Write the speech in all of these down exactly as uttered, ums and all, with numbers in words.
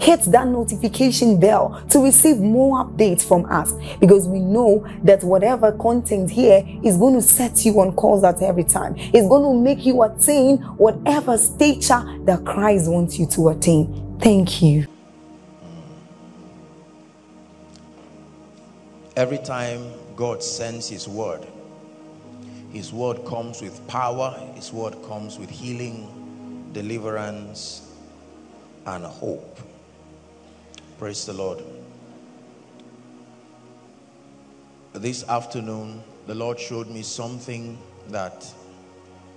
Hit that notification bell to receive more updates from us, because we know that whatever content here is going to set you on course at every time. It's going to make you attain whatever stature that Christ wants you to attain. Thank you. Every time God sends His word, His word comes with power. His word comes with healing, deliverance, and hope. Praise the Lord. This afternoon, the Lord showed me something that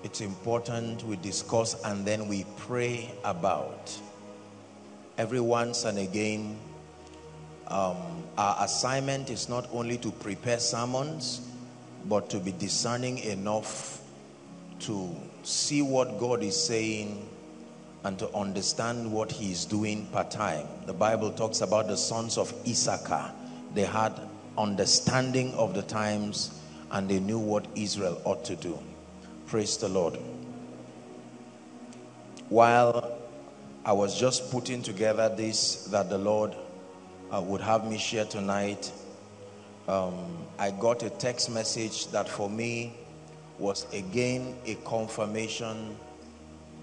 it's important we discuss and then we pray about. Every once and again, um, our assignment is not only to prepare sermons, but to be discerning enough to see what God is saying and to understand what He is doing part time. The Bible talks about the sons of Issachar. They had understanding of the times and they knew what Israel ought to do. Praise the Lord. While I was just putting together this that the Lord uh, would have me share tonight, um, I got a text message that for me was again a confirmation,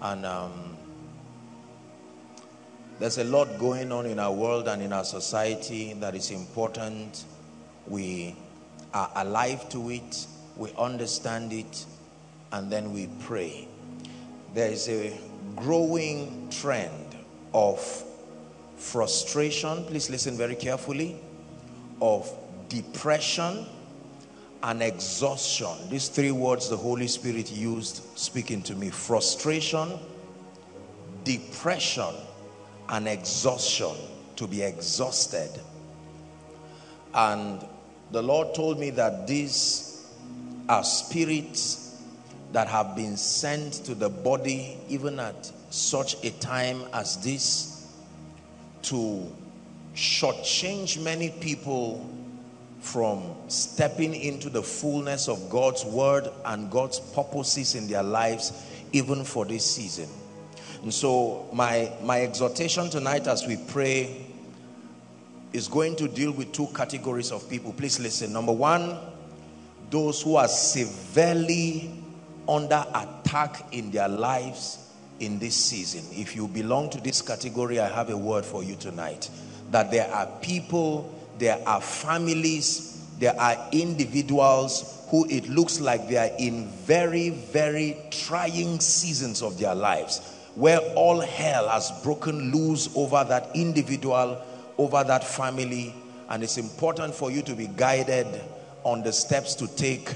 and um, there's a lot going on in our world and in our society that is important. We are alive to it, we understand it, and then we pray. There is a growing trend of frustration, please listen very carefully, of depression and exhaustion. These three words the Holy Spirit used speaking to me: frustration, depression, and exhaustion, to be exhausted. And the Lord told me that these are spirits that have been sent to the body even at such a time as this to shortchange many people from stepping into the fullness of God's word and God's purposes in their lives, even for this season. And so my, my exhortation tonight as we pray is going to deal with two categories of people. Please listen. Number one, those who are severely under attack in their lives in this season. If you belong to this category, I have a word for you tonight. That there are people, there are families, there are individuals who it looks like they are in very, very trying seasons of their lives, where all hell has broken loose over that individual, over that family. And it's important for you to be guided on the steps to take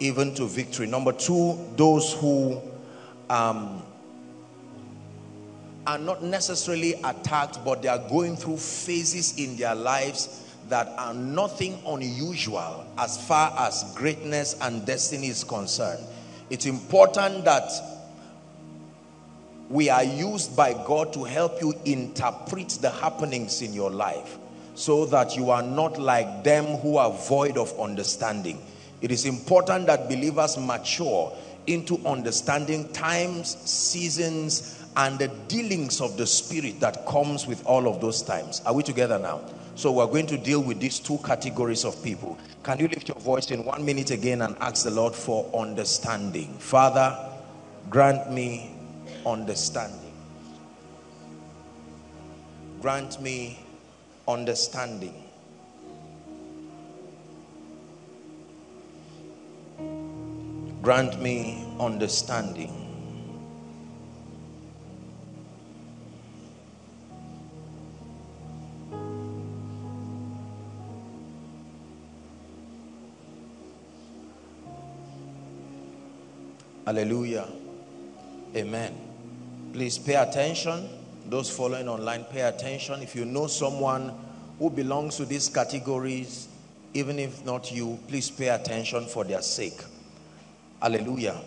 even to victory. Number two, those who um, are not necessarily attacked, but they are going through phases in their lives that are nothing unusual as far as greatness and destiny is concerned. It's important that we are used by God to help you interpret the happenings in your life so that you are not like them who are void of understanding. It is important that believers mature into understanding times, seasons, and the dealings of the Spirit that comes with all of those times. Are we together now? So we're going to deal with these two categories of people. Can you lift your voice in one minute again and ask the Lord for understanding? Father, grant me understanding. Grant me understanding. Grant me understanding. Hallelujah. Amen. Please pay attention. Those following online, pay attention. If you know someone who belongs to these categories, even if not you, please pay attention for their sake. Hallelujah.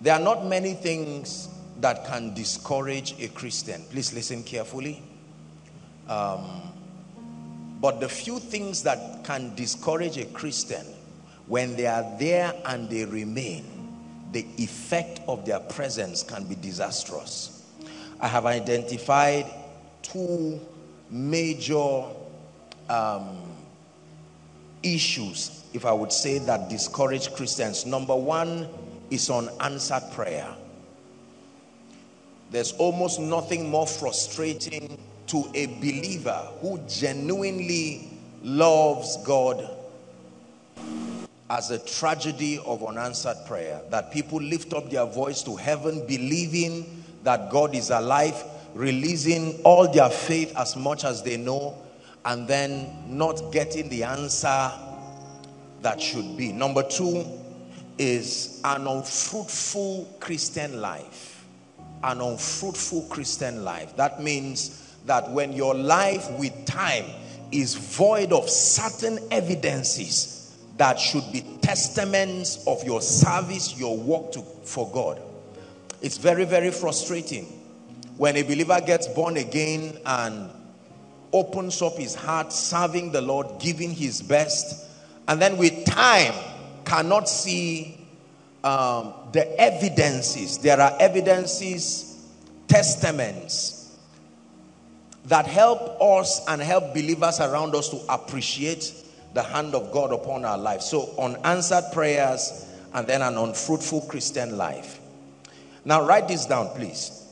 There are not many things that can discourage a Christian. Please listen carefully. Um, but the few things that can discourage a Christian, when they are there and they remain, the effect of their presence can be disastrous. I have identified two major um, issues, if I would say, that discourage Christians. Number one is unanswered prayer. There's almost nothing more frustrating to a believer who genuinely loves God as a tragedy of unanswered prayer, that people lift up their voice to heaven, believing that God is alive, releasing all their faith as much as they know, and then not getting the answer that should be. Number two is an unfruitful Christian life. An unfruitful Christian life. That means that when your life with time is void of certain evidences that should be testaments of your service, your work to, for God. It's very, very frustrating when a believer gets born again and opens up his heart, serving the Lord, giving his best, and then with time cannot see um, the evidences. There are evidences, testaments that help us and help believers around us to appreciate the hand of God upon our life. So unanswered prayers and then an unfruitful Christian life. Now write this down, please.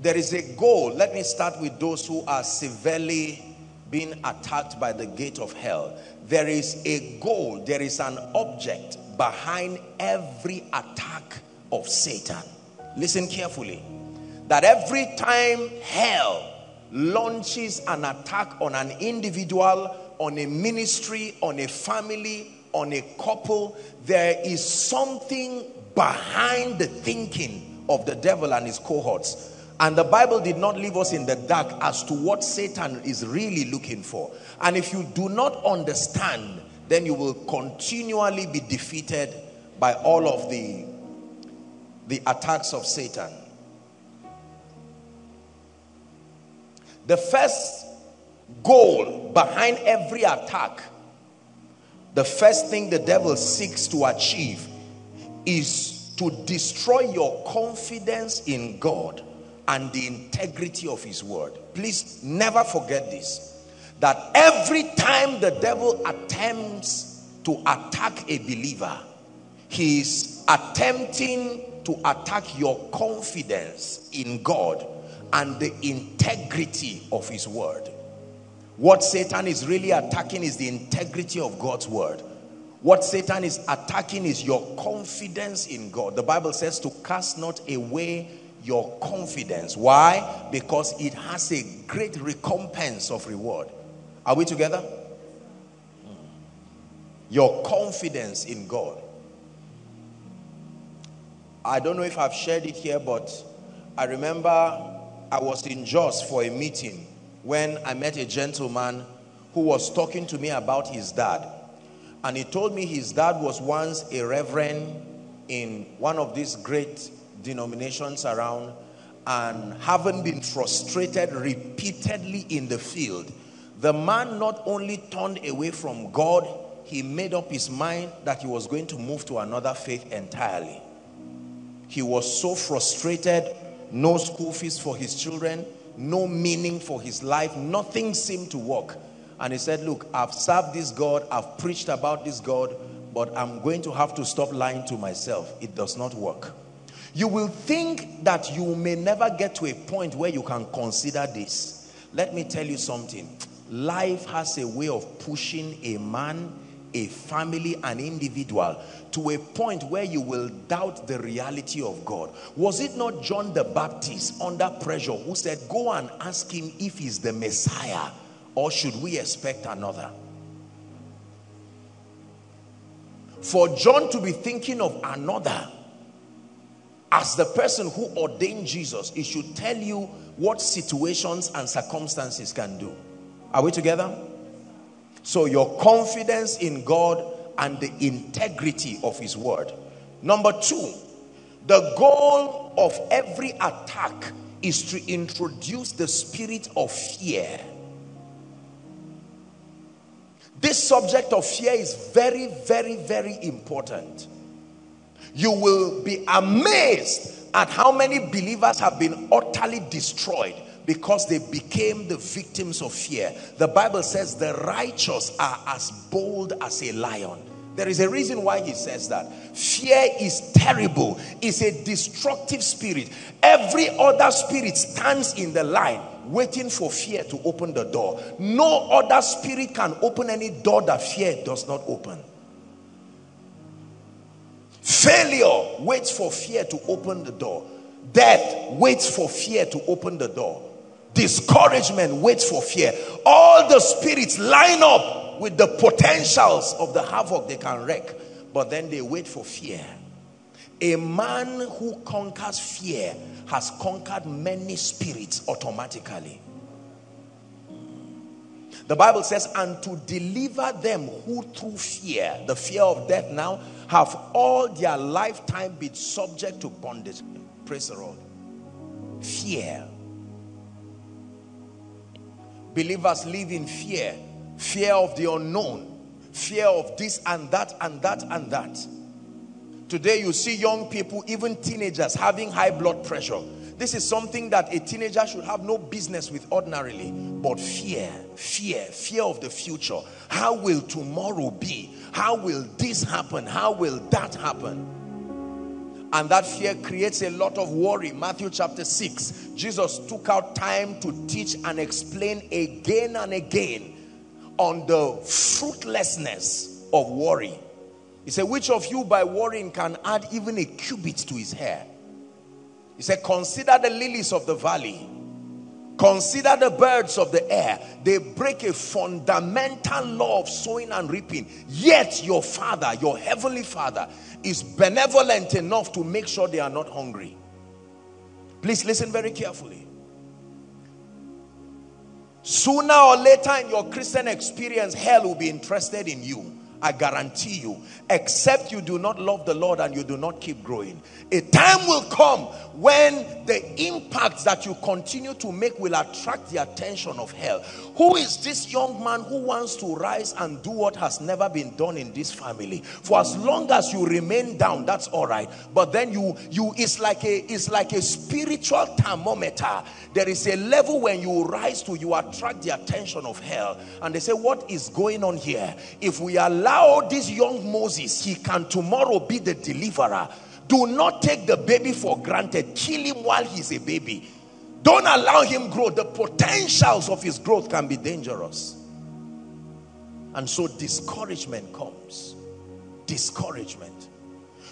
There is a goal. Let me start with those who are severely being attacked by the gate of hell. There is a goal. There is an object behind every attack of Satan. Listen carefully. That every time hell launches an attack on an individual, on a ministry, on a family, on a couple, there is something behind the thinking of the devil and his cohorts. And the Bible did not leave us in the dark as to what Satan is really looking for. And if you do not understand, then you will continually be defeated by all of the, the attacks of Satan. The first goal behind every attack, the first thing the devil seeks to achieve, is to destroy your confidence in God and the integrity of his word. Please never forget this, that every time the devil attempts to attack a believer, he is attempting to attack your confidence in God and the integrity of his word. What Satan is really attacking is the integrity of God's word. What Satan is attacking is your confidence in God. The Bible says to cast not away your confidence. Why? Because it has a great recompense of reward. Are we together? Your confidence in God. I don't know if I've shared it here, but I remember I was in Joss for a meeting when I met a gentleman who was talking to me about his dad. And he told me his dad was once a reverend in one of these great denominations around, and having been frustrated repeatedly in the field, the man not only turned away from God, he made up his mind that he was going to move to another faith entirely. He was so frustrated, no school fees for his children, no meaning for his life, nothing seemed to work. And he said, look, I've served this God, I've preached about this God, but I'm going to have to stop lying to myself. It does not work. You will think that you may never get to a point where you can consider this. Let me tell you something. Life has a way of pushing a man, a family, an individual to a point where you will doubt the reality of God. Was it not John the Baptist under pressure who said, go and ask him if he's the Messiah, or should we expect another? For John to be thinking of another as the person who ordained Jesus, it should tell you what situations and circumstances can do. Are we together? So your confidence in God and the integrity of his word. Number two, the goal of every attack is to introduce the spirit of fear. This subject of fear is very, very, very important. You will be amazed at how many believers have been utterly destroyed because they became the victims of fear. The Bible says the righteous are as bold as a lion. There is a reason why he says that. Fear is terrible. It's a destructive spirit. Every other spirit stands in the line waiting for fear to open the door. No other spirit can open any door that fear does not open. Failure waits for fear to open the door. Death waits for fear to open the door. Discouragement waits for fear. All the spirits line up with the potentials of the havoc they can wreak, but then they wait for fear. A man who conquers fear has conquered many spirits automatically. The Bible says, and to deliver them who through fear, the fear of death now, have all their lifetime been subject to bondage. Praise the Lord. Fear. Believers live in fear. Fear of the unknown. Fear of this and that and that and that. Today you see young people, even teenagers, having high blood pressure. This is something that a teenager should have no business with ordinarily. But fear, fear, fear of the future. How will tomorrow be? How will this happen? How will that happen? And that fear creates a lot of worry. Matthew chapter six, Jesus took out time to teach and explain again and again on the fruitlessness of worry. He said, which of you by worrying can add even a cubit to his hair? He said, consider the lilies of the valley. Consider the birds of the air. They break a fundamental law of sowing and reaping. Yet your Father, your heavenly Father, is benevolent enough to make sure they are not hungry. Please listen very carefully. Sooner or later in your Christian experience, hell will be interested in you. I guarantee you, except you do not love the Lord and you do not keep growing. A time will come when the impact that you continue to make will attract the attention of hell. Who is this young man who wants to rise and do what has never been done in this family? For as long as you remain down, that's all right. But then you, you it's like a, it's like a spiritual thermometer. There is a level when you rise to, you attract the attention of hell. And they say, what is going on here? If we allow this young Moses, he can tomorrow be the deliverer. Do not take the baby for granted. Kill him while he's a baby. Don't allow him grow. The potentials of his growth can be dangerous. And so discouragement comes. Discouragement.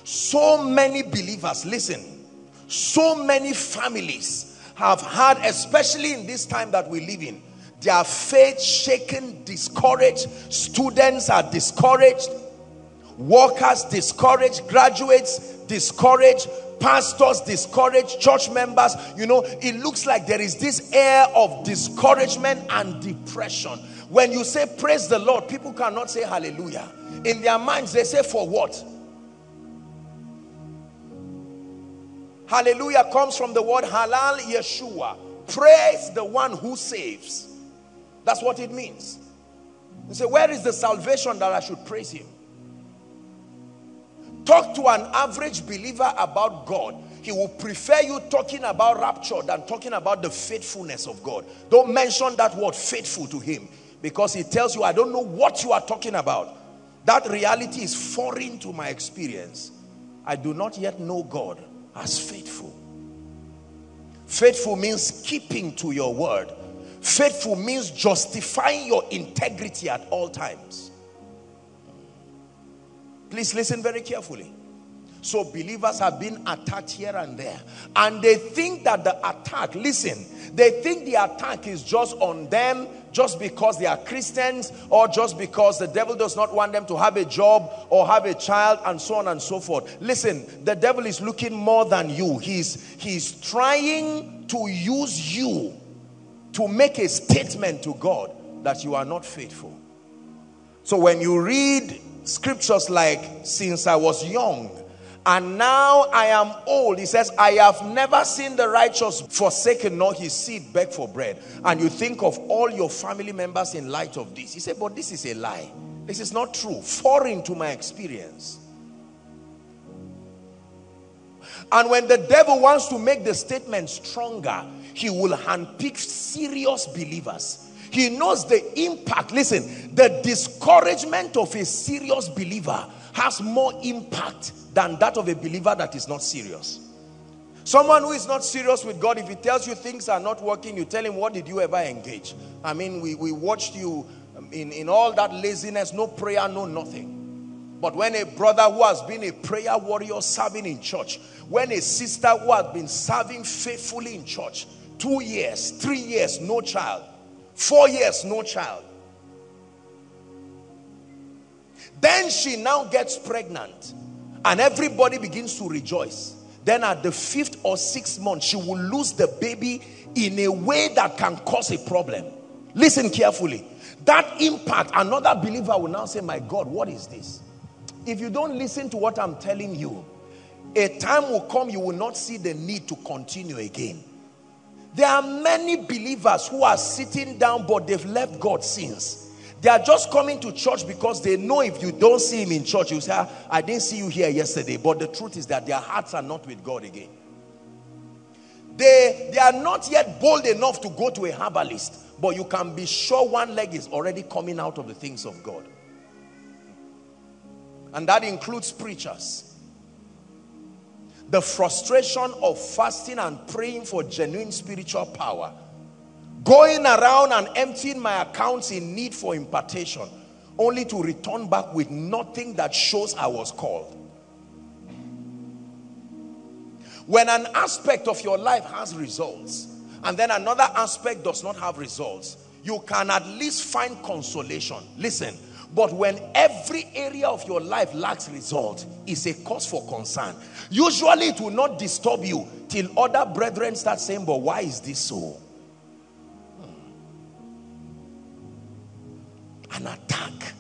So many believers, listen, so many families have had, especially in this time that we live in, their faith shaken, discouraged. Students are discouraged. Workers discouraged. Graduates discouraged. Pastors discouraged. Church members. You know, it looks like there is this air of discouragement and depression. When you say praise the Lord, people cannot say hallelujah. In their minds, they say for what? Hallelujah comes from the word halal, Yeshua. Praise the one who saves. That's what it means. You say, where is the salvation that I should praise him? Talk to an average believer about God. He will prefer you talking about rapture than talking about the faithfulness of God. Don't mention that word faithful to him, because he tells you, I don't know what you are talking about. That reality is foreign to my experience. I do not yet know God as faithful. Faithful means keeping to your word. Faithful means justifying your integrity at all times. Please listen very carefully. So believers have been attacked here and there. And they think that the attack, listen, they think the attack is just on them, just because they are Christians, or just because the devil does not want them to have a job or have a child, and so on and so forth. Listen, the devil is looking more than you. He's, he's trying to use you to make a statement to God that you are not faithful. So when you read scriptures like, since I was young, and now I am old, he says, I have never seen the righteous forsaken, nor his seed beg for bread. And you think of all your family members in light of this. He said, but this is a lie. This is not true. Foreign to my experience. And when the devil wants to make the statement stronger, he will handpick serious believers. He knows the impact. Listen, the discouragement of a serious believer has more impact than that of a believer that is not serious. Someone who is not serious with God, if he tells you things are not working, you tell him, what did you ever engage? I mean, we, we watched you in, in all that laziness, no prayer, no nothing. But when a brother who has been a prayer warrior serving in church, when a sister who has been serving faithfully in church, two years, three years, no child, four years, no child, then she now gets pregnant and everybody begins to rejoice. Then at the fifth or sixth month, she will lose the baby in a way that can cause a problem. Listen carefully. That impact, another believer will now say, my God, what is this? If you don't listen to what I'm telling you, a time will come you will not see the need to continue again. There are many believers who are sitting down, but they've left God since. They are just coming to church because they know if you don't see him in church, you say, I didn't see you here yesterday. But the truth is that their hearts are not with God again. They, they are not yet bold enough to go to a herbalist. But you can be sure one leg is already coming out of the things of God. And that includes preachers. The frustration of fasting and praying for genuine spiritual power, going around and emptying my accounts in need for impartation, only to return back with nothing that shows I was called. When an aspect of your life has results, and then another aspect does not have results, you can at least find consolation. Listen, but when every area of your life lacks result, it's a cause for concern. Usually it will not disturb you till other brethren start saying, but why is this so? An attack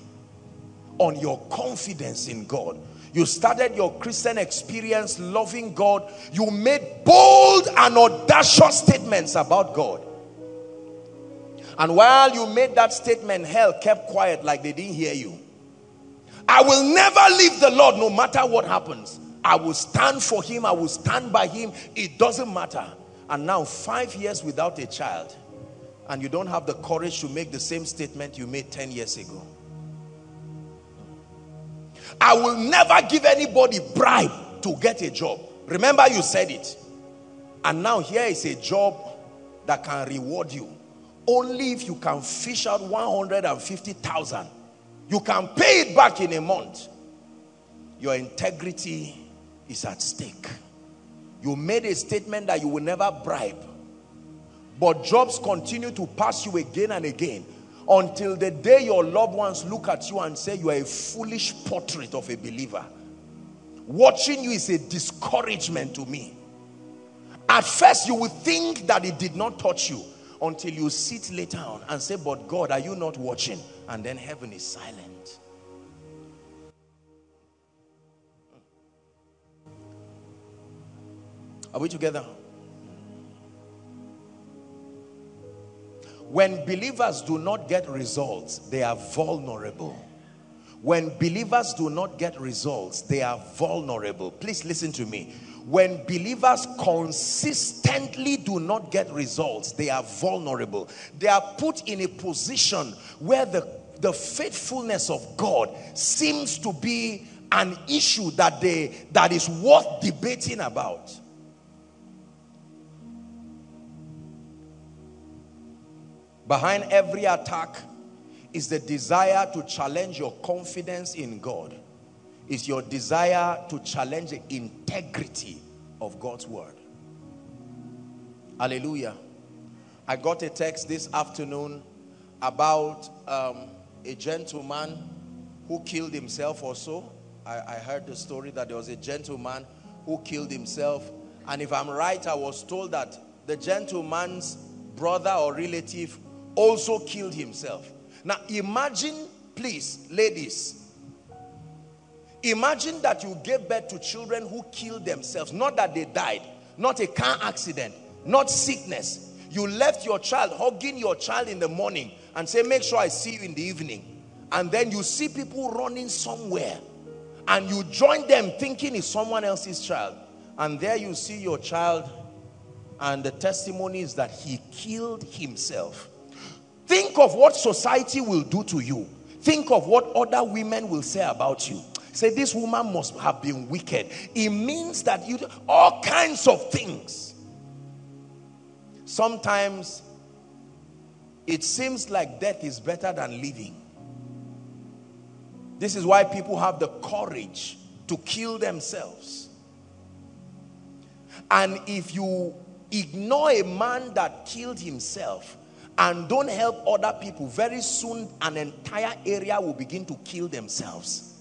on your confidence in God. You started your Christian experience loving God. You made bold and audacious statements about God. And while you made that statement, hell kept quiet like they didn't hear you. I will never leave the Lord no matter what happens. I will stand for him. I will stand by him. It doesn't matter. And now five years without a child. And you don't have the courage to make the same statement you made ten years ago. I will never give anybody bribe to get a job. Remember you said it. And now here is a job that can reward you. Only if you can fish out one hundred fifty thousand. You can pay it back in a month. Your integrity is at stake. You made a statement that you will never bribe. But jobs continue to pass you again and again until the day your loved ones look at you and say you are a foolish portrait of a believer. Watching you is a discouragement to me. At first you will think that it did not touch you until you sit later on and say, but God, are you not watching? And then heaven is silent. Are we together? When believers do not get results, they are vulnerable. When believers do not get results, they are vulnerable. Please listen to me. When believers consistently do not get results, they are vulnerable. They are put in a position where the, the faithfulness of God seems to be an issue that they, that is worth debating about. Behind every attack is the desire to challenge your confidence in God. It's your desire to challenge the integrity of God's word. Hallelujah. I got a text this afternoon about um, a gentleman who killed himself or so. I, I heard the story that there was a gentleman who killed himself. And if I'm right, I was told that the gentleman's brother or relative also killed himself. Now imagine, please, ladies, imagine that you gave birth to children who killed themselves. Not that they died, not a car accident, not sickness. You left your child, hugging your child in the morning and say, make sure I see you in the evening. And then you see people running somewhere and you join them thinking it's someone else's child. And there you see your child, and the testimony is that he killed himself. Think of what society will do to you. Think of what other women will say about you. Say, this woman must have been wicked. It means that you do all kinds of things. Sometimes it seems like death is better than living. This is why people have the courage to kill themselves. And if you ignore a man that killed himself and don't help other people, very soon an entire area will begin to kill themselves.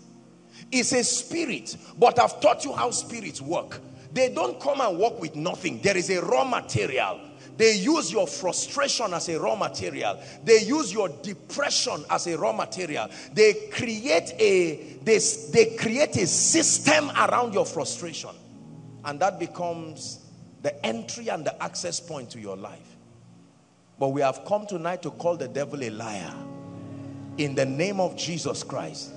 It's a spirit, but I've taught you how spirits work. They don't come and work with nothing. There is a raw material. They use your frustration as a raw material. They use your depression as a raw material. They create a, they, they create a system around your frustration. And that becomes the entry and the access point to your life. But we have come tonight to call the devil a liar. In the name of Jesus Christ.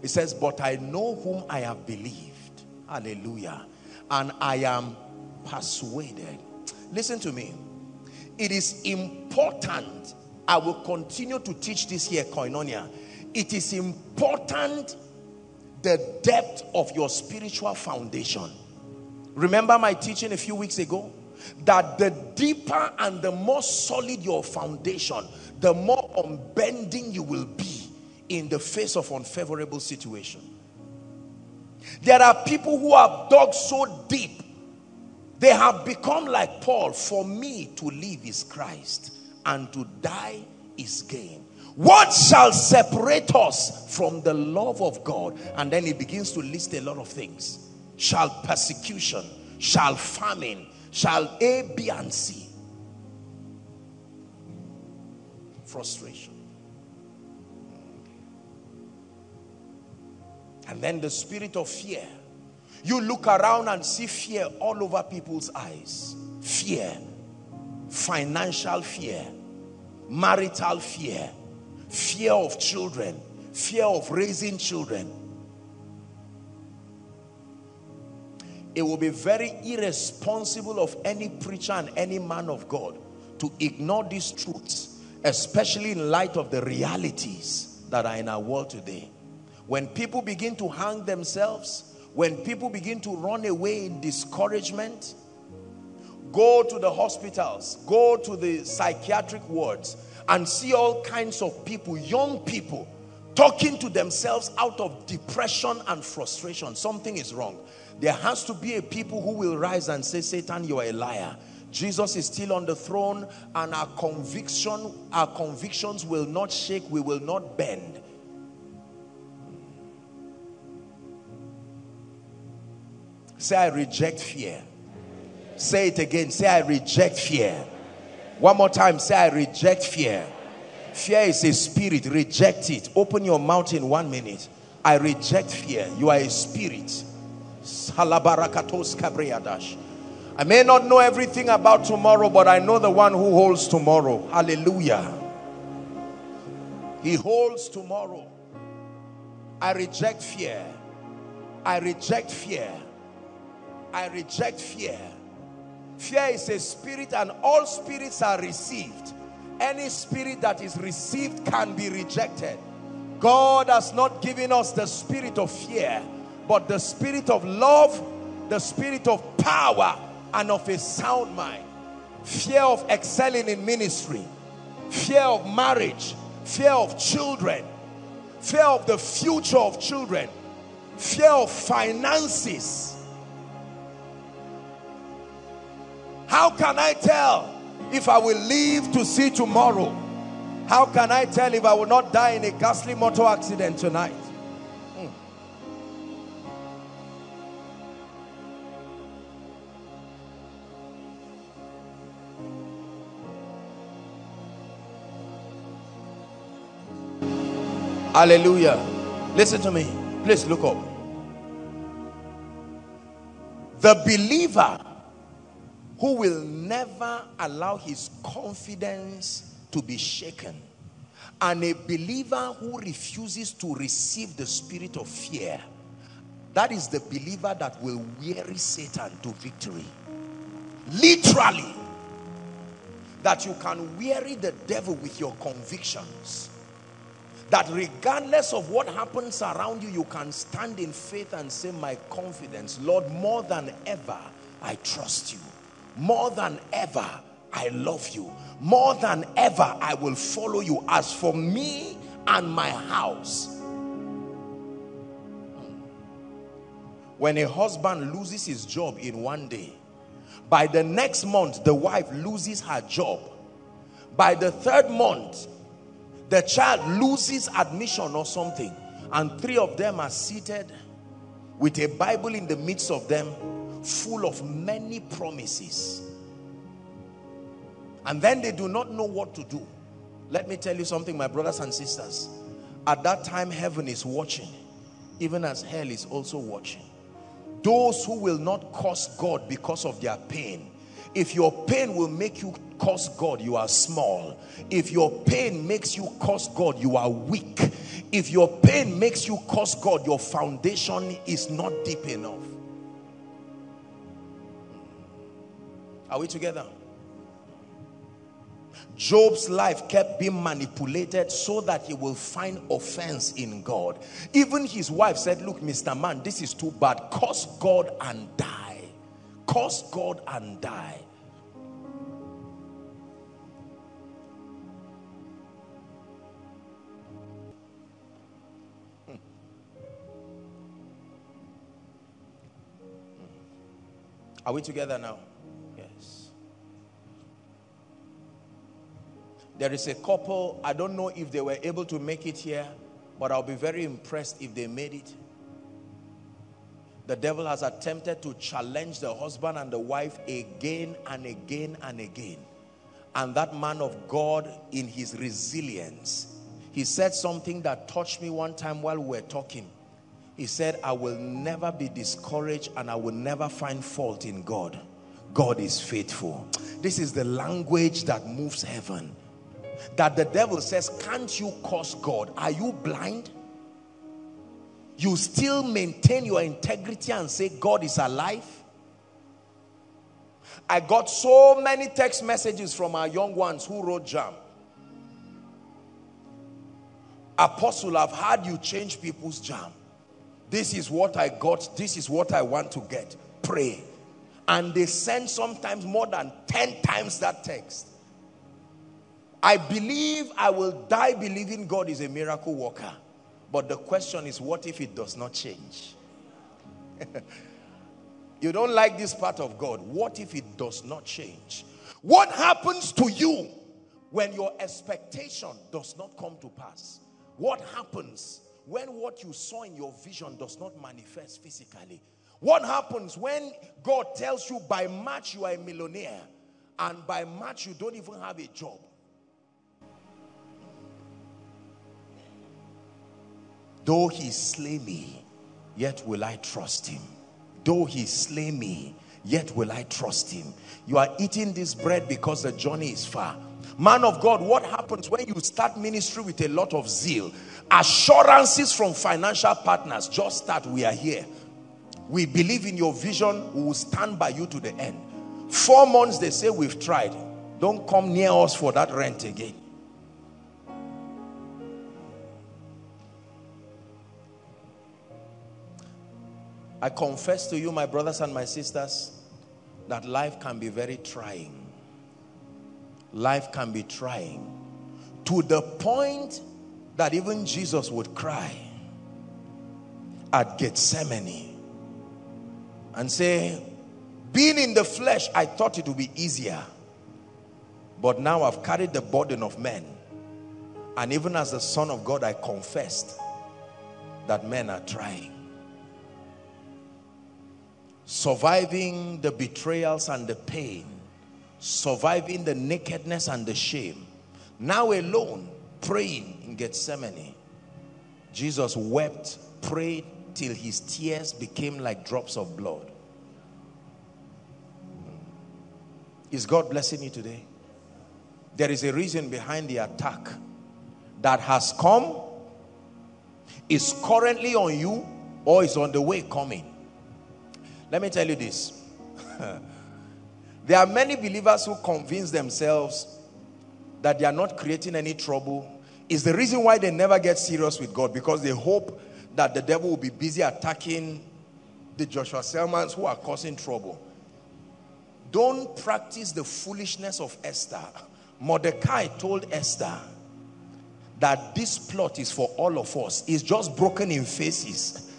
It says, but I know whom I have believed. Hallelujah. And I am persuaded. Listen to me. It is important. I will continue to teach this here, Koinonia. It is important the depth of your spiritual foundation. Remember my teaching a few weeks ago? That the deeper and the more solid your foundation, the more unbending you will be in the face of unfavorable situation. There are people who have dug so deep, they have become like Paul. For me to live is Christ, and to die is gain. What shall separate us from the love of God? And then he begins to list a lot of things. Shall persecution, shall famine, shall A, B, and C. Frustration. And then the spirit of fear. You look around and see fear all over people's eyes. Fear. Financial fear. Marital fear. Fear of children, fear of raising children. It will be very irresponsible of any preacher and any man of God to ignore these truths, especially in light of the realities that are in our world today. When people begin to hang themselves, when people begin to run away in discouragement, go to the hospitals, go to the psychiatric wards, and see all kinds of people, young people, talking to themselves out of depression and frustration. Something is wrong. There has to be a people who will rise and say, Satan, you are a liar. Jesus is still on the throne, and our conviction, our convictions will not shake, we will not bend. Say, I reject fear. Say it again. Say, I reject fear. One more time, say, I reject fear. Fear is a spirit. Reject it. Open your mouth in one minute. I reject fear. You are a spirit. I may not know everything about tomorrow, but I know the one who holds tomorrow. Hallelujah. He holds tomorrow. I reject fear. I reject fear. I reject fear. Fear is a spirit, and all spirits are received. Any spirit that is received can be rejected. God has not given us the spirit of fear, but the spirit of love, the spirit of power, and of a sound mind. fear of excelling in ministry, fear of marriage, fear of children, fear of the future of children, fear of finances. How can I tell if I will live to see tomorrow? How can I tell if I will not die in a ghastly motor accident tonight? Mm. Hallelujah. Listen to me. Please look up. The believer who will never allow his confidence to be shaken, and a believer who refuses to receive the spirit of fear, that is the believer that will weary Satan to victory. Literally, that you can weary the devil with your convictions, that regardless of what happens around you, you can stand in faith and say, my confidence, Lord, more than ever I trust you. More than ever, I love you. More than ever, I will follow you. As for me and my house. When a husband loses his job in one day, by the next month, the wife loses her job. By the third month, the child loses admission or something. And three of them are seated with a Bible in the midst of them, full of many promises, and then they do not know what to do. Let me tell you something, my brothers and sisters, at that time heaven is watching, even as hell is also watching. Those who will not curse God because of their pain. If your pain will make you curse God, you are small. If your pain makes you curse God, you are weak. If your pain makes you curse God, your foundation is not deep enough. Are we together? Job's life kept being manipulated so that he will find offense in God. Even his wife said, look, Mister Man, this is too bad. Curse God and die. Curse God and die. Are we together now? There is a couple, I don't know if they were able to make it here, but I'll be very impressed if they made it. The devil has attempted to challenge the husband and the wife again and again and again. And that man of God, in his resilience, he said something that touched me one time while we were talking. He said, I will never be discouraged and I will never find fault in God. God is faithful. This is the language that moves heaven. That the devil says, can't you curse God? Are you blind? You still maintain your integrity and say God is alive? I got so many text messages from our young ones who wrote Jam. Apostle, I've heard you change people's Jam. This is what I got. This is what I want to get. Pray. And they send sometimes more than ten times that text. I believe I will die believing God is a miracle worker. But the question is, what if it does not change? You don't like this part of God. What if it does not change? What happens to you when your expectation does not come to pass? What happens when what you saw in your vision does not manifest physically? What happens when God tells you by March you are a millionaire and by March you don't even have a job? Though he slay me, yet will I trust him. Though he slay me, yet will I trust him. You are eating this bread because the journey is far. Man of God, what happens when you start ministry with a lot of zeal? Assurances from financial partners. Just start, we are here. We believe in your vision. We will stand by you to the end. Four months, they say, we've tried. Don't come near us for that rent again. I confess to you, my brothers and my sisters, that life can be very trying. life can be trying, to the point that even Jesus would cry at Gethsemane and say, being in the flesh, I thought it would be easier, but now I've carried the burden of men, and even as the Son of God, I confessed that men are trying. Surviving the betrayals and the pain, surviving the nakedness and the shame, now alone, praying in Gethsemane. Jesus wept, prayed till his tears became like drops of blood. Is God blessing you today? There is a reason behind the attack that has come, is currently on you, or is on the way coming. Let me tell you this. There are many believers who convince themselves that they are not creating any trouble. It's the reason why they never get serious with God, because they hope that the devil will be busy attacking the Joshua Selmans who are causing trouble. Don't practice the foolishness of Esther. Mordecai told Esther that this plot is for all of us. It's just broken in phases.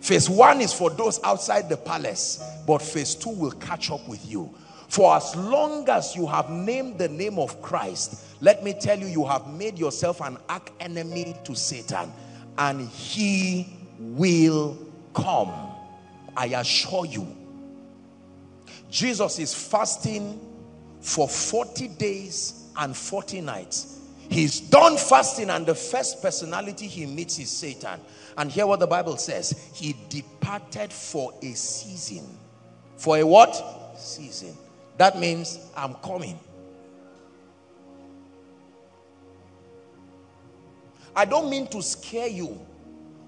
Phase one is for those outside the palace, but phase two will catch up with you. For as long as you have named the name of Christ, let me tell you, you have made yourself an arch-enemy to Satan, and he will come. I assure you. Jesus is fasting for forty days and forty nights. He's done fasting, and the first personality he meets is Satan. And hear what the Bible says. He departed for a season. For a what? Season. That means I'm coming. I don't mean to scare you,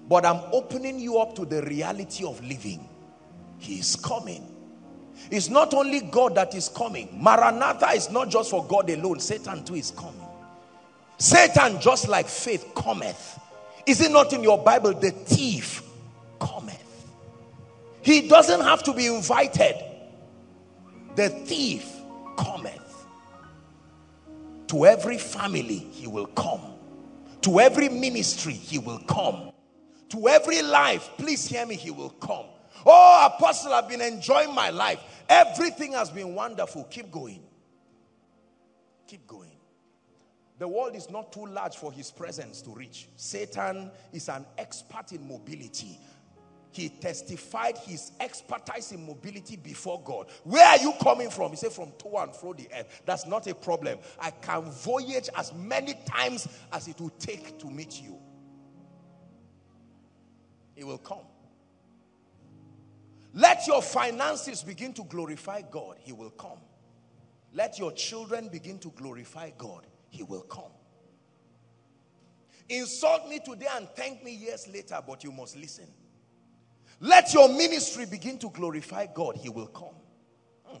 but I'm opening you up to the reality of living. He is coming. It's not only God that is coming. Maranatha is not just for God alone. Satan too is coming. Satan, just like faith, cometh. Is it not in your Bible? The thief cometh. He doesn't have to be invited. The thief cometh. To every family, he will come. To every ministry, he will come. To every life, please hear me, he will come. Oh, Apostle, I've been enjoying my life. Everything has been wonderful. Keep going. Keep going. The world is not too large for his presence to reach. Satan is an expert in mobility. He testified his expertise in mobility before God. Where are you coming from? He said, from to and fro the earth. That's not a problem. I can voyage as many times as it will take to meet you. He will come. Let your finances begin to glorify God. He will come. Let your children begin to glorify God. He will come. Insult me today and thank me years later, but you must listen. Let your ministry begin to glorify God. He will come. Hmm.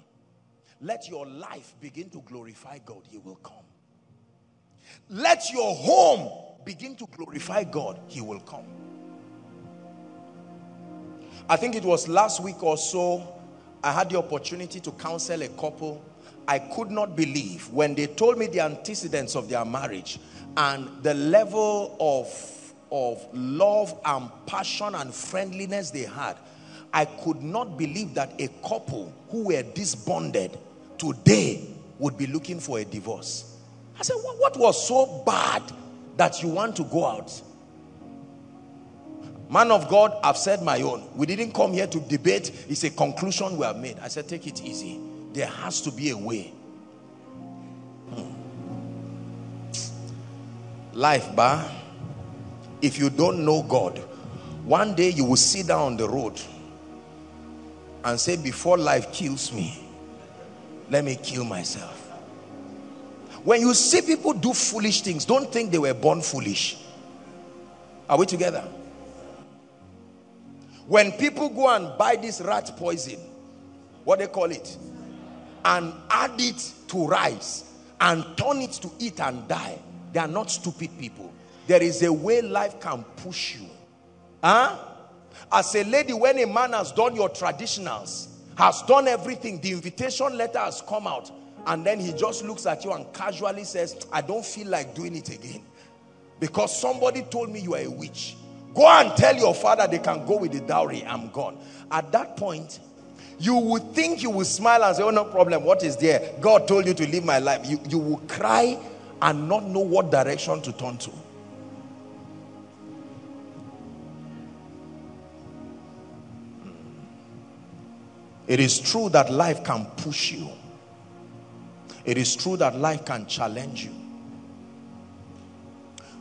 Let your life begin to glorify God. He will come. Let your home begin to glorify God. He will come. I think it was last week or so, I had the opportunity to counsel a couple. I could not believe when they told me the antecedents of their marriage and the level of, of love and passion and friendliness they had. I could not believe that a couple who were disbonded today would be looking for a divorce. I said, what, what was so bad that you want to go out? Man of God, I've said my own. We didn't come here to debate. It's a conclusion we have made. I said, take it easy. There has to be a way. Hmm. Life, bah. If you don't know God, one day you will sit down on the road and say, before life kills me, let me kill myself. When you see people do foolish things, don't think they were born foolish. Are we together? When people go and buy this rat poison, what they call it, and add it to rice and turn it to eat and die, they are not stupid people. There is a way life can push you. Huh? As a lady, when a man has done your traditionals, has done everything, the invitation letter has come out, and then he just looks at you and casually says, I don't feel like doing it again because somebody told me you are a witch. Go and tell your father they can go with the dowry. I'm gone. At that point, you would think you will smile and say, oh, no problem. What is there? God told you to live my life. You, you will cry and not know what direction to turn to. It is true that life can push you. It is true that life can challenge you.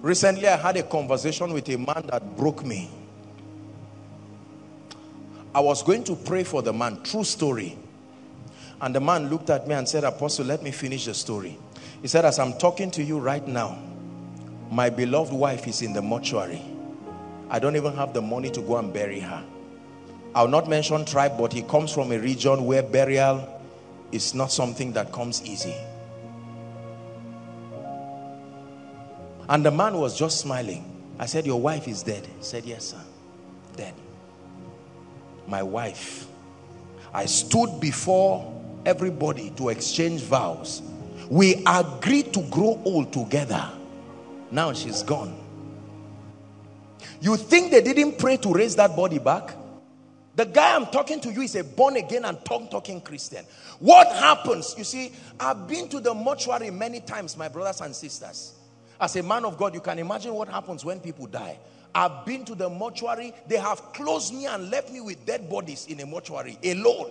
Recently, I had a conversation with a man that broke me. I was going to pray for the man, true story. And the man looked at me and said, Apostle, let me finish the story. He said, as I'm talking to you right now, my beloved wife is in the mortuary. I don't even have the money to go and bury her. I'll not mention tribe, but he comes from a region where burial is not something that comes easy. And the man was just smiling. I said, your wife is dead. He said, yes, sir. Dead. My wife. I stood before everybody to exchange vows. We agreed to grow old together. Now she's gone. You think they didn't pray to raise that body back? The guy I'm talking to you is a born-again and tongue-talking Christian. What happens? You see, I've been to the mortuary many times, my brothers and sisters. As a man of God, you can imagine what happens when people die. I've been to the mortuary. They have closed me and left me with dead bodies in a mortuary, alone.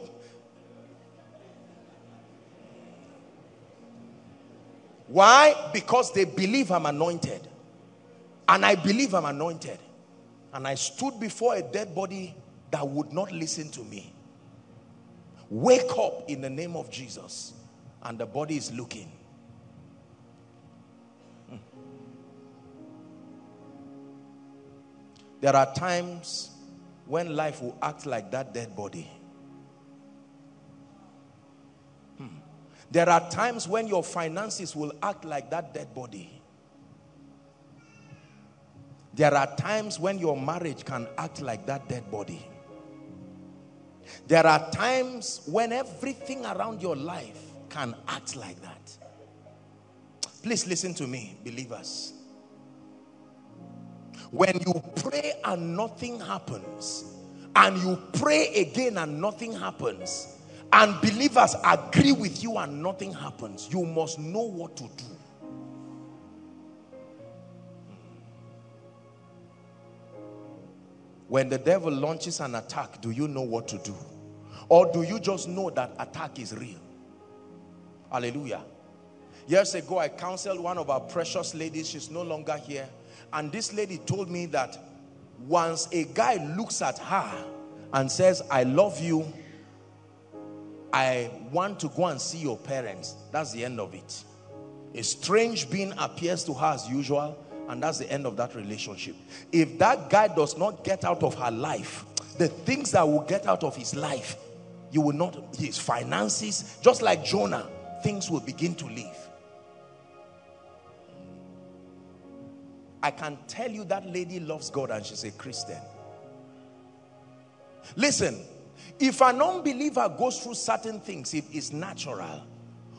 Why? Because they believe I'm anointed. And I believe I'm anointed. And I stood before a dead body that would not listen to me. Wake up in the name of Jesus. And the body is looking. Hmm. There are times when life will act like that dead body. Hmm. There are times when your finances will act like that dead body. There are times when your marriage can act like that dead body. There are times when everything around your life can act like that. Please listen to me, believers. When you pray and nothing happens, and you pray again and nothing happens, and believers agree with you and nothing happens, you must know what to do. When the devil launches an attack, do you know what to do? Or do you just know that attack is real? Hallelujah. Years ago, I counseled one of our precious ladies. She's no longer here. And this lady told me that once a guy looks at her and says, I love you, I want to go and see your parents, that's the end of it. A strange being appears to her as usual. And that's the end of that relationship. If that guy does not get out of her life, the things that will get out of his life, you will not, his finances, just like Jonah, things will begin to leave. I can tell you that lady loves God and she's a Christian. Listen, if an unbeliever goes through certain things, it is natural.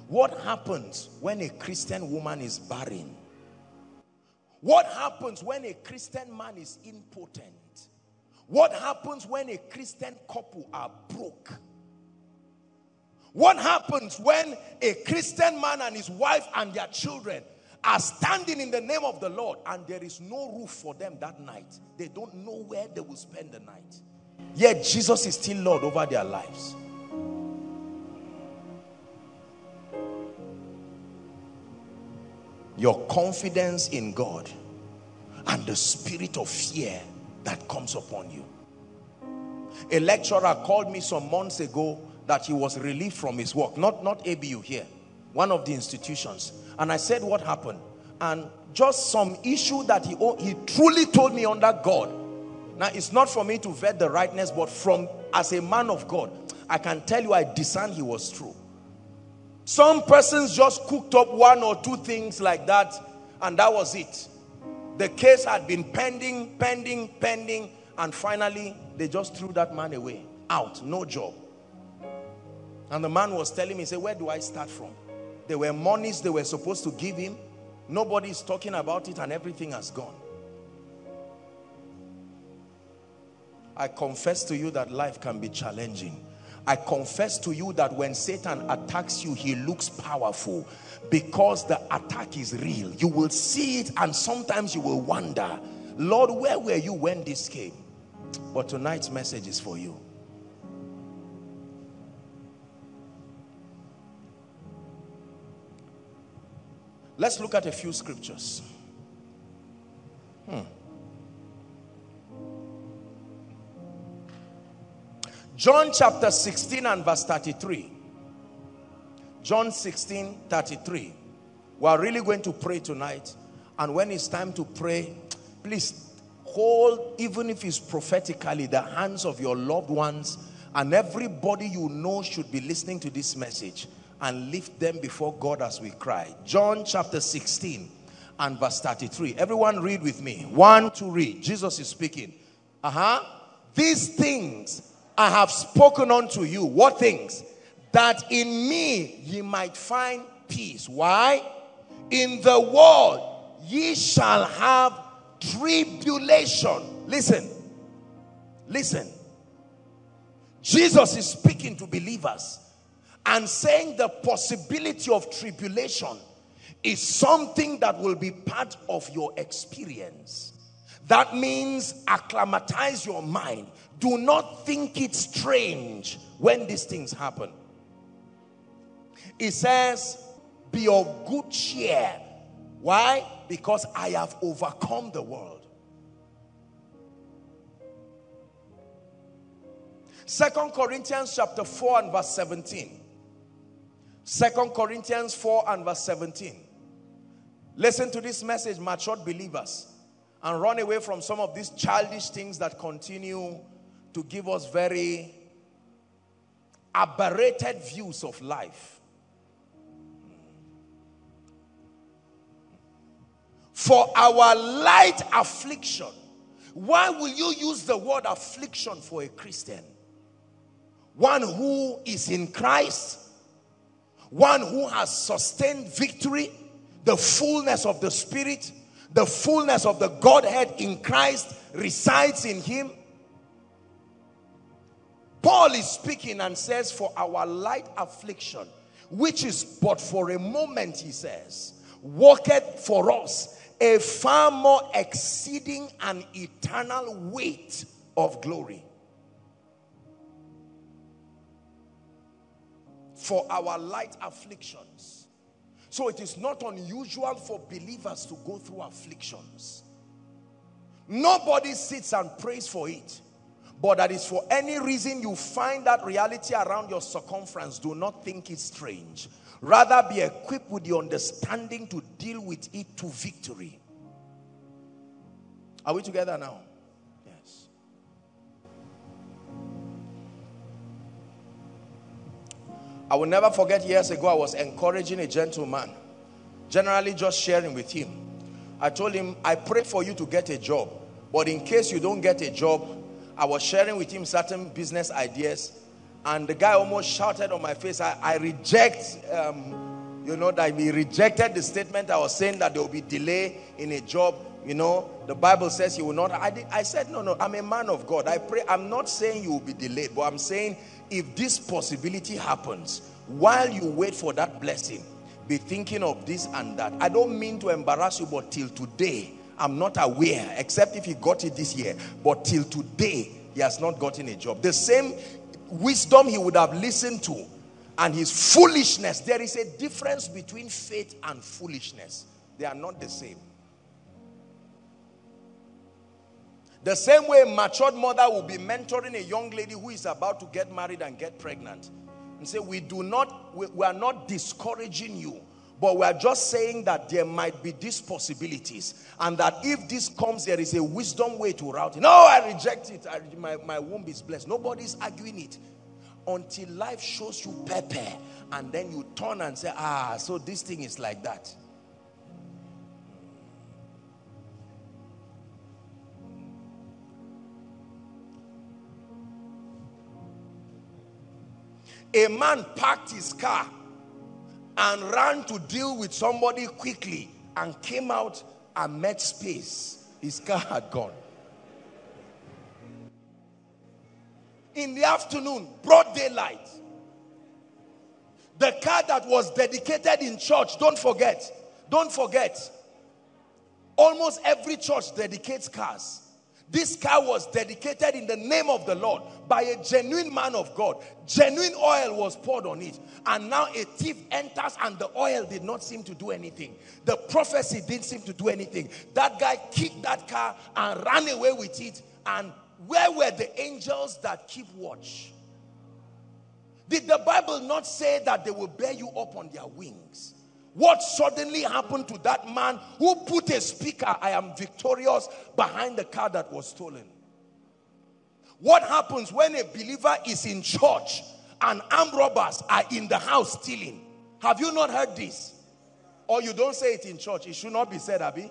What happens when a Christian woman is barren? What happens when a Christian man is impotent? What happens when a Christian couple are broke? What happens when a Christian man and his wife and their children are standing in the name of the Lord and there is no roof for them that night? They don't know where they will spend the night. Yet Jesus is still Lord over their lives. Your confidence in God and the spirit of fear that comes upon you. A lecturer called me some months ago that he was relieved from his work. Not, not A B U here, one of the institutions. And I said, what happened? And just some issue that he, he truly told me under God. Now, it's not for me to vet the rightness, but from as a man of God, I can tell you I discerned he was true. Some persons just cooked up one or two things like that, and that was it. The case had been pending, pending, pending, and finally, they just threw that man away. Out, no job. And the man was telling me, he said, where do I start from? There were monies they were supposed to give him. Nobody is talking about it, and everything has gone. I confess to you that life can be challenging. I confess to you that when Satan attacks you, he looks powerful because the attack is real. You will see it, and sometimes you will wonder, Lord, where were you when this came? But tonight's message is for you. Let's look at a few scriptures. Hmm. John chapter sixteen and verse thirty-three. John sixteen, thirty-three. We are really going to pray tonight. And when it's time to pray, please hold, even if it's prophetically, the hands of your loved ones, and everybody you know should be listening to this message, and lift them before God as we cry. John chapter sixteen and verse thirty-three. Everyone read with me. One, two, read. Jesus is speaking. Uh-huh. These things I have spoken unto you. What things? That in me ye might find peace. Why? In the world ye shall have tribulation. Listen. Listen. Jesus is speaking to believers and saying the possibility of tribulation is something that will be part of your experience. That means acclimatize your mind. Do not think it strange when these things happen. It says, be of good cheer. Why? Because I have overcome the world. Second Corinthians chapter four and verse seventeen. Second Corinthians four and verse seventeen. Listen to this message, matured believers, and run away from some of these childish things that continue to give us very aberrated views of life. For our light affliction. Why will you use the word affliction for a Christian? One who is in Christ, one who has sustained victory, the fullness of the Spirit, the fullness of the Godhead in Christ resides in him. Paul is speaking and says, for our light affliction, which is but for a moment, he says, worketh for us a far more exceeding and eternal weight of glory. For our light afflictions. So it is not unusual for believers to go through afflictions. Nobody sits and prays for it. But that is for any reason you find that reality around your circumference, do not think it strange. Rather be equipped with the understanding to deal with it to victory. Are we together now? Yes. I will never forget, years ago I was encouraging a gentleman, generally just sharing with him. I told him, I pray for you to get a job, but in case you don't get a job, I was sharing with him certain business ideas, and the guy almost shouted on my face, I, I reject, um, you know, that he rejected the statement I was saying that there will be delay in a job, you know, the Bible says you will not. I, did, I said, no, no, I'm a man of God. I pray, I'm not saying you will be delayed, but I'm saying if this possibility happens, while you wait for that blessing, be thinking of this and that. I don't mean to embarrass you, but till today, I'm not aware, except if he got it this year, but till today, he has not gotten a job. The same wisdom he would have listened to and his foolishness. There is a difference between faith and foolishness. They are not the same. The same way a matured mother will be mentoring a young lady who is about to get married and get pregnant and say, we do not, we, we are not discouraging you, but we are just saying that there might be these possibilities, and that if this comes, there is a wisdom way to route it. No, I reject it. I, my, my womb is blessed. Nobody's arguing it until life shows you pepper, and then you turn and say, ah, so this thing is like that. A man parked his car and ran to deal with somebody quickly and came out and met space. His car had gone. In the afternoon, broad daylight, the car that was dedicated in church, don't forget, don't forget, almost every church dedicates cars. This car was dedicated in the name of the Lord by a genuine man of God. Genuine oil was poured on it. And now a thief enters and the oil did not seem to do anything. The prophecy didn't seem to do anything. That guy kicked that car and ran away with it. And where were the angels that keep watch? Did the Bible not say that they will bear you up on their wings? What suddenly happened to that man who put a speaker, "I am victorious," behind the car that was stolen? What happens when a believer is in church and armed robbers are in the house stealing? Have you not heard this? Or you don't say it in church. It should not be said, Abi.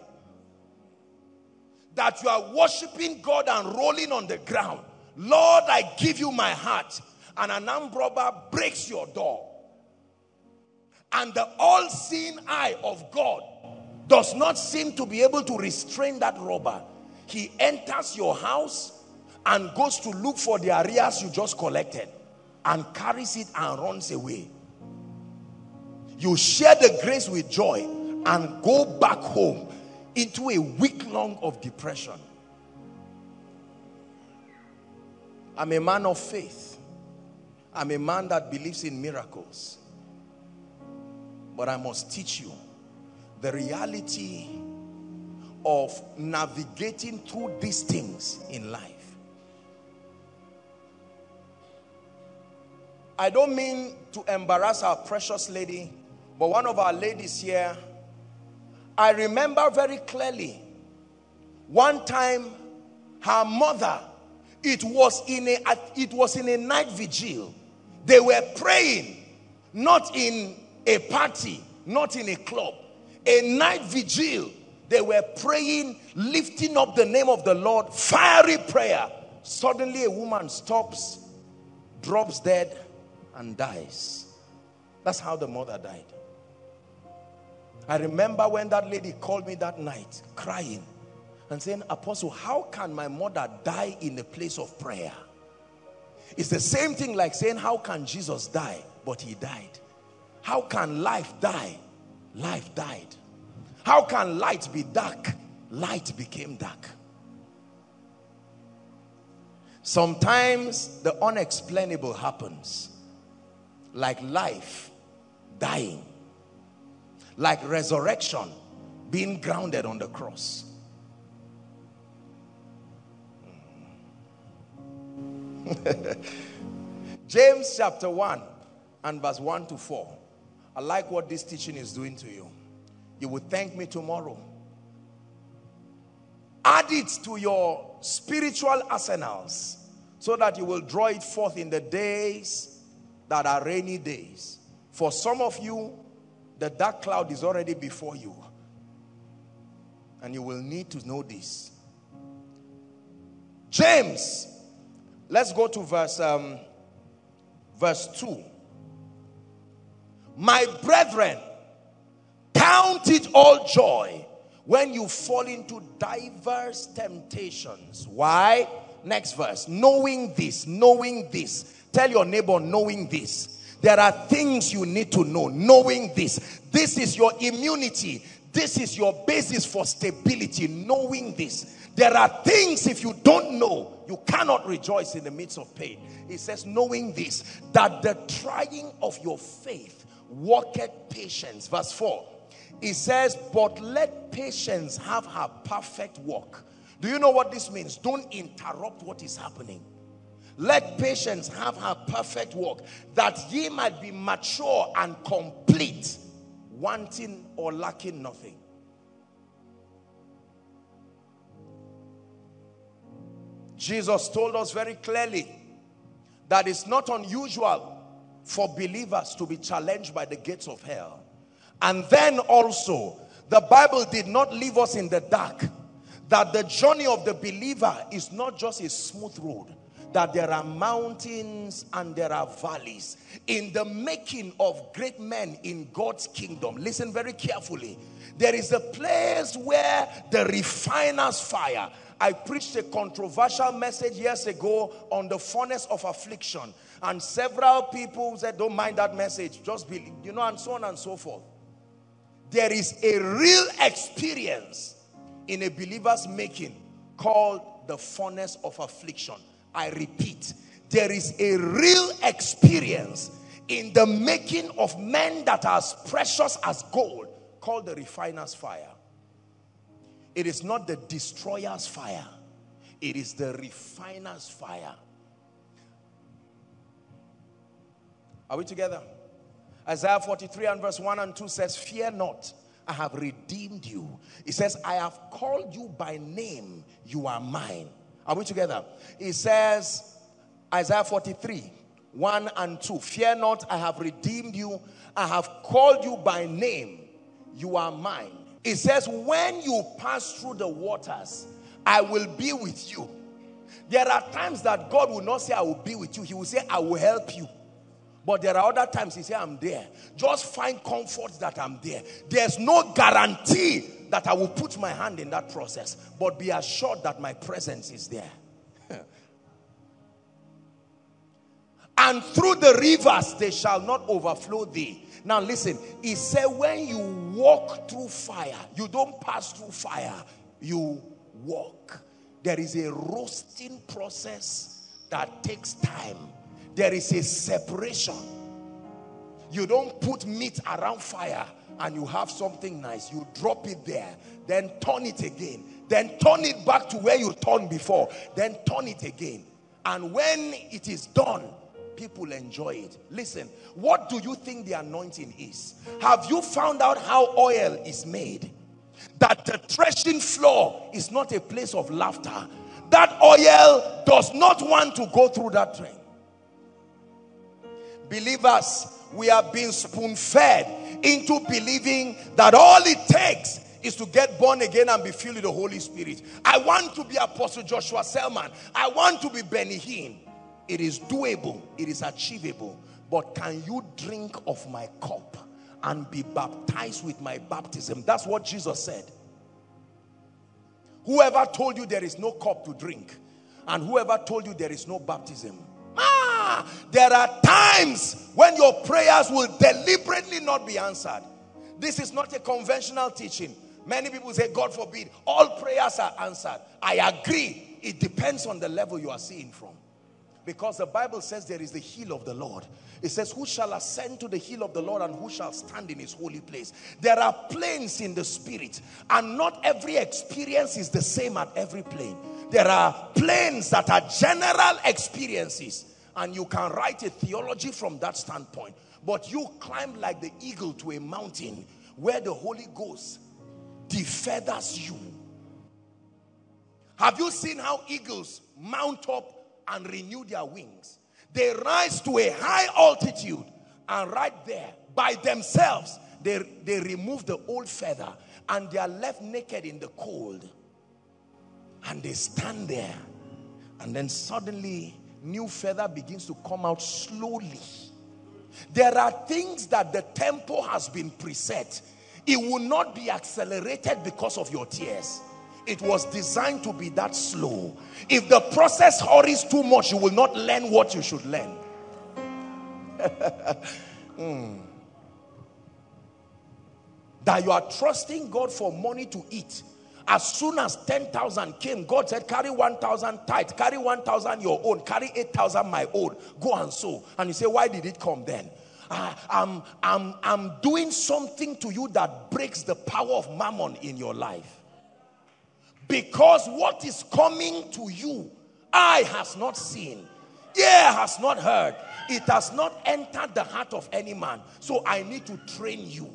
That you are worshiping God and rolling on the ground. "Lord, I give you my heart." And an armed robber breaks your door. And the all-seeing eye of God does not seem to be able to restrain that robber. He enters your house and goes to look for the arrears you just collected and carries it and runs away. You share the grace with joy and go back home into a week long of depression. I'm a man of faith. I'm a man that believes in miracles. But I must teach you the reality of navigating through these things in life. I don't mean to embarrass our precious lady, but one of our ladies here, I remember very clearly, one time her mother, it was in a, it was in a night vigil. They were praying, not in a party, not in a club. A night vigil. They were praying, lifting up the name of the Lord. Fiery prayer. Suddenly a woman stops, drops dead, and dies. That's how the mother died. I remember when that lady called me that night, crying and saying, "Apostle, how can my mother die in the place of prayer?" It's the same thing like saying, "How can Jesus die?" But he died. How can life die? Life died. How can light be dark? Light became dark. Sometimes the unexplainable happens. Like life dying. Like resurrection being grounded on the cross. James chapter one and verse one to four. I like what this teaching is doing to you. You will thank me tomorrow. Add it to your spiritual arsenals so that you will draw it forth in the days that are rainy days. For some of you, the dark cloud is already before you. And you will need to know this. James, let's go to verse, um, verse two. "My brethren, count it all joy when you fall into diverse temptations." Why? Next verse. "Knowing this," knowing this. Tell your neighbor, knowing this. There are things you need to know. Knowing this. This is your immunity. This is your basis for stability. Knowing this. There are things if you don't know, you cannot rejoice in the midst of pain. It says, "Knowing this, that the trying of your faith worketh patience." Verse four. It says, "But let patience have her perfect work." Do you know what this means? Don't interrupt what is happening. "Let patience have her perfect work, that ye might be mature and complete, wanting or lacking nothing." Jesus told us very clearly that it's not unusual for believers to be challenged by the gates of hell. And then also, the Bible did not leave us in the dark, that the journey of the believer is not just a smooth road. that there are mountains and there are valleys. In the making of great men in God's kingdom, listen very carefully, there is a place where the refiner's fire. I preached a controversial message years ago on the furnace of affliction, and several people said, don't mind that message, just believe, you know, and so on and so forth. There is a real experience in a believer's making called the furnace of affliction. I repeat, there is a real experience in the making of men that are as precious as gold called the refiner's fire. It is not the destroyer's fire. It is the refiner's fire. Are we together? Isaiah forty-three and verse one and two says, fear not, I have redeemed you. It says, I have called you by name, you are mine. Are we together? It says, Isaiah forty-three, one and two. Fear not, I have redeemed you. I have called you by name. You are mine. It says, when you pass through the waters, I will be with you. There are times that God will not say, I will be with you. He will say, I will help you. But there are other times he says, I'm there. Just find comfort that I'm there. There's no guarantee that I will put my hand in that process, but be assured that my presence is there. And through the rivers they shall not overflow thee. Now listen, he said when you walk through fire, you don't pass through fire, you walk. There is a roasting process that takes time. There is a separation. You don't put meat around fire and you have something nice. You drop it there, then turn it again, then turn it back to where you turned before, then turn it again. And when it is done, people enjoy it. Listen, what do you think the anointing is? Have you found out how oil is made? That the threshing floor is not a place of laughter. That oil does not want to go through that train. Believers, we have been spoon-fed into believing that all it takes is to get born again and be filled with the Holy Spirit. I want to be Apostle Joshua Selman. I want to be Benny Hinn. It is doable. It is achievable. But can you drink of my cup and be baptized with my baptism? That's what Jesus said. Whoever told you there is no cup to drink and whoever told you there is no baptism, ah, there are times when your prayers will deliberately not be answered. This is not a conventional teaching. Many people say, God forbid, all prayers are answered. I agree. It depends on the level you are seeing from. Because the Bible says there is the hill of the Lord. It says, who shall ascend to the hill of the Lord and who shall stand in his holy place? There are planes in the spirit, and not every experience is the same at every plane. There are planes that are general experiences, and you can write a theology from that standpoint. But you climb like the eagle to a mountain where the Holy Ghost defeathers you. Have you seen how eagles mount up and renew their wings? They rise to a high altitude, and right there by themselves they, they remove the old feather and they are left naked in the cold, and they stand there, and then suddenly new feather begins to come out slowly. There are things that the tempo has been preset. It will not be accelerated because of your tears. It was designed to be that slow. If the process hurries too much, you will not learn what you should learn. mm. That you are trusting God for money to eat. As soon as ten thousand came, God said, carry one thousand tithe, carry one thousand your own, carry eight thousand my own, go and sow. And you say, why did it come then? I, I'm, I'm, I'm doing something to you that breaks the power of mammon in your life. Because what is coming to you, eye has not seen, ear has not heard, it has not entered the heart of any man. So I need to train you.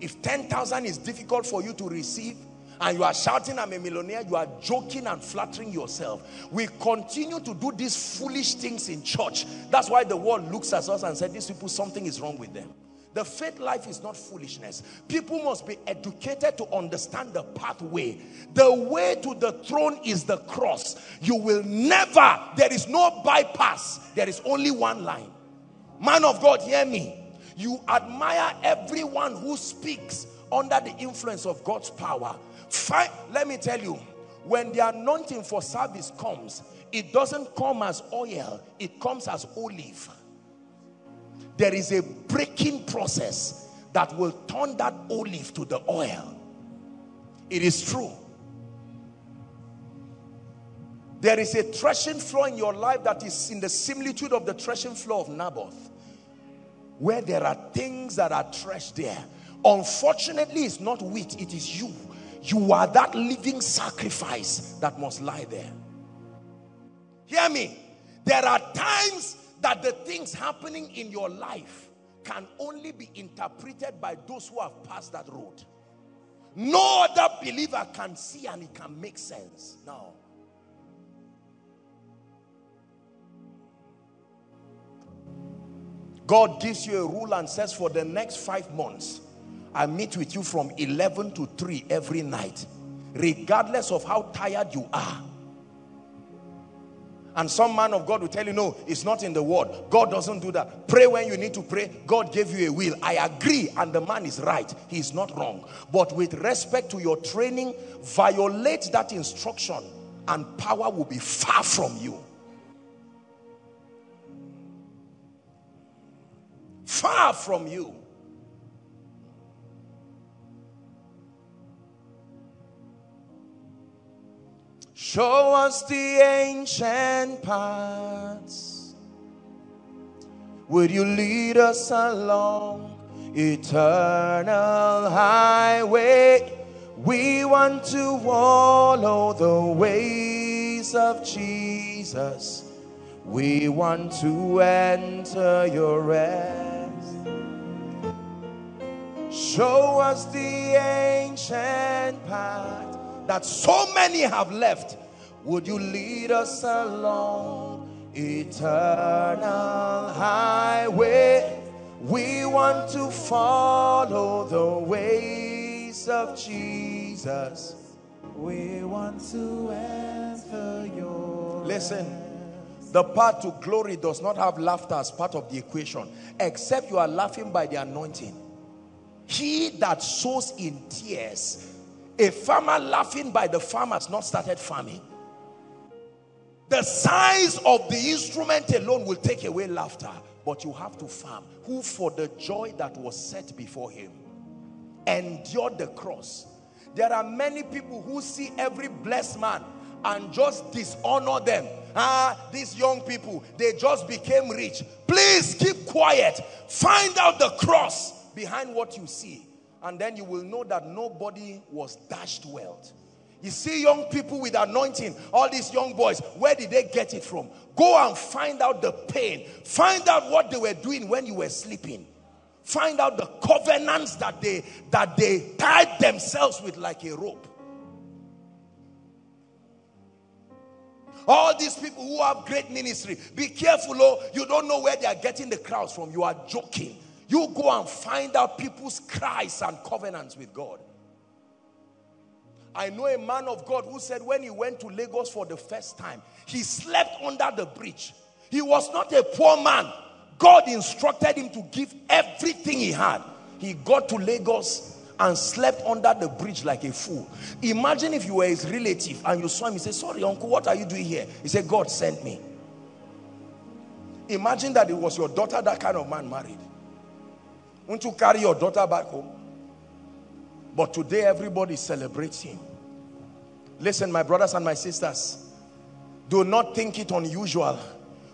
If ten thousand is difficult for you to receive, and you are shouting, I'm a millionaire, you are joking and flattering yourself. We continue to do these foolish things in church. That's why the world looks at us and says, these people, something is wrong with them. The faith life is not foolishness. People must be educated to understand the pathway. The way to the throne is the cross. You will never, there is no bypass. There is only one line. Man of God, hear me. You admire everyone who speaks under the influence of God's power. Find, let me tell you, when the anointing for service comes, it doesn't come as oil, it comes as olive. There is a breaking process that will turn that olive to the oil. It is true. There is a threshing floor in your life that is in the similitude of the threshing floor of Naboth, where there are things that are threshed there. Unfortunately, it's not wheat, it is you. You are that living sacrifice that must lie there. Hear me. There are times that the things happening in your life can only be interpreted by those who have passed that road. No other believer can see and it can make sense. Now, God gives you a rule and says for the next five months, I meet with you from eleven to three every night, regardless of how tired you are. And some man of God will tell you, no, it's not in the word. God doesn't do that. Pray when you need to pray. God gave you a will. I agree, and the man is right. He is not wrong. But with respect to your training, violate that instruction and power will be far from you. Far from you. Show us the ancient paths. Would you lead us along eternal highway? We want to follow the ways of Jesus. We want to enter your rest. Show us the ancient path that so many have left. Would you lead us along eternal highway? We want to follow the ways of Jesus. We want to enter your... Listen, the path to glory does not have laughter as part of the equation, except you are laughing by the anointing. He that sows in tears... A farmer laughing by the farm has not started farming. The size of the instrument alone will take away laughter, but you have to farm. Who for the joy that was set before him endured the cross. There are many people who see every blessed man and just dishonor them. Ah, these young people, they just became rich. Please keep quiet. Find out the cross behind what you see. And then you will know that nobody was dashed wealth. You see young people with anointing, all these young boys, where did they get it from? Go and find out the pain. Find out what they were doing when you were sleeping. Find out the covenants that they, that they tied themselves with like a rope. All these people who have great ministry, be careful, oh, you don't know where they are getting the crowds from. You are joking. You go and find out people's cries and covenants with God. I know a man of God who said when he went to Lagos for the first time, he slept under the bridge. He was not a poor man. God instructed him to give everything he had. He got to Lagos and slept under the bridge like a fool. Imagine if you were his relative and you saw him, he said, sorry, uncle, what are you doing here? He said, God sent me. Imagine that it was your daughter that kind of man married. Won't you carry your daughter back home? But today everybody celebrates him. Listen, my brothers and my sisters, do not think it unusual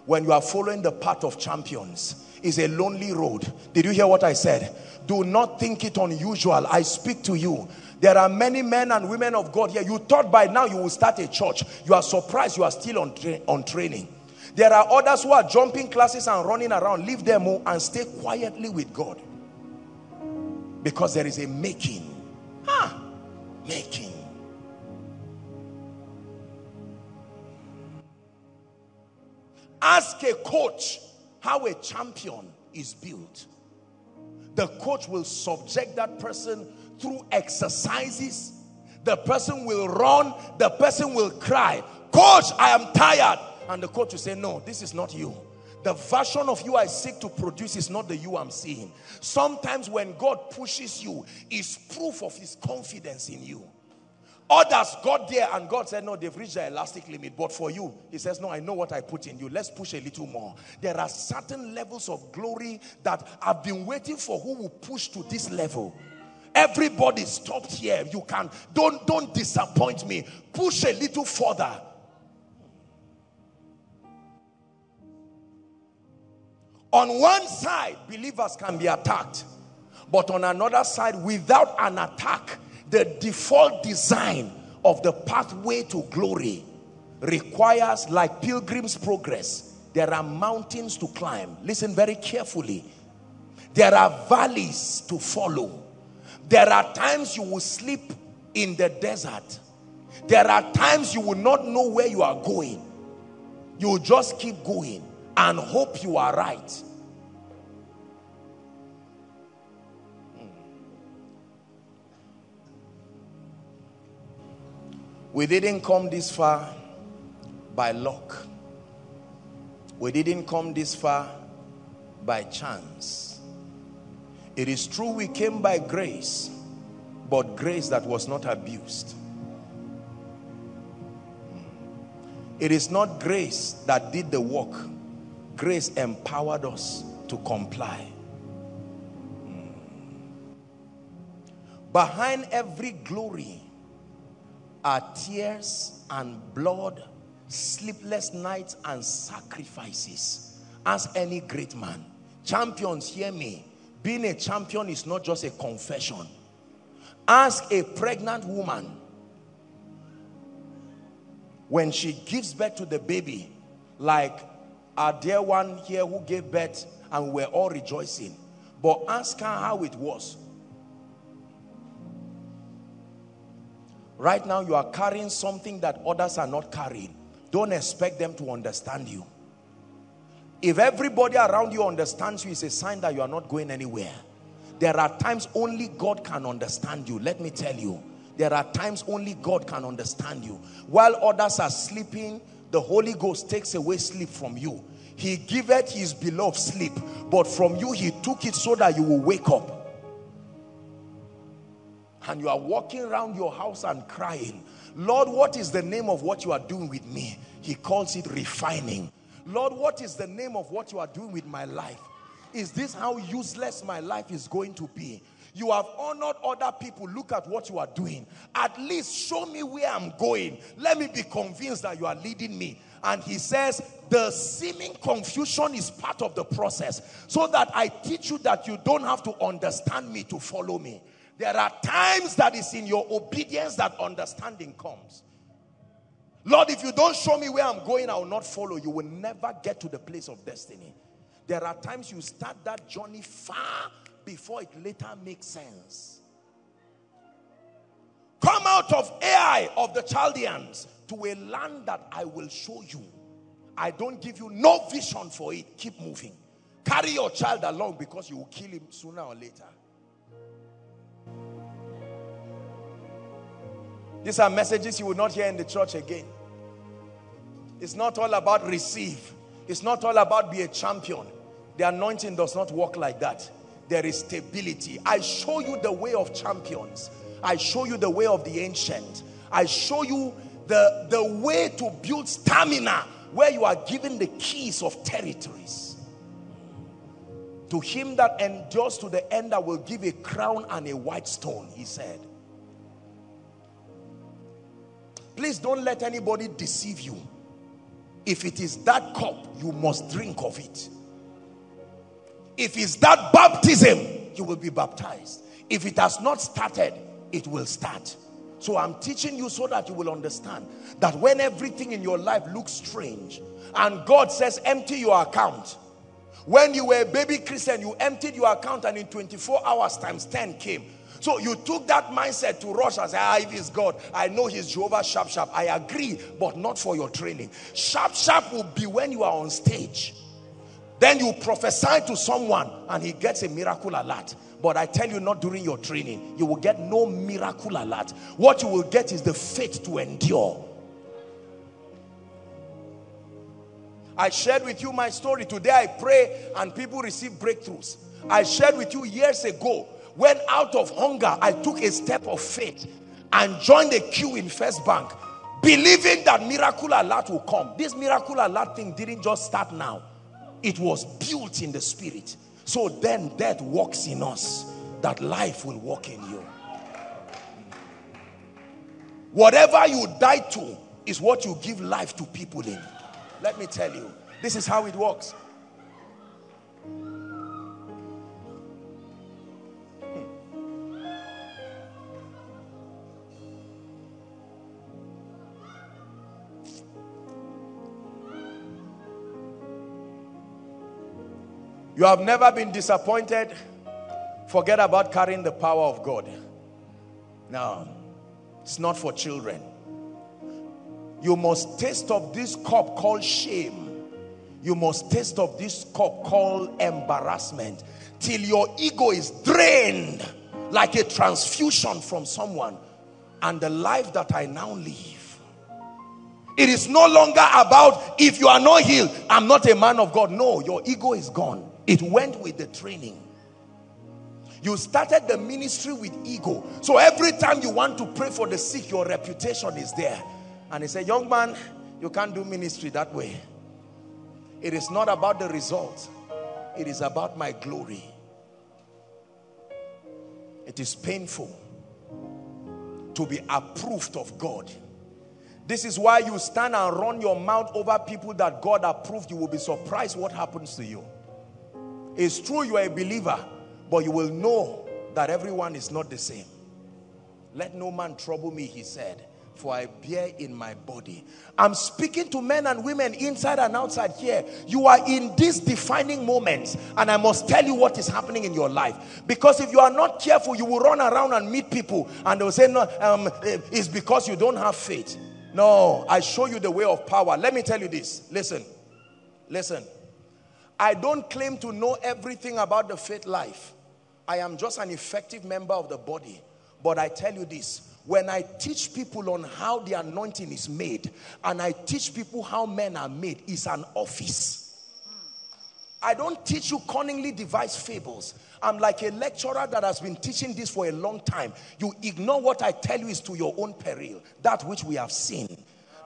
when you are following the path of champions. It's a lonely road. Did you hear what I said? Do not think it unusual. I speak to you. There are many men and women of God here. You thought by now you will start a church. You are surprised you are still on, tra- on training. There are others who are jumping classes and running around. Leave them home and stay quietly with God. Because there is a making. Ah, making. Ask a coach how a champion is built. The coach will subject that person through exercises. The person will run. The person will cry, "Coach, I am tired." And the coach will say, "No, this is not you. The version of you I seek to produce is not the you I'm seeing." Sometimes when God pushes you, it's proof of his confidence in you. Others got there and God said, "No, they've reached their elastic limit." But for you, he says, "No, I know what I put in you. Let's push a little more." There are certain levels of glory that I've been waiting for who will push to this level. Everybody stopped here. You can, don't, don't disappoint me. Push a little further. On one side, believers can be attacked. But on another side, without an attack, the default design of the pathway to glory requires, like Pilgrim's Progress, there are mountains to climb. Listen very carefully. There are valleys to follow. There are times you will sleep in the desert. There are times you will not know where you are going. You will just keep going and hope you are right. We didn't come this far by luck. We didn't come this far by chance. It is true we came by grace, but grace that was not abused. It is not grace that did the work. Grace empowered us to comply. Behind every glory are tears and blood, sleepless nights and sacrifices. As any great man, champions, hear me. Being a champion is not just a confession. Ask a pregnant woman, when she gives birth to the baby, like our dear one here who gave birth and we're all rejoicing, but ask her how it was. Right now, you are carrying something that others are not carrying. Don't expect them to understand you. If everybody around you understands you, it's a sign that you are not going anywhere. There are times only God can understand you. Let me tell you, there are times only God can understand you. While others are sleeping, the Holy Ghost takes away sleep from you. He giveth his beloved sleep, but from you he took it so that you will wake up. And you are walking around your house and crying, "Lord, what is the name of what you are doing with me?" He calls it refining. "Lord, what is the name of what you are doing with my life? Is this how useless my life is going to be? You have honored other people. Look at what you are doing. At least show me where I'm going. Let me be convinced that you are leading me." And he says, the seeming confusion is part of the process, so that I teach you that you don't have to understand me to follow me. There are times that it's in your obedience that understanding comes. "Lord, if you don't show me where I'm going, I will not follow." You will never get to the place of destiny. There are times you start that journey far before it later makes sense. "Come out of Ur of the Chaldeans to a land that I will show you. I don't give you no vision for it. Keep moving." Carry your child along, because you will kill him sooner or later. These are messages you will not hear in the church again. It's not all about receive. It's not all about be a champion. The anointing does not work like that. There is stability. I show you the way of champions. I show you the way of the ancient. I show you the, the way to build stamina, where you are given the keys of territories. "To him that endures to the end, I will give a crown and a white stone," he said. Please don't let anybody deceive you. If it is that cup, you must drink of it. If it's that baptism, you will be baptized. If it has not started, it will start. So I'm teaching you so that you will understand that when everything in your life looks strange and God says empty your account. When you were a baby Christian, you emptied your account and in twenty-four hours times ten came. So you took that mindset to rush and say, "Ah, if it's God, I know he's Jehovah Sharp Sharp." I agree, but not for your training. Sharp Sharp will be when you are on stage. Then you prophesy to someone and he gets a miracle alert. But I tell you, not during your training. You will get no miracle alert. What you will get is the faith to endure. I shared with you my story. Today I pray and people receive breakthroughs. I shared with you years ago when out of hunger I took a step of faith and joined a queue in First Bank, believing that miracle alert will come. This miracle alert thing didn't just start now. It was built in the spirit. So then death works in us, that life will work in you. Whatever you die to is what you give life to people in. Let me tell you, this is how it works. You have never been disappointed. Forget about carrying the power of God. No, it's not for children. You must taste of this cup called shame. You must taste of this cup called embarrassment till your ego is drained like a transfusion from someone. And the life that I now live, it is no longer about if you are not healed, I'm not a man of God. No, your ego is gone. It went with the training. You started the ministry with ego. So every time you want to pray for the sick, your reputation is there. And he said, young man, you can't do ministry that way. It is not about the result. It is about my glory. It is painful to be approved of God. This is why you stand and run your mouth over people that God approved. You will be surprised what happens to you. It's true you are a believer, but you will know that everyone is not the same. Let no man trouble me, he said, for I bear in my body. I'm speaking to men and women inside and outside here. You are in these defining moments, and I must tell you what is happening in your life. Because if you are not careful, you will run around and meet people, and they'll say, no, um, it's because you don't have faith. No, I show you the way of power. Let me tell you this. Listen, listen. I don't claim to know everything about the faith life. I am just an effective member of the body. But I tell you this, when I teach people on how the anointing is made, and I teach people how men are made, it's an office. I don't teach you cunningly devised fables. I'm like a lecturer that has been teaching this for a long time. You ignore what I tell you is to your own peril, that which we have seen,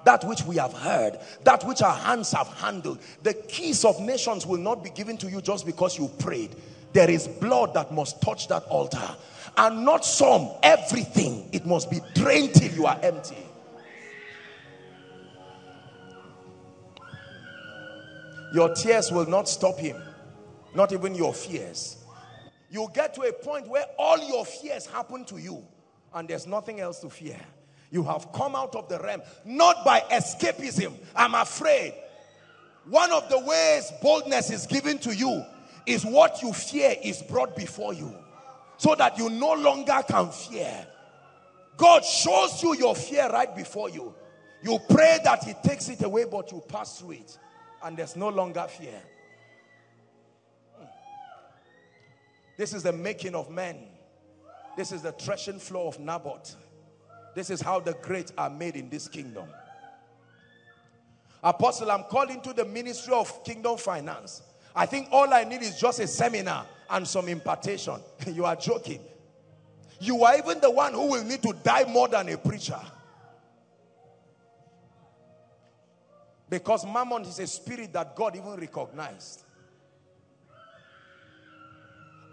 that which we have heard, that which our hands have handled. The keys of nations will not be given to you just because you prayed. There is blood that must touch that altar. And not some, everything. It must be drained till you are empty. Your tears will not stop him. Not even your fears. You get to a point where all your fears happen to you, and there's nothing else to fear. You have come out of the realm, not by escapism. I'm afraid. One of the ways boldness is given to you is what you fear is brought before you, so that you no longer can fear. God shows you your fear right before you. You pray that he takes it away, but you pass through it, and there's no longer fear. This is the making of men. This is the threshing floor of Naboth. This is how the great are made in this kingdom. Apostle, I'm called into the ministry of kingdom finance. I think all I need is just a seminar and some impartation. You are joking. You are even the one who will need to die more than a preacher. Because mammon is a spirit that God even recognized.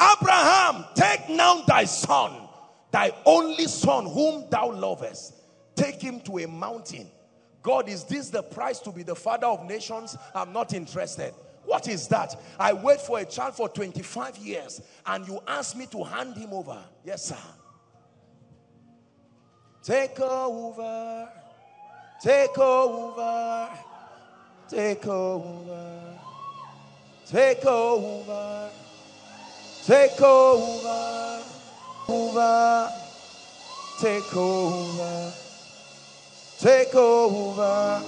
Abraham, take now thy son, thy only son whom thou lovest, take him to a mountain. God, is this the price to be the father of nations? I'm not interested. What is that? I wait for a child for twenty-five years and you ask me to hand him over? Yes, sir. Take over. Take over. Take over. Take over. Take over. Over, take over, take over,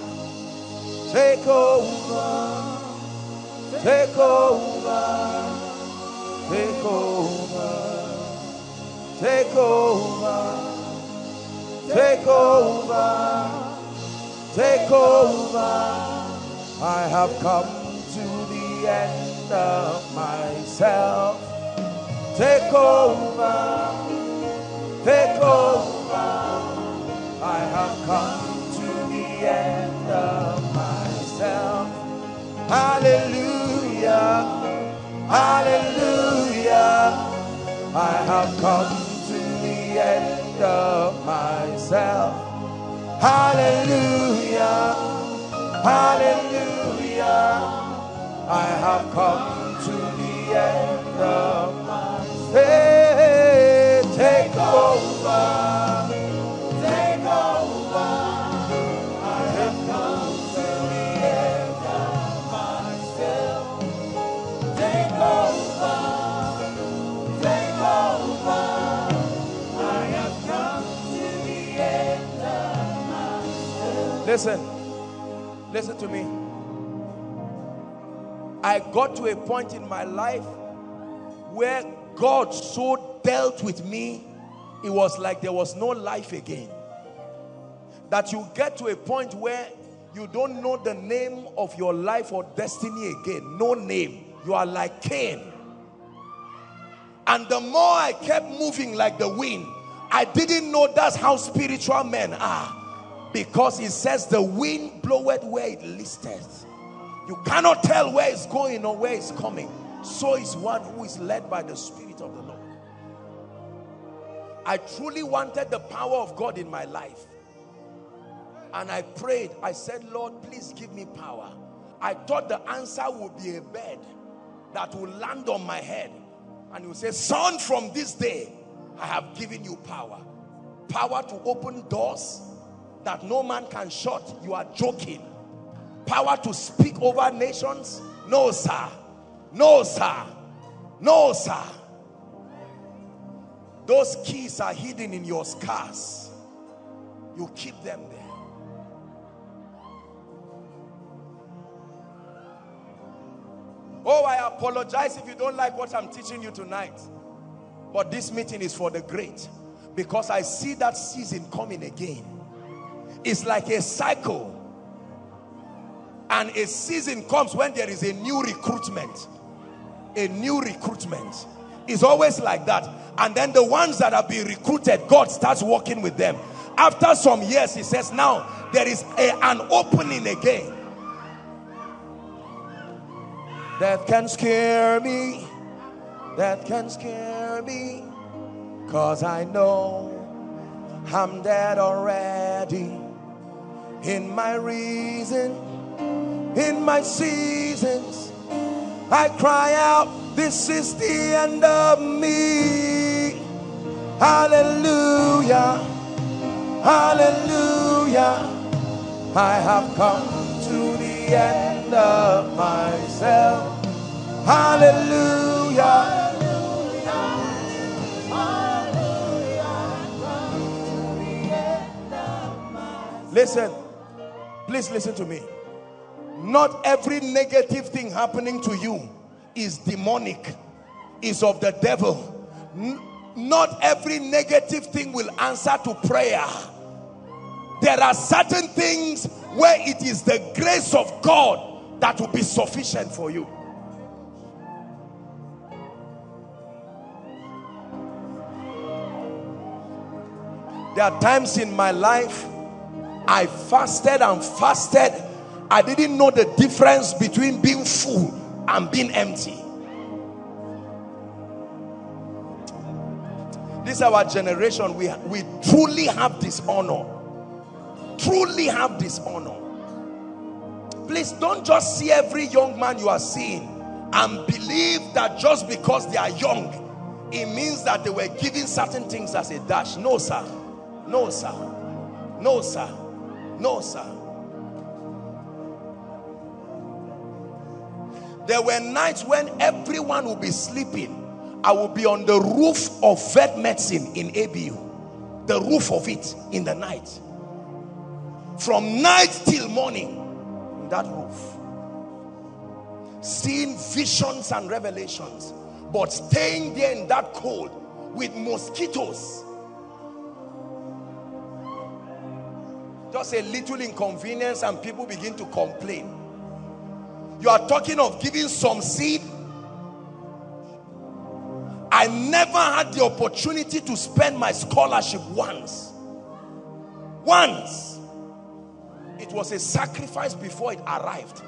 take over, take over, take over. Take over, take over, take over. I have come to the end of myself. Take over, take over. I have come to the end of myself. Hallelujah, hallelujah. I have come to the end of myself. Hallelujah, hallelujah. I have come to the end of myself. Hey, take over, take over. I have come to the end of myself. Take over. Listen, listen to me. I got to a point in my life where God so dealt with me, it was like there was no life again. That you get to a point where you don't know the name of your life or destiny again. No name. You are like Cain. And the more I kept moving like the wind, I didn't know that's how spiritual men are. Because it says the wind bloweth where it listeth. You cannot tell where it's going or where it's coming. So is one who is led by the Spirit of the Lord. I truly wanted the power of God in my life. And I prayed. I said, Lord, please give me power. I thought the answer would be a bed that will land on my head. And you say, son, from this day, I have given you power. Power to open doors that no man can shut. You are joking. Power to speak over nations? No, sir. No, sir. No, sir. Those keys are hidden in your scars. You keep them there. Oh, I apologize if you don't like what I'm teaching you tonight. But this meeting is for the great. Because I see that season coming again. It's like a cycle, and a season comes when there is a new recruitment. A new recruitment. It's always like that. And then the ones that have been recruited, God starts working with them. After some years, he says, now there is a, an opening again. That can scare me, that can scare me, cause I know I'm dead already. In my reason, in my seasons, I cry out, this is the end of me. Hallelujah, hallelujah. I have come to the end of myself. Hallelujah. Listen, please listen to me. Not every negative thing happening to you is demonic, is of the devil. N- not every negative thing will answer to prayer. There are certain things where it is the grace of God that will be sufficient for you. There are times in my life I fasted and fasted. I didn't know the difference between being full and being empty. This is our generation. We, we truly have dishonor. Truly have dishonor. Please don't just see every young man you are seeing and believe that just because they are young, it means that they were given certain things as a dash. No, sir. No, sir. No, sir. No, sir. There were nights when everyone would be sleeping. I would be on the roof of vet medicine in A B U. The roof of it in the night. From night till morning. In that roof. Seeing visions and revelations. But staying there in that cold with mosquitoes. Just a little inconvenience and people begin to complain. You are talking of giving some seed. I never had the opportunity to spend my scholarship once. Once. It was a sacrifice before it arrived.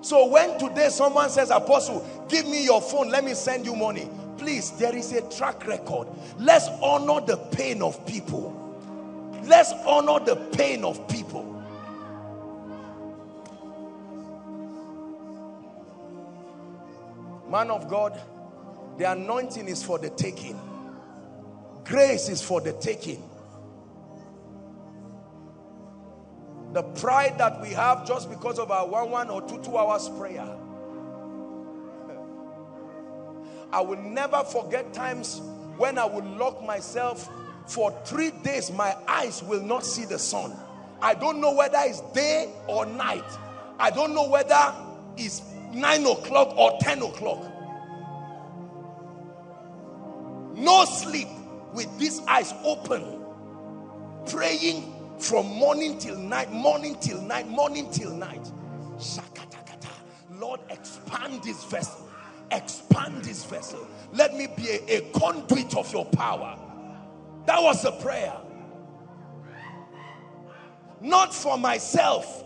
So when today someone says, Apostle, give me your phone, let me send you money. Please, there is a track record. Let's honor the pain of people. Let's honor the pain of people. Man of God, the anointing is for the taking. Grace is for the taking. The pride that we have just because of our one, one or two, two hours prayer. I will never forget times when I would lock myself for three days. My eyes will not see the sun. I don't know whether it's day or night. I don't know whether it's nine o'clock or ten o'clock. No sleep with these eyes open, praying from morning till night, morning till night, morning till night. Shakatakata. Lord, expand this vessel. Expand this vessel. Let me be a, a conduit of your power. That was the prayer. Not for myself.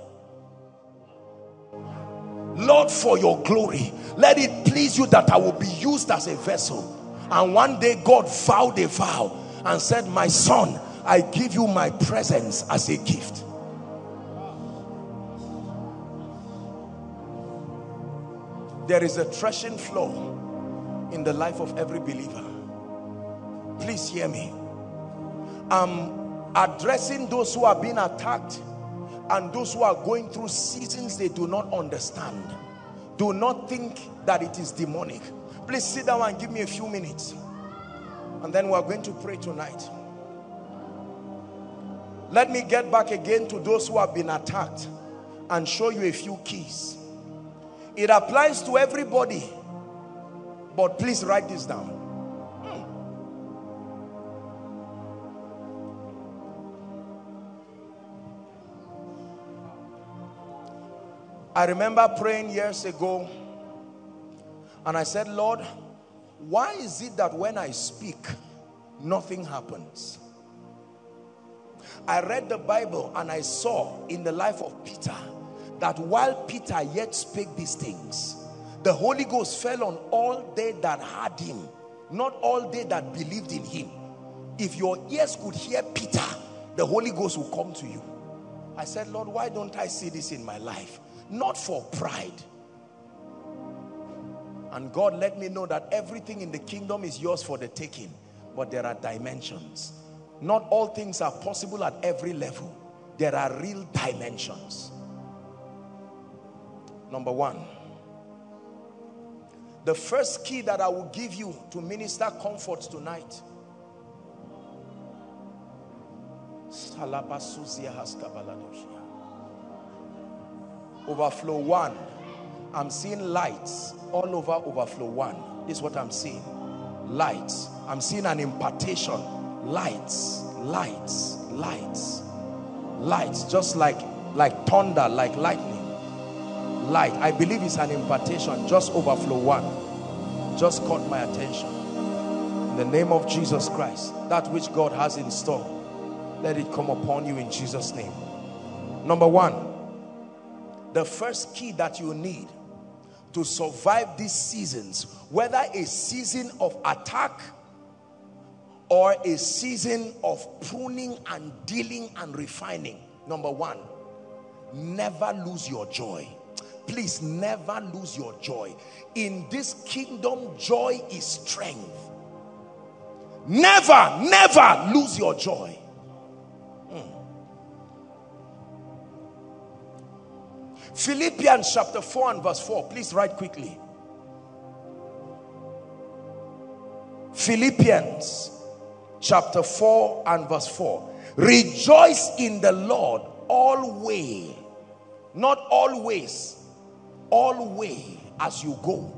Lord, for your glory. Let it please you that I will be used as a vessel. And one day God vowed a vow and said, my son, I give you my presence as a gift. There is a threshing floor in the life of every believer. Please hear me. I'm addressing those who are being attacked and those who are going through seasons they do not understand. Do not think that it is demonic. Please sit down and give me a few minutes. And then we are going to pray tonight. Let me get back again to those who have been attacked and show you a few keys. It applies to everybody, but please write this down. I remember praying years ago and I said, Lord, why is it that when I speak, nothing happens? I read the Bible and I saw in the life of Peter that while Peter yet spake these things, the Holy Ghost fell on all they that heard him, not all they that believed in him. If your ears could hear Peter, the Holy Ghost will come to you. I said, Lord, why don't I see this in my life? Not for pride. And God let me know that everything in the kingdom is yours for the taking, but there are dimensions. Not all things are possible at every level. There are real dimensions. Number one, the first key that I will give you to minister comfort tonight. Overflow one. I'm seeing lights all over overflow one. This is what I'm seeing. Lights. I'm seeing an impartation. Lights, lights, lights, lights, just like like thunder, like lightning. Light. I believe it's an impartation. Just overflow one. Just caught my attention. In the name of Jesus Christ, that which God has in store, let it come upon you in Jesus' name. Number one, the first key that you need to survive these seasons, whether a season of attack or a season of pruning and dealing and refining. Number one, never lose your joy. Please never lose your joy. In this kingdom, joy is strength. Never, never lose your joy. Hmm. Philippians chapter four and verse four. Please write quickly. Philippians chapter four and verse four. Rejoice in the Lord always. Not always. Always as you go.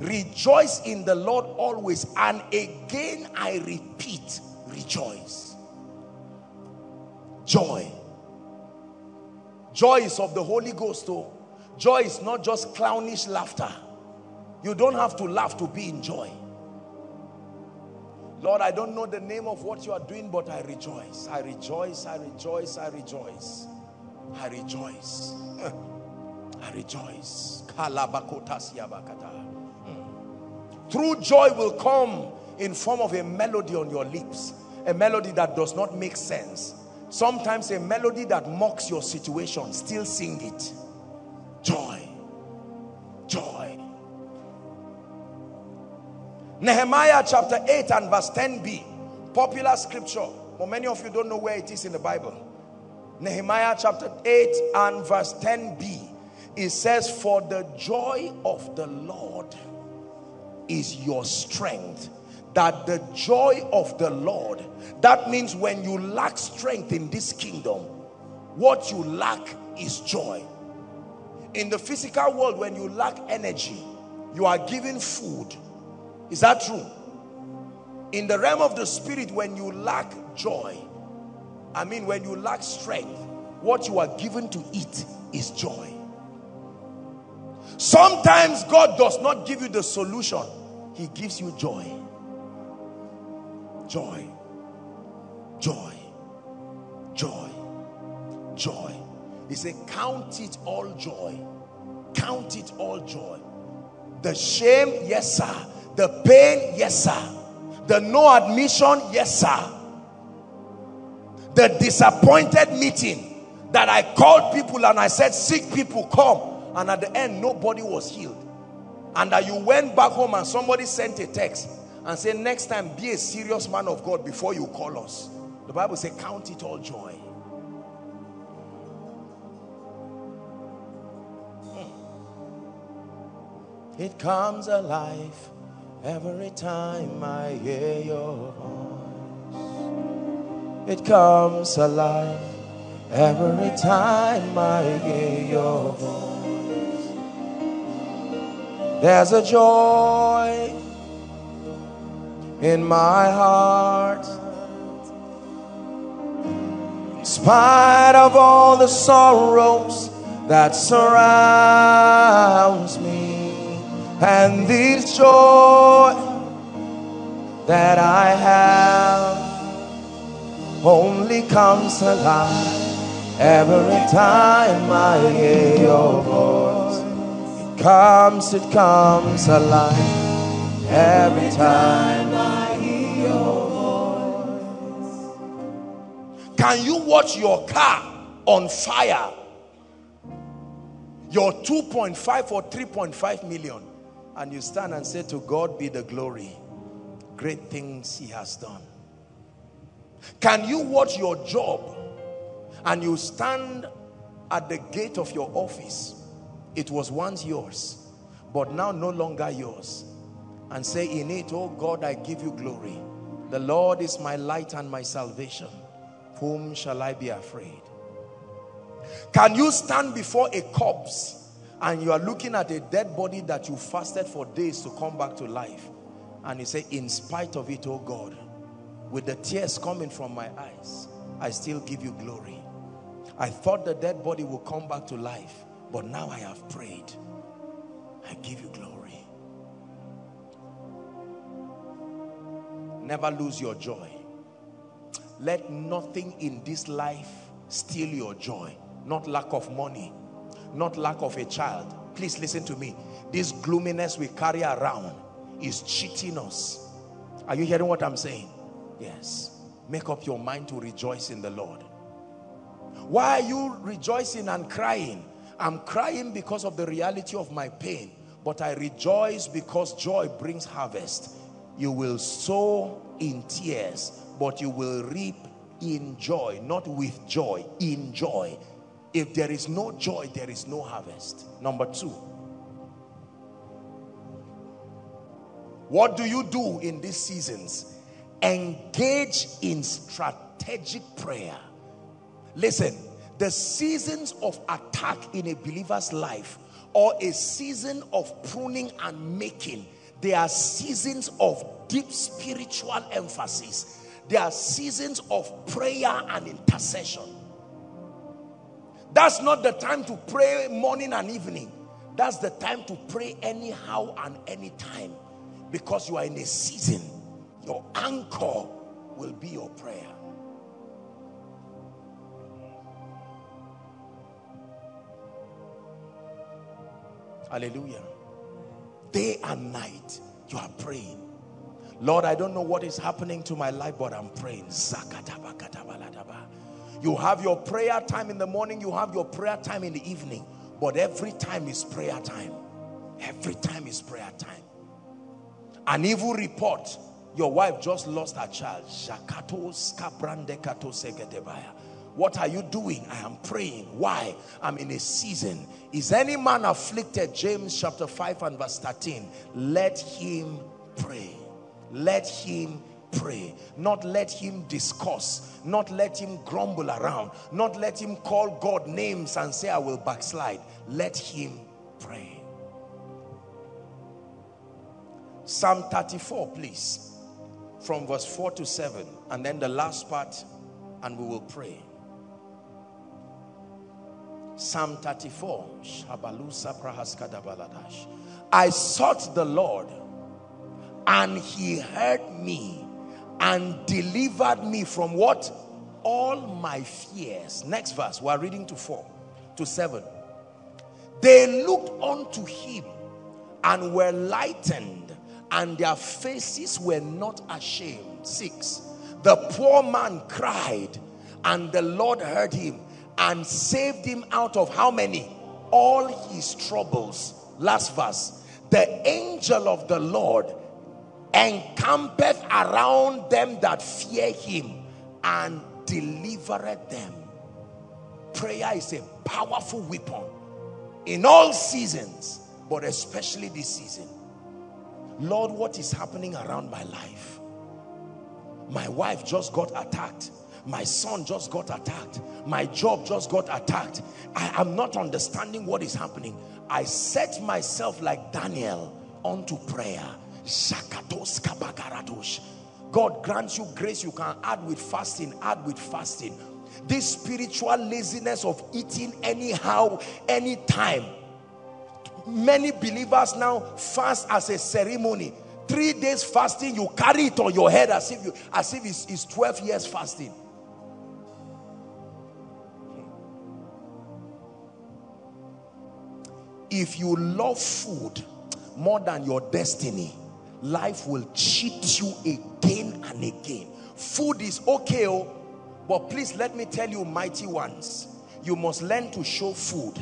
Rejoice in the Lord always, and again I repeat, rejoice. Joy. Joy is of the Holy Ghost. Oh. Joy is not just clownish laughter. You don't have to laugh to be in joy. Lord, I don't know the name of what you are doing, but I rejoice. I rejoice, I rejoice, I rejoice. I rejoice. I rejoice. Mm. True joy will come in form of a melody on your lips. A melody that does not make sense. Sometimes a melody that mocks your situation. Still sing it. Joy. Joy. Nehemiah chapter eight and verse ten b. Popular scripture. But many of you don't know where it is in the Bible. Nehemiah chapter eight and verse ten b. It says, for the joy of the Lord is your strength. That the joy of the Lord, that means when you lack strength in this kingdom, what you lack is joy. In the physical world, when you lack energy, you are given food. Is that true? In the realm of the spirit, when you lack joy, I mean when you lack strength, what you are given to eat is joy. Sometimes God does not give you the solution. He gives you joy. Joy. Joy. Joy. Joy. He said, count it all joy. Count it all joy. The shame, yes sir. The pain, yes sir. The no admission, yes sir. The disappointed meeting that I called people and I said, sick people come. And at the end, nobody was healed. And that you went back home and somebody sent a text and said, next time, be a serious man of God before you call us. The Bible says, count it all joy. Hmm. It comes alive every time I hear your voice. It comes alive every time I hear your voice. There's a joy in my heart, in spite of all the sorrows that surrounds me, and this joy that I have only comes alive every time I hear your voice. Comes, it comes alive every time I hear your voice. Can you watch your car on fire? Your two point five or three point five million, and you stand and say, to God be the glory, great things he has done. Can you watch your job and you stand at the gate of your office? It was once yours, but now no longer yours. And say in it, oh God, I give you glory. The Lord is my light and my salvation. Whom shall I be afraid? Can you stand before a corpse and you are looking at a dead body that you fasted for days to come back to life? And you say, in spite of it, oh God, with the tears coming from my eyes, I still give you glory. I thought the dead body would come back to life. But now I have prayed. I give you glory. Never lose your joy. Let nothing in this life steal your joy. Not lack of money. Not lack of a child. Please listen to me. This gloominess we carry around is cheating us. Are you hearing what I'm saying? Yes. Make up your mind to rejoice in the Lord. Why are you rejoicing and crying? I'm crying because of the reality of my pain, but I rejoice because joy brings harvest. You will sow in tears, but you will reap in joy, not with joy, in joy. If there is no joy, there is no harvest. Number two, what do you do in these seasons? Engage in strategic prayer. Listen. The seasons of attack in a believer's life or a season of pruning and making. There are seasons of deep spiritual emphasis. There are seasons of prayer and intercession. That's not the time to pray morning and evening. That's the time to pray anyhow and anytime, because you are in a season. Your anchor will be your prayer. Hallelujah. Day and night, you are praying. Lord, I don't know what is happening to my life, but I'm praying. You have your prayer time in the morning, you have your prayer time in the evening, but every time is prayer time. Every time is prayer time. An evil report, your wife just lost her child. What are you doing? I am praying. Why? I'm in a season. Is any man afflicted? James chapter five and verse thirteen. Let him pray. Let him pray. Not let him discuss. Not let him grumble around. Not let him call God names and say, I will backslide. Let him pray. Psalm thirty-four, please. From verse four to seven. And then the last part, and we will pray. Psalm thirty-four. I sought the Lord, and he heard me and delivered me from what? All my fears. Next verse, we are reading to four to seven. They looked unto him and were lightened, and their faces were not ashamed. Six. The poor man cried, and the Lord heard him and saved him out of how many? All his troubles. Last verse. The angel of the Lord encampeth around them that fear him and delivereth them. Prayer is a powerful weapon in all seasons, but especially this season. Lord, what is happening around my life? My wife just got attacked. My son just got attacked. My job just got attacked. I am not understanding what is happening. I set myself like Daniel unto prayer. God grants you grace. You can add with fasting, add with fasting. This spiritual laziness of eating anyhow, anytime. Many believers now fast as a ceremony. Three days fasting, you carry it on your head as if, you, as if it's, it's twelve years fasting. If you love food more than your destiny, life will cheat you again and again. Food is okay, oh, but please let me tell you, mighty ones, you must learn to show food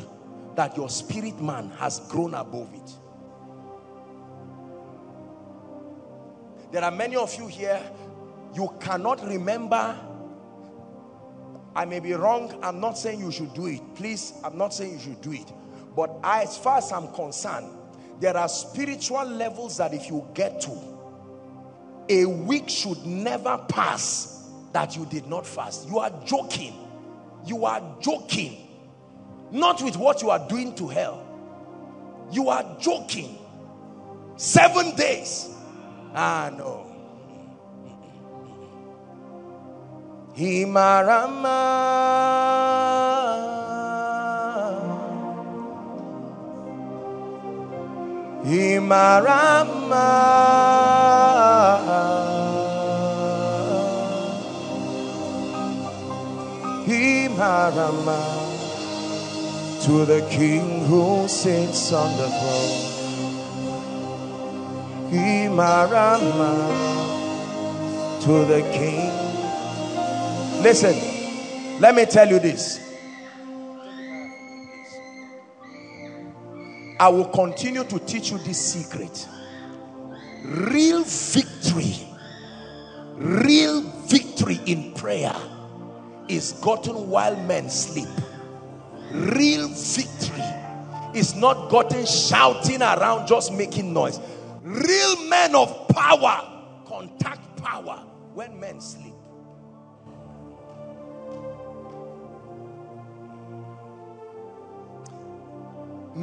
that your spirit man has grown above it. There are many of you here, you cannot remember. I may be wrong. I'm not saying you should do it. Please, I'm not saying you should do it. But I, as far as I'm concerned, there are spiritual levels that if you get to, a week should never pass that you did not fast. You are joking. You are joking. Not with what you are doing to hell. You are joking. Seven days. Ah, no. Himarama. Himarama. Himarama. To the King who sits on the throne. Himarama. To the King. Listen, let me tell you this. I will continue to teach you this secret. Real victory, real victory in prayer is gotten while men sleep. Real victory is not gotten shouting around, just making noise. Real men of power contact power when men sleep.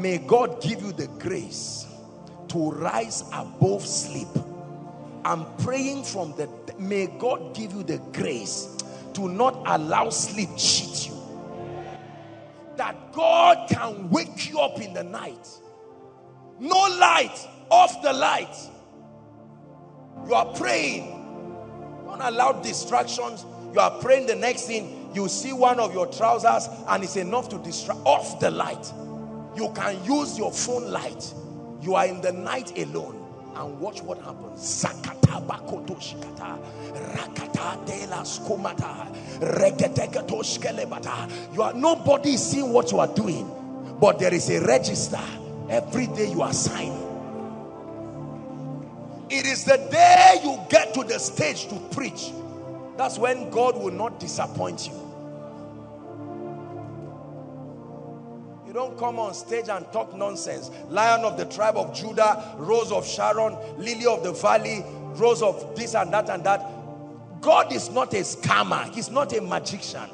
May God give you the grace to rise above sleep. I'm praying from the, may God give you the grace to not allow sleep cheat you. That God can wake you up in the night. No light, off the light. You are praying. Don't allow distractions. You are praying, the next thing, you see one of your trousers and it's enough to distract. Off the light. You can use your phone light. You are in the night alone. And watch what happens. Zakata bakotoshikata, rakata dela skumata, reketeketoskelebata. You are, nobody is seeing what you are doing, but there is a register. Every day you are signing. It is the day you get to the stage to preach. That's when God will not disappoint you. You don't come on stage and talk nonsense. Lion of the tribe of Judah, Rose of Sharon, Lily of the Valley, Rose of this and that and that. God is not a scammer. He's not a magician.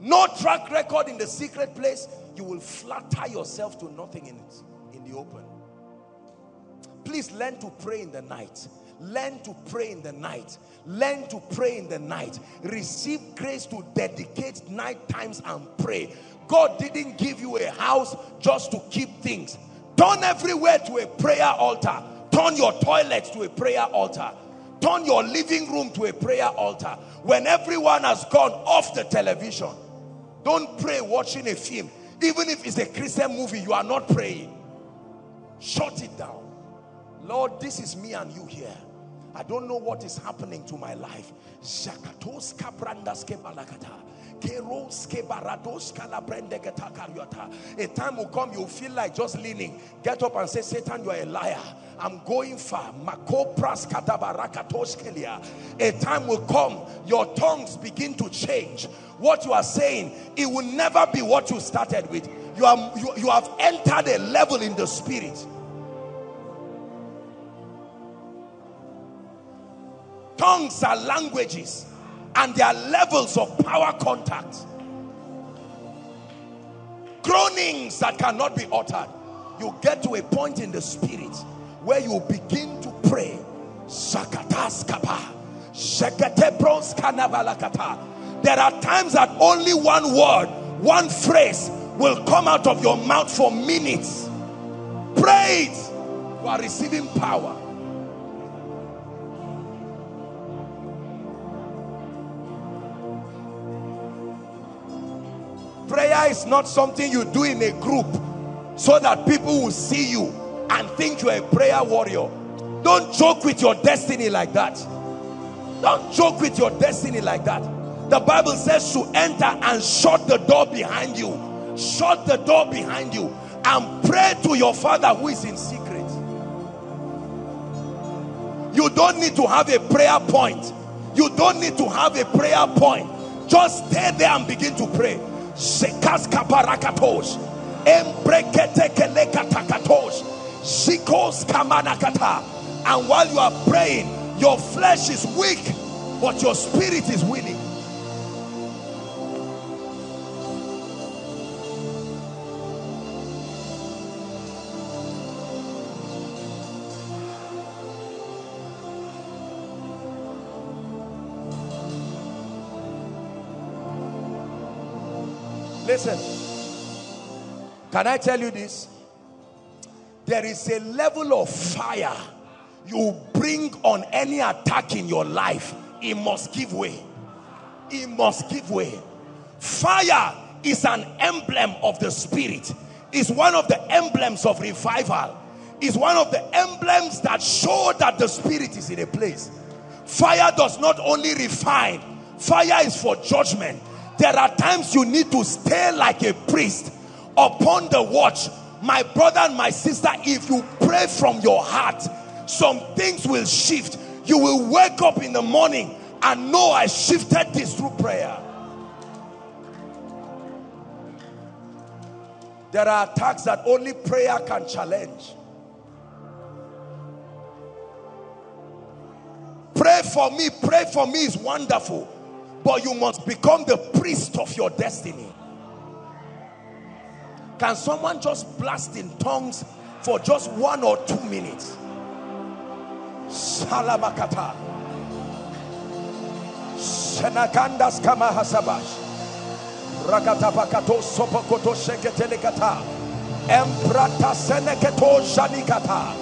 No track record in the secret place. You will flatter yourself to nothing in it, in the open. Please learn to pray in the night. Learn to pray in the night. Learn to pray in the night. Receive grace to dedicate night times and pray. God didn't give you a house just to keep things. Turn everywhere to a prayer altar. Turn your toilets to a prayer altar. Turn your living room to a prayer altar. When everyone has gone, off the television. Don't pray watching a film. Even if it's a Christian movie, you are not praying. Shut it down. Lord, this is me and you here. I don't know what is happening to my life. A time will come, you'll feel like just leaning. Get up and say, Satan, you are a liar. I'm going far. A time will come, your tongues begin to change. What you are saying, it will never be what you started with. You, are, you, you have entered a level in the spirit. Tongues are languages. And there are levels of power contact. Groanings that cannot be uttered. You get to a point in the spirit where you begin to pray. There are times that only one word, one phrase will come out of your mouth for minutes. Pray it. You are receiving power. Prayer is not something you do in a group so that people will see you and think you're a prayer warrior. Don't joke with your destiny like that. Don't joke with your destiny like that. The Bible says to enter and shut the door behind you. Shut the door behind you and pray to your Father who is in secret. You don't need to have a prayer point. You don't need to have a prayer point. Just stay there and begin to pray. Sekas kaparakatos, embreketekelekatakatos, sikos kamanakata. And while you are praying, your flesh is weak, but your spirit is willing. Listen, can I tell you this? There is a level of fire you bring on any attack in your life. It must give way. It must give way. Fire is an emblem of the spirit. It's one of the emblems of revival. It's one of the emblems that show that the spirit is in a place. Fire does not only refine. Fire is for judgment. There are times you need to stay like a priest upon the watch. My brother and my sister, if you pray from your heart, some things will shift. You will wake up in the morning and know I shifted this through prayer. There are attacks that only prayer can challenge. Pray for me, pray for me is wonderful. But you must become the priest of your destiny. Can someone just blast in tongues for just one or two minutes? Salabakata. Senakandas kama hasabash. Rakatapakato sopokoto sheketelekata. Emprata seneketo shanikata.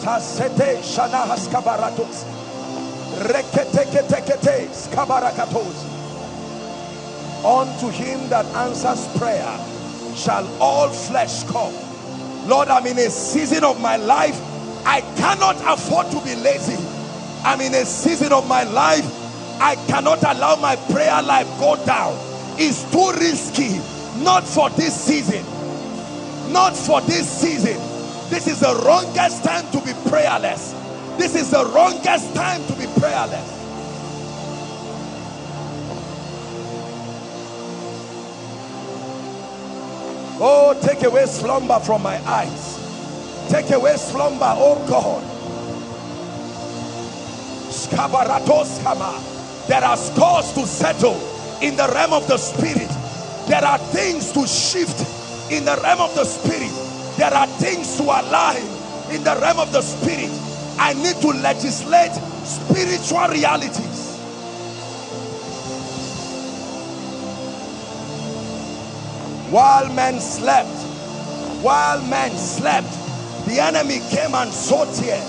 Tasete shanahas kabaratos. Reketeketekete skabarakatos. Unto him that answers prayer shall all flesh come. Lord, I'm in a season of my life. I cannot afford to be lazy. I'm in a season of my life. I cannot allow my prayer life go down. It's too risky. Not for this season. Not for this season. This is the wrongest time to be prayerless. This is the wrongest time to be prayerless. Oh, take away slumber from my eyes. Take away slumber, oh God. Skabaratos kama. There are scores to settle in the realm of the spirit. There are things to shift in the realm of the spirit. There are things to align in the realm of the spirit. I need to legislate spiritual realities. While men slept, while men slept, the enemy came and sowed tears.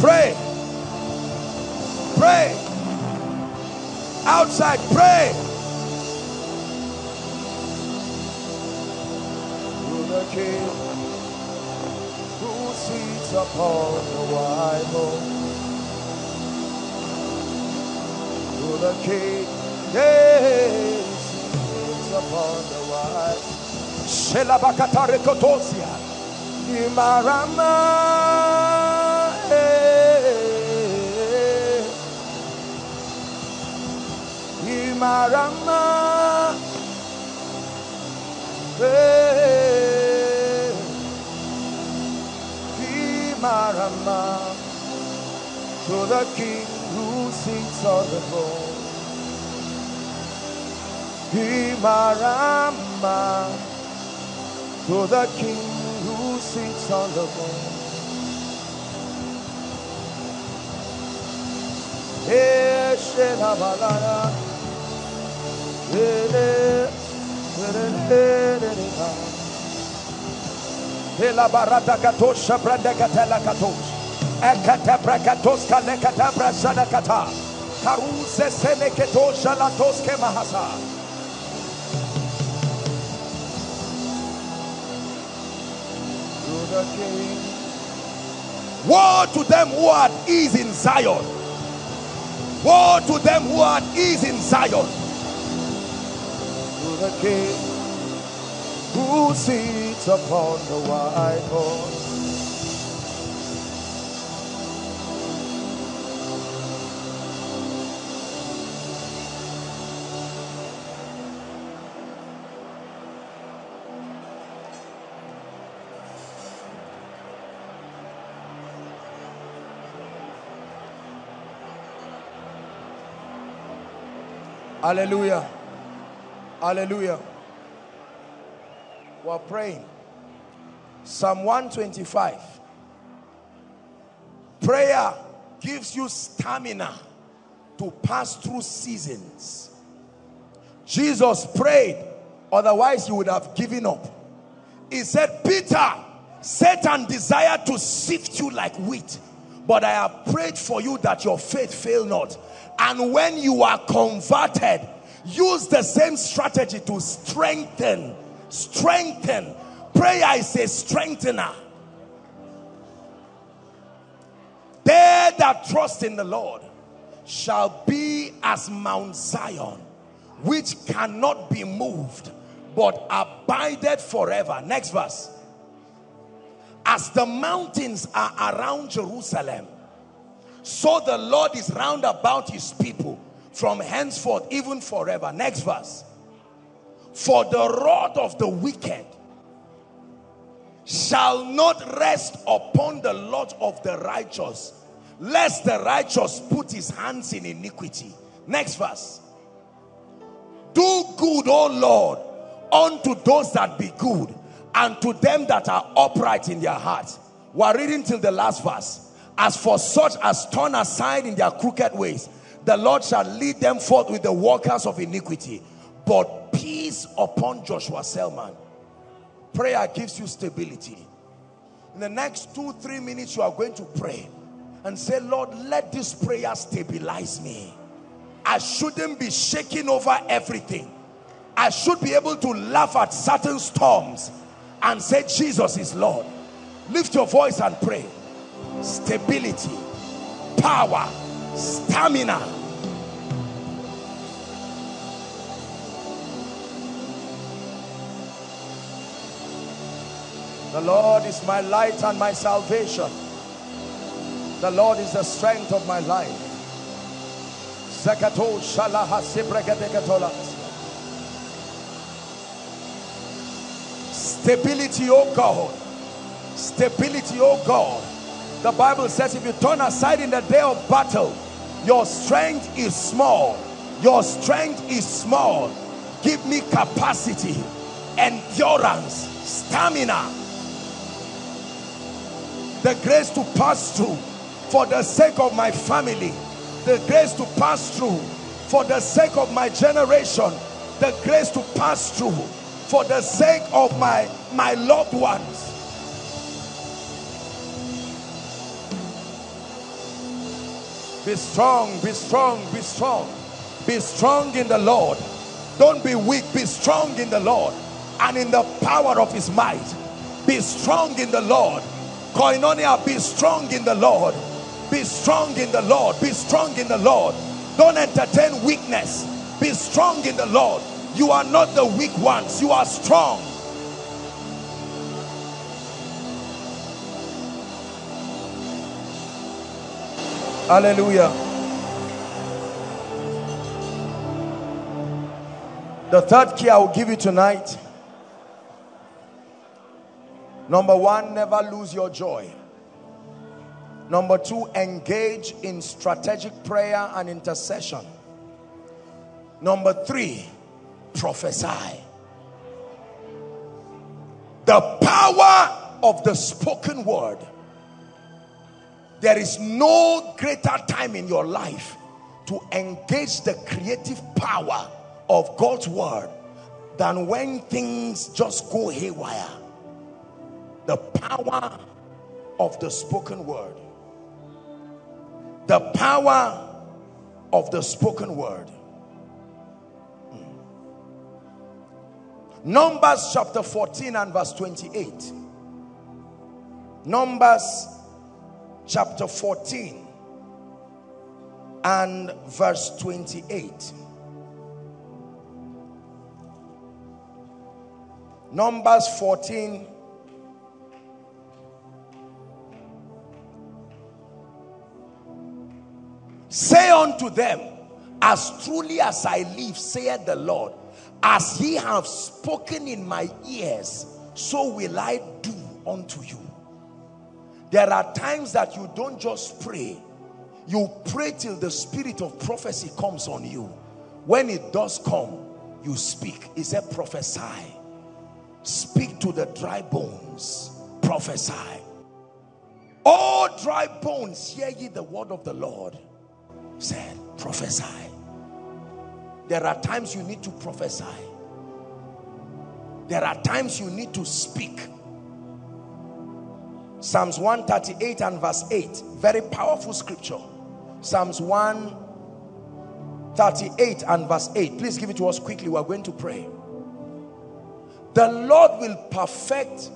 Pray, pray, outside, pray. Okay. Seats upon the wide moon to the king, yes, seats upon the wide Shelabakatarikotosia Imarama Imarama Imarama Marama, to the King who sits on the throne. Marama, to the King who sits on the throne. Eshenabalaya, ele, ele, ele, ele. Woe to them who are at ease in Zion. Woe to them who are at ease in Zion. To the king who sits upon the white horse. Hallelujah. Hallelujah. We're praying. Psalm one twenty-five. Prayer gives you stamina to pass through seasons. Jesus prayed, otherwise you would have given up. He said, Peter, Satan desired to sift you like wheat, but I have prayed for you that your faith fail not. And when you are converted, use the same strategy to strengthen. Strengthen. Prayer is a strengthener. They that trust in the Lord shall be as Mount Zion, which cannot be moved, but abideth forever. Next verse. As the mountains are around Jerusalem, so the Lord is round about his people from henceforth, even forever. Next verse. For the rod of the wicked shall not rest upon the lot of the righteous, lest the righteous put his hands in iniquity. Next verse. Do good, O Lord, unto those that be good, and to them that are upright in their hearts. We are reading till the last verse. As for such as turn aside in their crooked ways, the Lord shall lead them forth with the workers of iniquity. But peace upon Joshua Selman. Prayer gives you stability. In the next two, three minutes, you are going to pray and say, Lord, let this prayer stabilize me. I shouldn't be shaking over everything. I should be able to laugh at certain storms and say, Jesus is Lord. Lift your voice and pray. Stability, power, stamina. The Lord is my light and my salvation. The Lord is the strength of my life. Zakato shalaha sibregadekatolas. Stability, O God. Stability, O God. The Bible says if you turn aside in the day of battle, your strength is small. Your strength is small. Give me capacity, endurance, stamina, the grace to pass through for the sake of my family, the grace to pass through for the sake of my generation, the grace to pass through for the sake of my, my loved ones. Be strong, be strong, be strong. Be strong in the Lord. Don't be weak, be strong in the Lord and in the power of his might. Be strong in the Lord. Koinonia, be strong in the Lord. Be strong in the Lord. Be strong in the Lord. Don't entertain weakness. Be strong in the Lord. You are not the weak ones. You are strong. Hallelujah. The third key I will give you tonight. Number one, never lose your joy. Number two, engage in strategic prayer and intercession. Number three, prophesy. The power of the spoken word. There is no greater time in your life to engage the creative power of God's word than when things just go haywire. The power of the spoken word. The power of the spoken word. Numbers chapter fourteen and verse twenty-eight. Numbers chapter fourteen and verse twenty-eight. Numbers fourteen say unto them, as truly as I live, saith the Lord, as he have spoken in my ears, so will I do unto you. There are times that you don't just pray. You pray till the spirit of prophecy comes on you. When it does come, you speak. He said, prophesy. Speak to the dry bones. Prophesy. O dry bones, hear ye the word of the Lord. Said, prophesy. There are times you need to prophesy. There are times you need to speak. Psalms one thirty-eight and verse eight, very powerful scripture. Psalms one thirty-eight and verse eight. Please give it to us quickly. We are going to pray. The Lord will perfect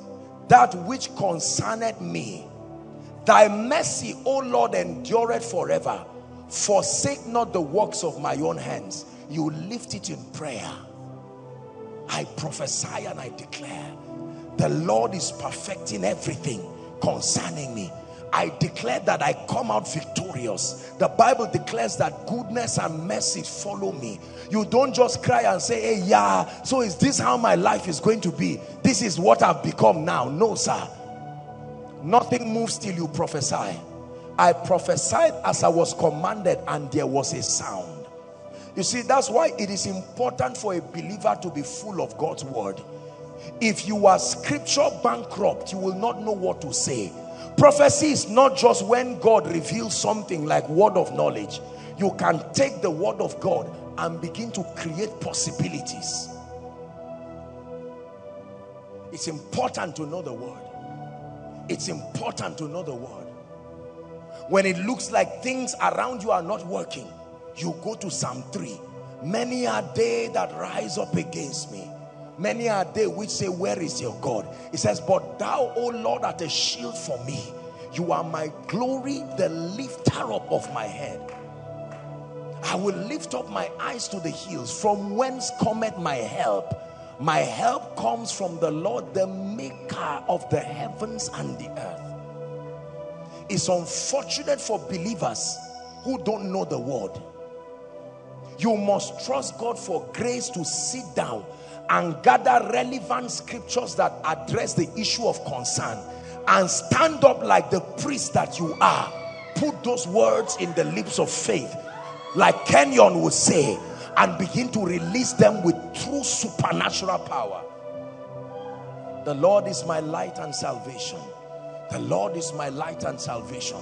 that which concerneth me. Thy mercy, O Lord, endureth forever. Forsake not the works of my own hands. You lift it in prayer. I prophesy and I declare, the Lord is perfecting everything concerning me. I declare that I come out victorious. The Bible declares that goodness and mercy follow me. You don't just cry and say, hey, yeah, so is this how my life is going to be? This is what I've become now. No, sir. Nothing moves till you prophesy. I prophesied as I was commanded, and there was a sound. You see, that's why it is important for a believer to be full of God's word. If you are scripture bankrupt, you will not know what to say. Prophecy is not just when God reveals something like word of knowledge. You can take the word of God and begin to create possibilities. It's important to know the word. It's important to know the word. When it looks like things around you are not working, you go to Psalm three. Many are they that rise up against me. Many are they which say, where is your God? It says, but thou, O Lord, art a shield for me. You are my glory, the lifter up of my head. I will lift up my eyes to the hills. From whence cometh my help? My help comes from the Lord, the maker of the heavens and the earth. It's unfortunate for believers who don't know the word. You must trust God for grace to sit down and gather relevant scriptures that address the issue of concern, and stand up like the priest that you are. Put those words in the lips of faith, like Kenyon would say, and begin to release them with true supernatural power. The Lord is my light and salvation. The Lord is my light and salvation.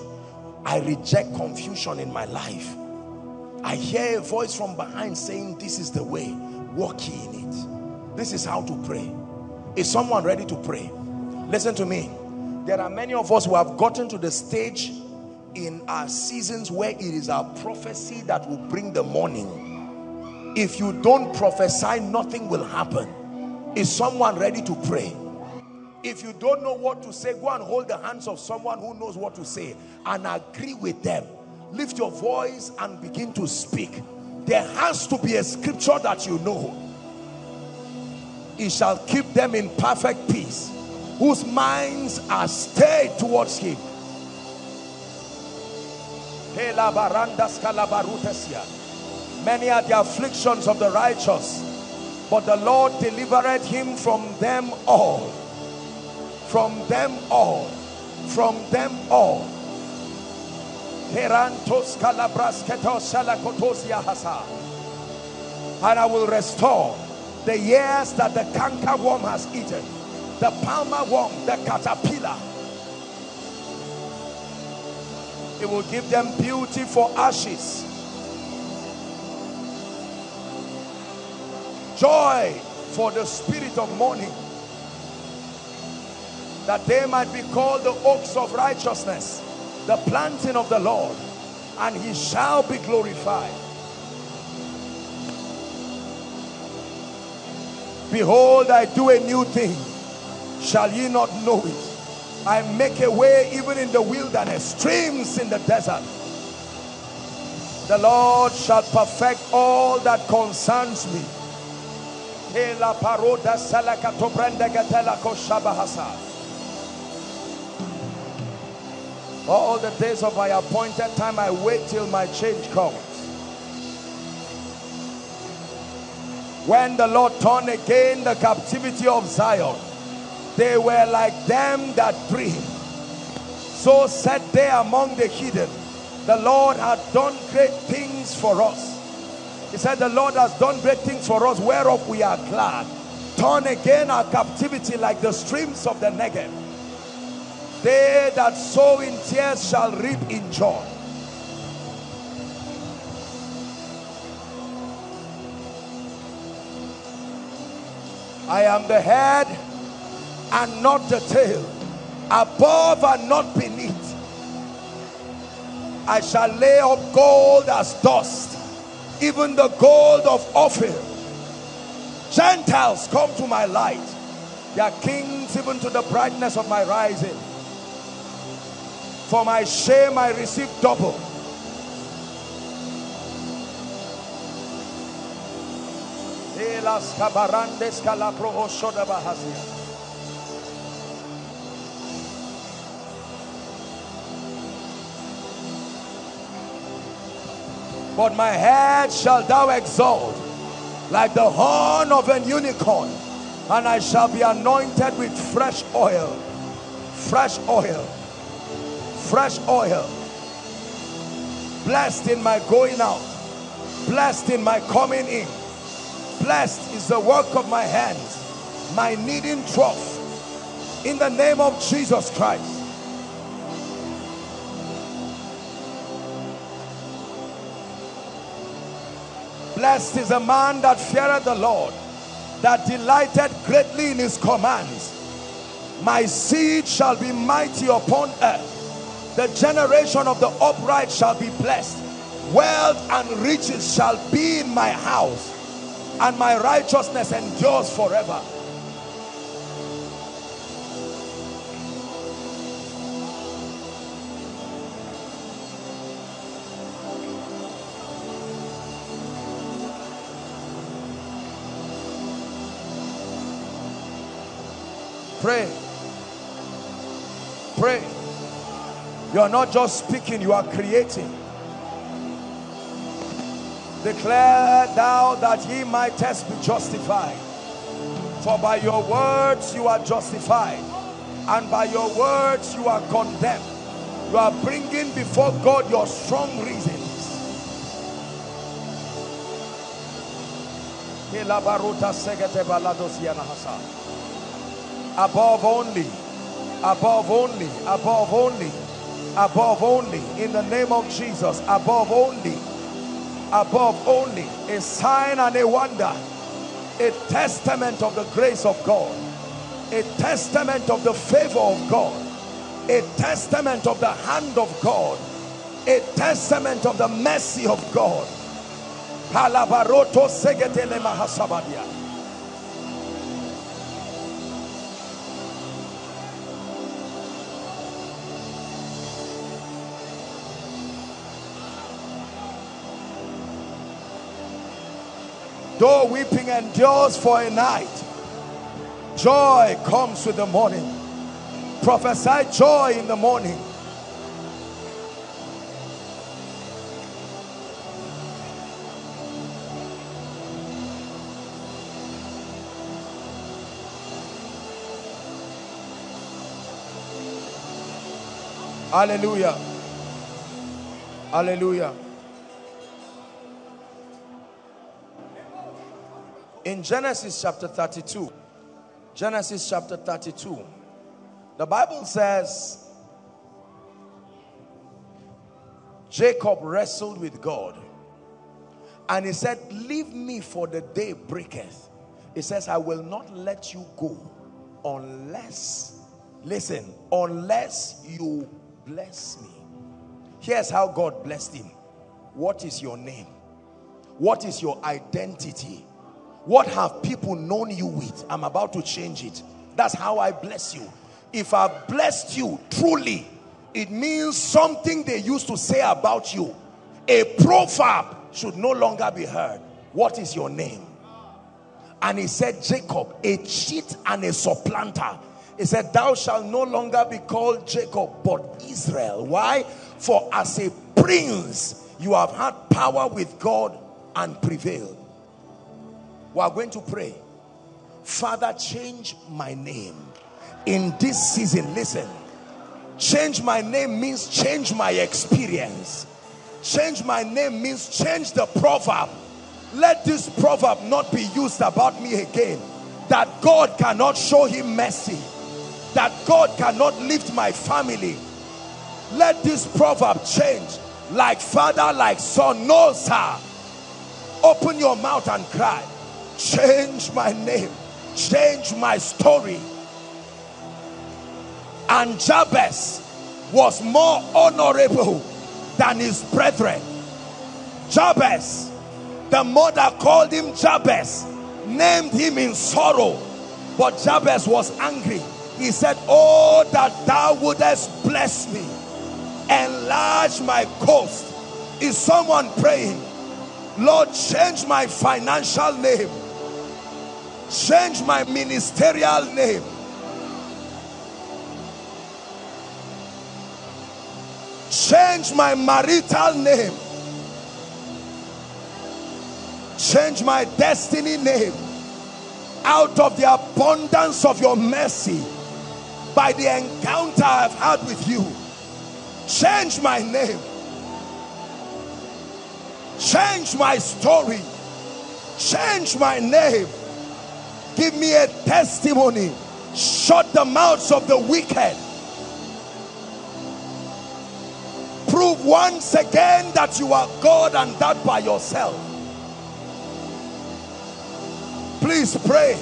I reject confusion in my life. I hear a voice from behind saying, this is the way, walk ye in it. This is how to pray. Is someone ready to pray? Listen to me. There are many of us who have gotten to the stage in our seasons where it is our prophecy that will bring the morning. If you don't prophesy, nothing will happen. Is someone ready to pray? If you don't know what to say, go and hold the hands of someone who knows what to say and agree with them. Lift your voice and begin to speak. There has to be a scripture that you know. It shall keep them in perfect peace, whose minds are stayed towards him. Many are the afflictions of the righteous, but the Lord delivered him from them all. From them all, from them all. And I will restore the years that the canker worm has eaten, the palmer worm, the caterpillar. It will give them beauty for ashes, joy for the spirit of mourning, that they might be called the oaks of righteousness, the planting of the Lord, and he shall be glorified. Behold, I do a new thing. Shall ye not know it? I make a way even in the wilderness, streams in the desert. The Lord shall perfect all that concerns me. All the days of my appointed time, I wait till my change comes. When the Lord turned again the captivity of Zion, they were like them that dream. So said they among the heathen, the Lord had done great things for us. He said, the Lord has done great things for us, whereof we are glad. Turn again our captivity like the streams of the Negev. They that sow in tears shall reap in joy. I am the head and not the tail, above and not beneath. I shall lay up gold as dust, even the gold of Ophir. Gentiles come to my light, their kings even to the brightness of my rising. For my shame I receive double. But my head shall thou exalt like the horn of an unicorn, and I shall be anointed with fresh oil, fresh oil, fresh oil. Blessed in my going out, blessed in my coming in. Blessed is the work of my hands, my kneading trough. In the name of Jesus Christ. Blessed is a man that feareth the Lord, that delighted greatly in his commands. My seed shall be mighty upon earth. The generation of the upright shall be blessed. Wealth and riches shall be in my house, and my righteousness endures forever. Pray. Pray. You are not just speaking, you are creating. Declare thou that ye mightest be justified. For by your words you are justified, and by your words you are condemned. You are bringing before God your strong reasons. Above only, above only, above only, above only, in the name of Jesus, above only, above only, a sign and a wonder, a testament of the grace of God, a testament of the favor of God, a testament of the hand of God, a testament of the mercy of God. Palabaroto segetele mahasabadia. Though weeping endures for a night, joy comes with the morning. Prophesy joy in the morning. Hallelujah. Hallelujah. In Genesis chapter thirty-two, Genesis chapter thirty-two, the Bible says, Jacob wrestled with God, and he said, leave me for the day breaketh. He says, I will not let you go unless, listen, unless you bless me. Here's how God blessed him. What is your name? What is your identity? What have people known you with? I'm about to change it. That's how I bless you. If I've blessed you truly, it means something they used to say about you. A proverb should no longer be heard. What is your name? And he said, Jacob, a cheat and a supplanter. He said, thou shalt no longer be called Jacob, but Israel. Why? For as a prince, you have had power with God and prevailed. We are going to pray. Father, change my name in this season. Listen, change my name means change my experience. Change my name means change the proverb. Let this proverb not be used about me again, that God cannot show him mercy, that God cannot lift my family. Let this proverb change. Like father, like son. No, sir. Open your mouth and cry. Change my name, change my story. And Jabez was more honorable than his brethren. Jabez, the mother called him Jabez, named him in sorrow. But Jabez was angry. He said, oh, that thou wouldest bless me, enlarge my coast. Is someone praying? Lord, change my financial name. Change my ministerial name. Change my marital name. Change my destiny name. Out of the abundance of your mercy, by the encounter I've had with you, change my name. Change my story. Change my name. Give me a testimony. Shut the mouths of the wicked. Prove once again that you are God and that by yourself. Please pray.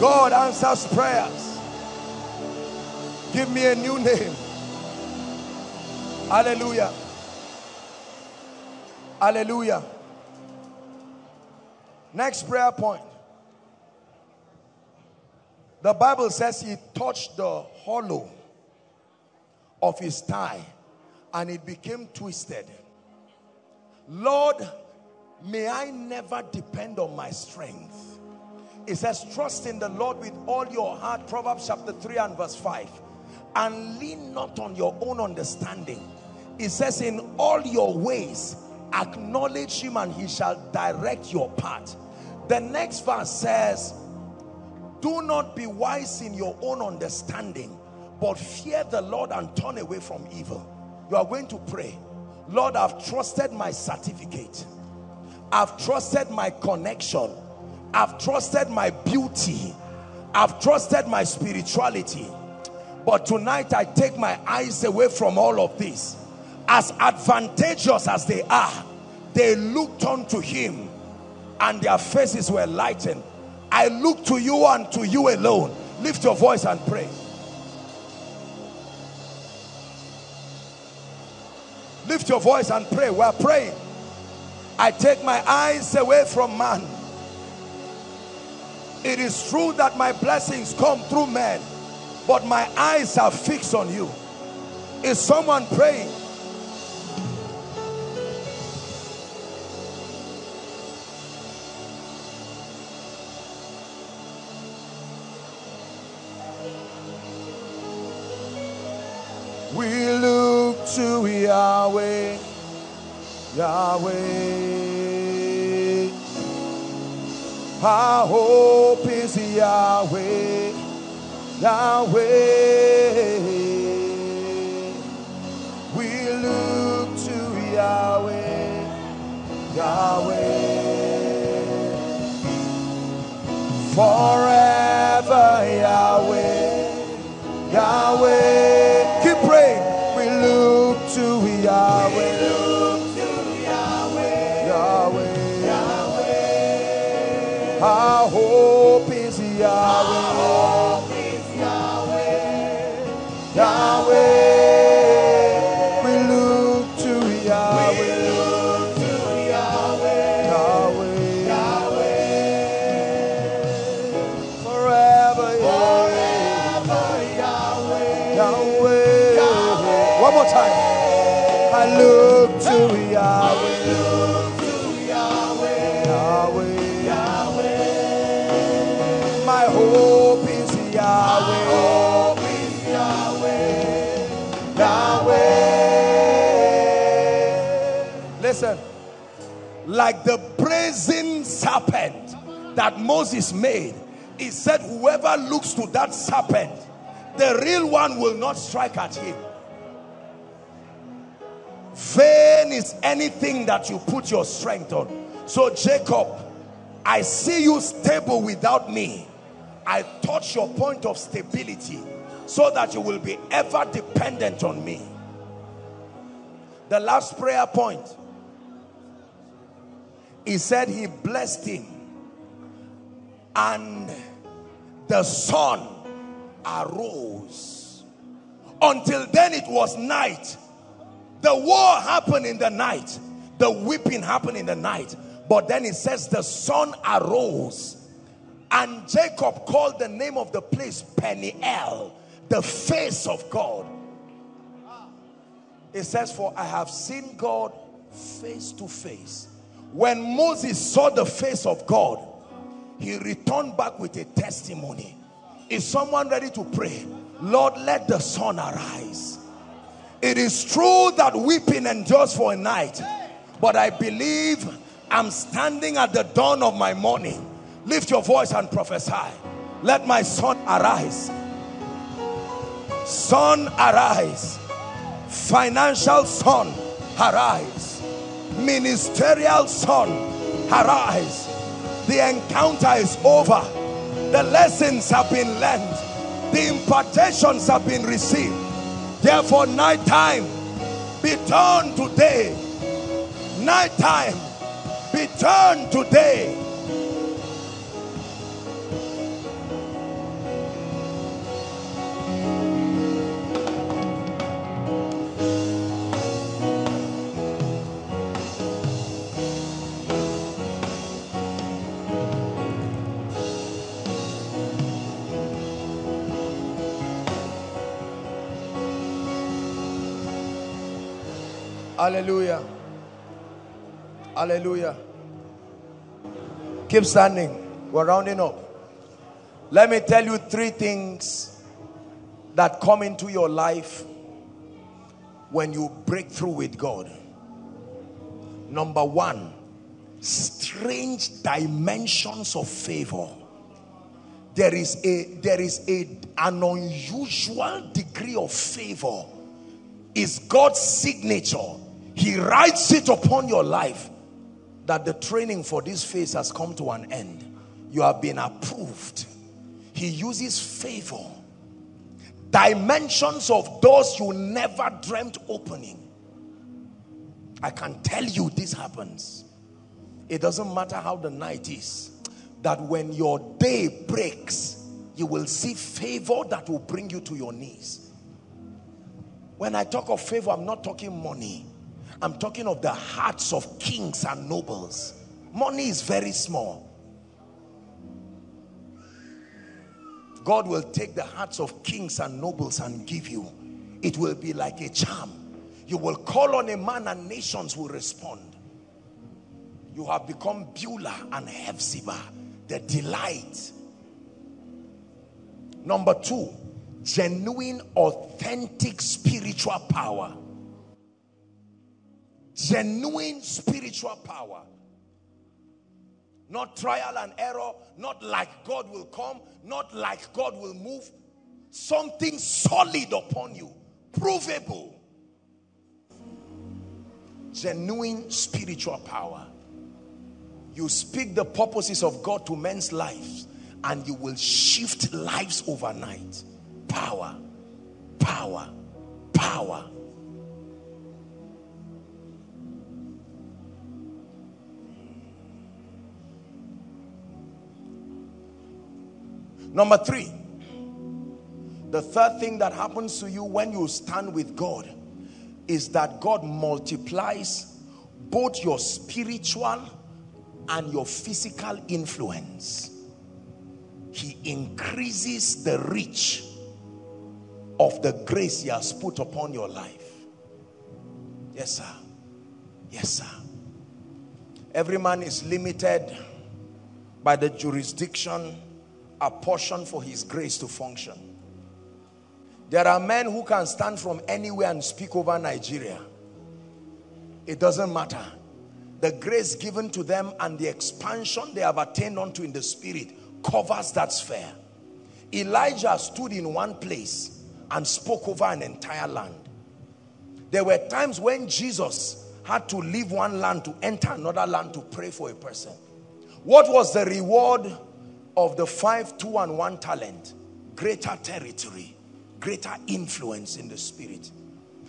God answers prayers. Give me a new name. Hallelujah. Hallelujah. Next prayer point. The Bible says he touched the hollow of his thigh and it became twisted. Lord, may I never depend on my strength. It says, trust in the Lord with all your heart, Proverbs chapter three and verse five, and lean not on your own understanding. It says, in all your ways, acknowledge him and he shall direct your path. The next verse says, do not be wise in your own understanding, but fear the Lord and turn away from evil. You are going to pray, Lord, I've trusted my certificate. I've trusted my connection. I've trusted my beauty. I've trusted my spirituality. But tonight I take my eyes away from all of this. As advantageous as they are, they looked unto him and their faces were lightened. I look to you and to you alone. Lift your voice and pray. Lift your voice and pray. We are praying. I take my eyes away from man. It is true that my blessings come through men, but my eyes are fixed on you. Is someone praying? We look to Yahweh, Yahweh. Our hope is Yahweh, Yahweh. We look to Yahweh, Yahweh. Forever Yahweh, Yahweh. Our hope is Yahweh. Our hope is Yahweh. Yahweh. We look to Yahweh. We look to Yahweh. Yahweh. Yahweh. Forever Yahweh. Yahweh. Yahweh. One more time. I look to Yahweh. Listen, like the brazen serpent that Moses made, he said, whoever looks to that serpent, the real one will not strike at him. Vain is anything that you put your strength on. So Jacob, I see you stable without me. I touch your point of stability so that you will be ever dependent on me. The last prayer point. He said he blessed him and the sun arose. Until then it was night. The war happened in the night. The weeping happened in the night. But then it says the sun arose. And Jacob called the name of the place Peniel, the face of God. It says, for I have seen God face to face. When Moses saw the face of God, he returned back with a testimony. Is someone ready to pray? Lord, let the sun arise. It is true that weeping endures for a night, But I believe I'm standing at the dawn of my morning. Lift your voice and prophesy. Let my son arise. Son arise. Financial son arise. Ministerial son arise. The encounter is over. The lessons have been learned. The impartations have been received. Therefore, night time be turned to day. Night time be turned to day. Hallelujah. Hallelujah. Keep standing. We're rounding up. Let me tell you three things that come into your life when you break through with God. Number one, strange dimensions of favor. There is a there is a an unusual degree of favor. It's God's signature. He writes it upon your life that the training for this phase has come to an end. You have been approved. He uses favor. Dimensions of doors you never dreamt opening. I can tell you this happens. It doesn't matter how the night is. That when your day breaks, you will see favor that will bring you to your knees. When I talk of favor, I'm not talking money. I'm talking of the hearts of kings and nobles. Money is very small. God will take the hearts of kings and nobles and give you. It will be like a charm. You will call on a man and nations will respond. You have become Beulah and Hephzibah, the delight. Number two, genuine, authentic spiritual power. Genuine spiritual power. Not trial and error, not like God will come, not like God will move. Something solid upon you, provable. Genuine spiritual power. You speak the purposes of God to men's lives and you will shift lives overnight. Power, power, power. Number three, the third thing that happens to you when you stand with God is that God multiplies both your spiritual and your physical influence. He increases the reach of the grace He has put upon your life. Yes, sir. Yes, sir. Every man is limited by the jurisdiction apportioned for his grace to function. There are men who can stand from anywhere and speak over Nigeria. It doesn't matter. The grace given to them and the expansion they have attained unto in the spirit covers that sphere. Elijah stood in one place and spoke over an entire land. There were times when Jesus had to leave one land to enter another land to pray for a person. What was the reward of the five, two, and one talent? Greater territory, greater influence in the spirit.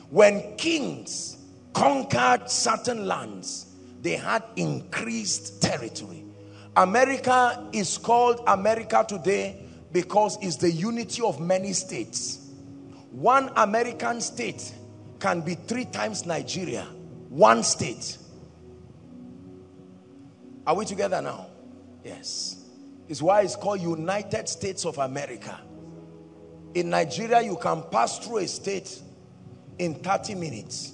When kings conquered certain lands, they had increased territory. America is called America today because it's the unity of many states. One American state can be three times Nigeria. One state. Are we together now? Yes. Is why it's called United States of America. In Nigeria, you can pass through a state in thirty minutes.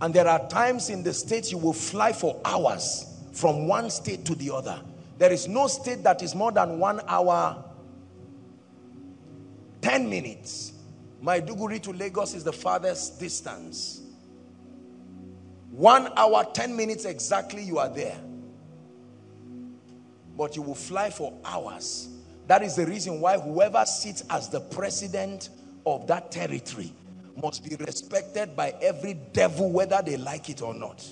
And there are times in the states you will fly for hours from one state to the other. There is no state that is more than one hour, ten minutes. Maiduguri to Lagos is the farthest distance. one hour, ten minutes exactly, you are there. But you will fly for hours. That is the reason why whoever sits as the president of that territory must be respected by every devil, whether they like it or not.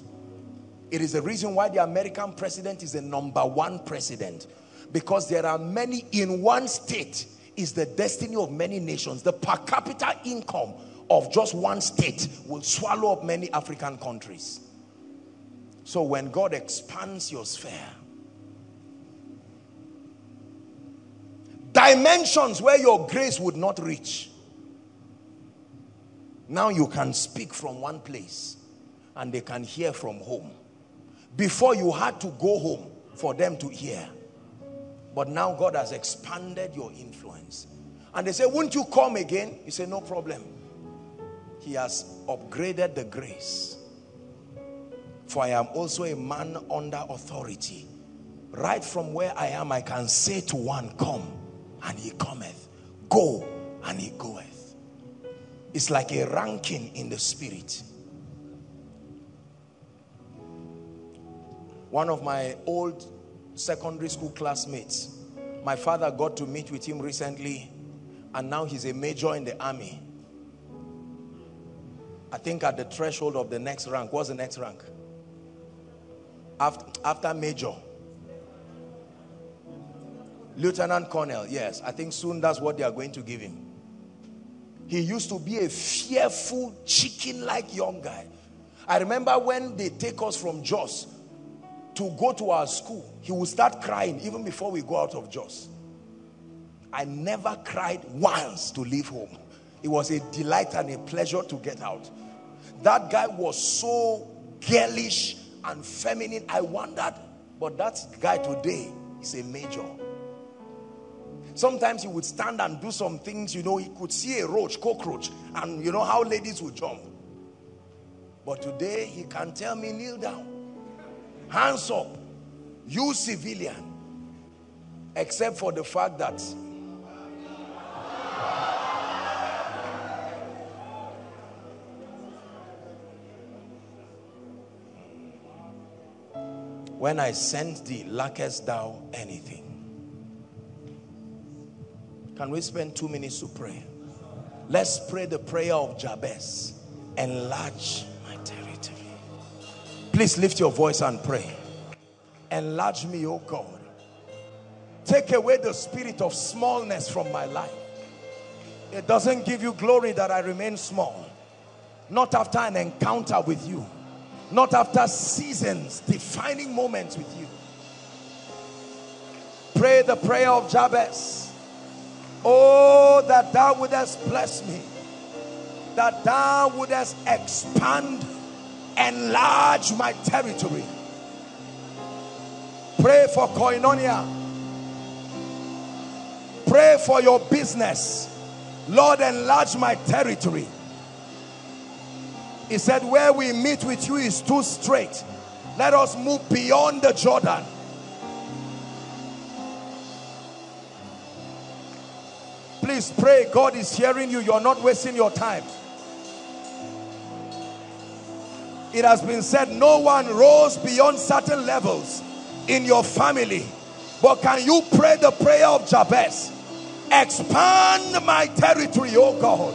It is the reason why the American president is the number one president. Because there are many, in one state is the destiny of many nations. The per capita income of just one state will swallow up many African countries. So when God expands your sphere, dimensions where your grace would not reach, now you can speak from one place and they can hear from home. Before, you had to go home for them to hear. But now God has expanded your influence. And they say, won't you come again? You say, no problem. He has upgraded the grace. For I am also a man under authority. Right from where I am, I can say to one, come, and he cometh. Go, and he goeth. It's like a ranking in the spirit. One of my old secondary school classmates, my father got to meet with him recently, and now he's a major in the army. I think at the threshold of the next rank. What's the next rank? After, after major. Lieutenant Colonel, yes. I think soon that's what they are going to give him. He used to be a fearful, chicken-like young guy. I remember when they take us from Joss to go to our school, he would start crying even before we go out of Joss. I never cried once to leave home. It was a delight and a pleasure to get out. That guy was so girlish and feminine. I wondered, but that guy today is a major. Sometimes he would stand and do some things, you know, he could see a roach, cockroach, and you know how ladies would jump. But today he can tell me, kneel down, hands up, you civilian. Except for the fact that when I sent thee, lackest thou anything? Can we spend two minutes to pray? Let's pray the prayer of Jabez. Enlarge my territory. Please lift your voice and pray. Enlarge me, O God. Take away the spirit of smallness from my life. It doesn't give you glory that I remain small. Not after an encounter with you. Not after seasons, defining moments with you. Pray the prayer of Jabez. Oh, that thou wouldest bless me. That thou wouldest expand, enlarge my territory. Pray for Koinonia. Pray for your business. Lord, enlarge my territory. He said, where we meet with you is too straight. Let us move beyond the Jordan. Please pray. God is hearing you. You're not wasting your time. It has been said, no one rose beyond certain levels in your family. But can you pray the prayer of Jabez? Expand my territory, oh God.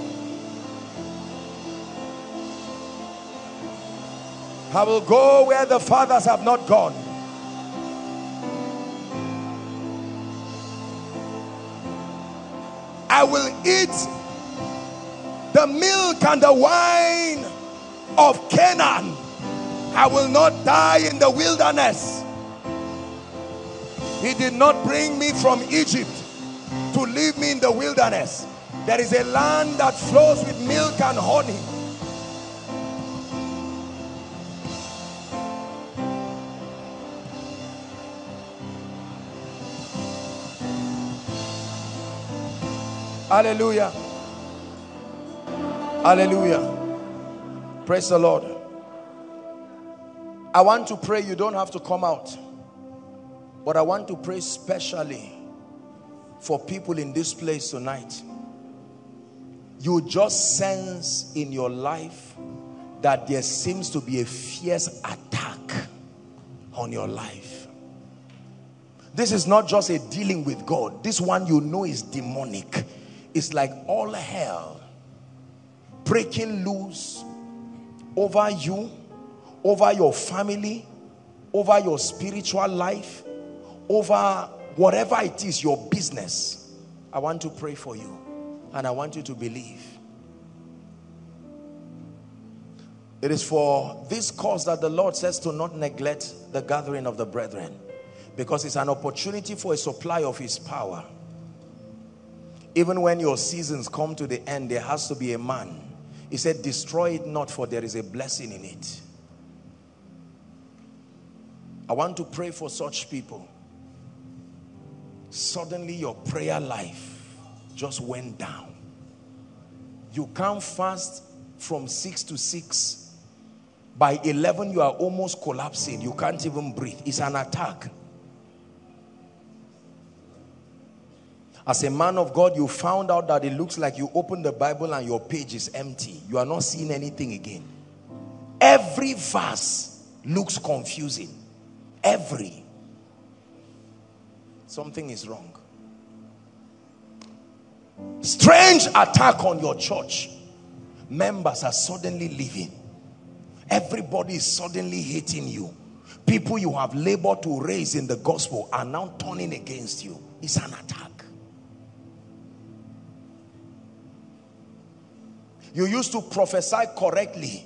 I will go where the fathers have not gone. I will eat the milk and the wine of Canaan. I will not die in the wilderness. He did not bring me from Egypt to leave me in the wilderness. There is a land that flows with milk and honey. Hallelujah. Hallelujah. Praise the Lord. I want to pray. You don't have to come out. But I want to pray specially for people in this place tonight. You just sense in your life that there seems to be a fierce attack on your life. This is not just a dealing with God. This one you know is demonic. It's like all hell breaking loose over you, over your family, over your spiritual life, over whatever it is, your business. I want to pray for you, and I want you to believe. It is for this cause that the Lord says to not neglect the gathering of the brethren, because it's an opportunity for a supply of his power. Even when your seasons come to the end, there has to be a man. He said, destroy it not, for there is a blessing in it. I want to pray for such people. Suddenly your prayer life just went down. You can't fast from six to six. By eleven you are almost collapsing. You can't even breathe. It's an attack. As a man of God, you found out that it looks like you open the Bible and your page is empty. You are not seeing anything again. Every verse looks confusing. Every. Something is wrong. Strange attack on your church. Members are suddenly leaving. Everybody is suddenly hating you. People you have labored to raise in the gospel are now turning against you. It's an attack. You used to prophesy correctly,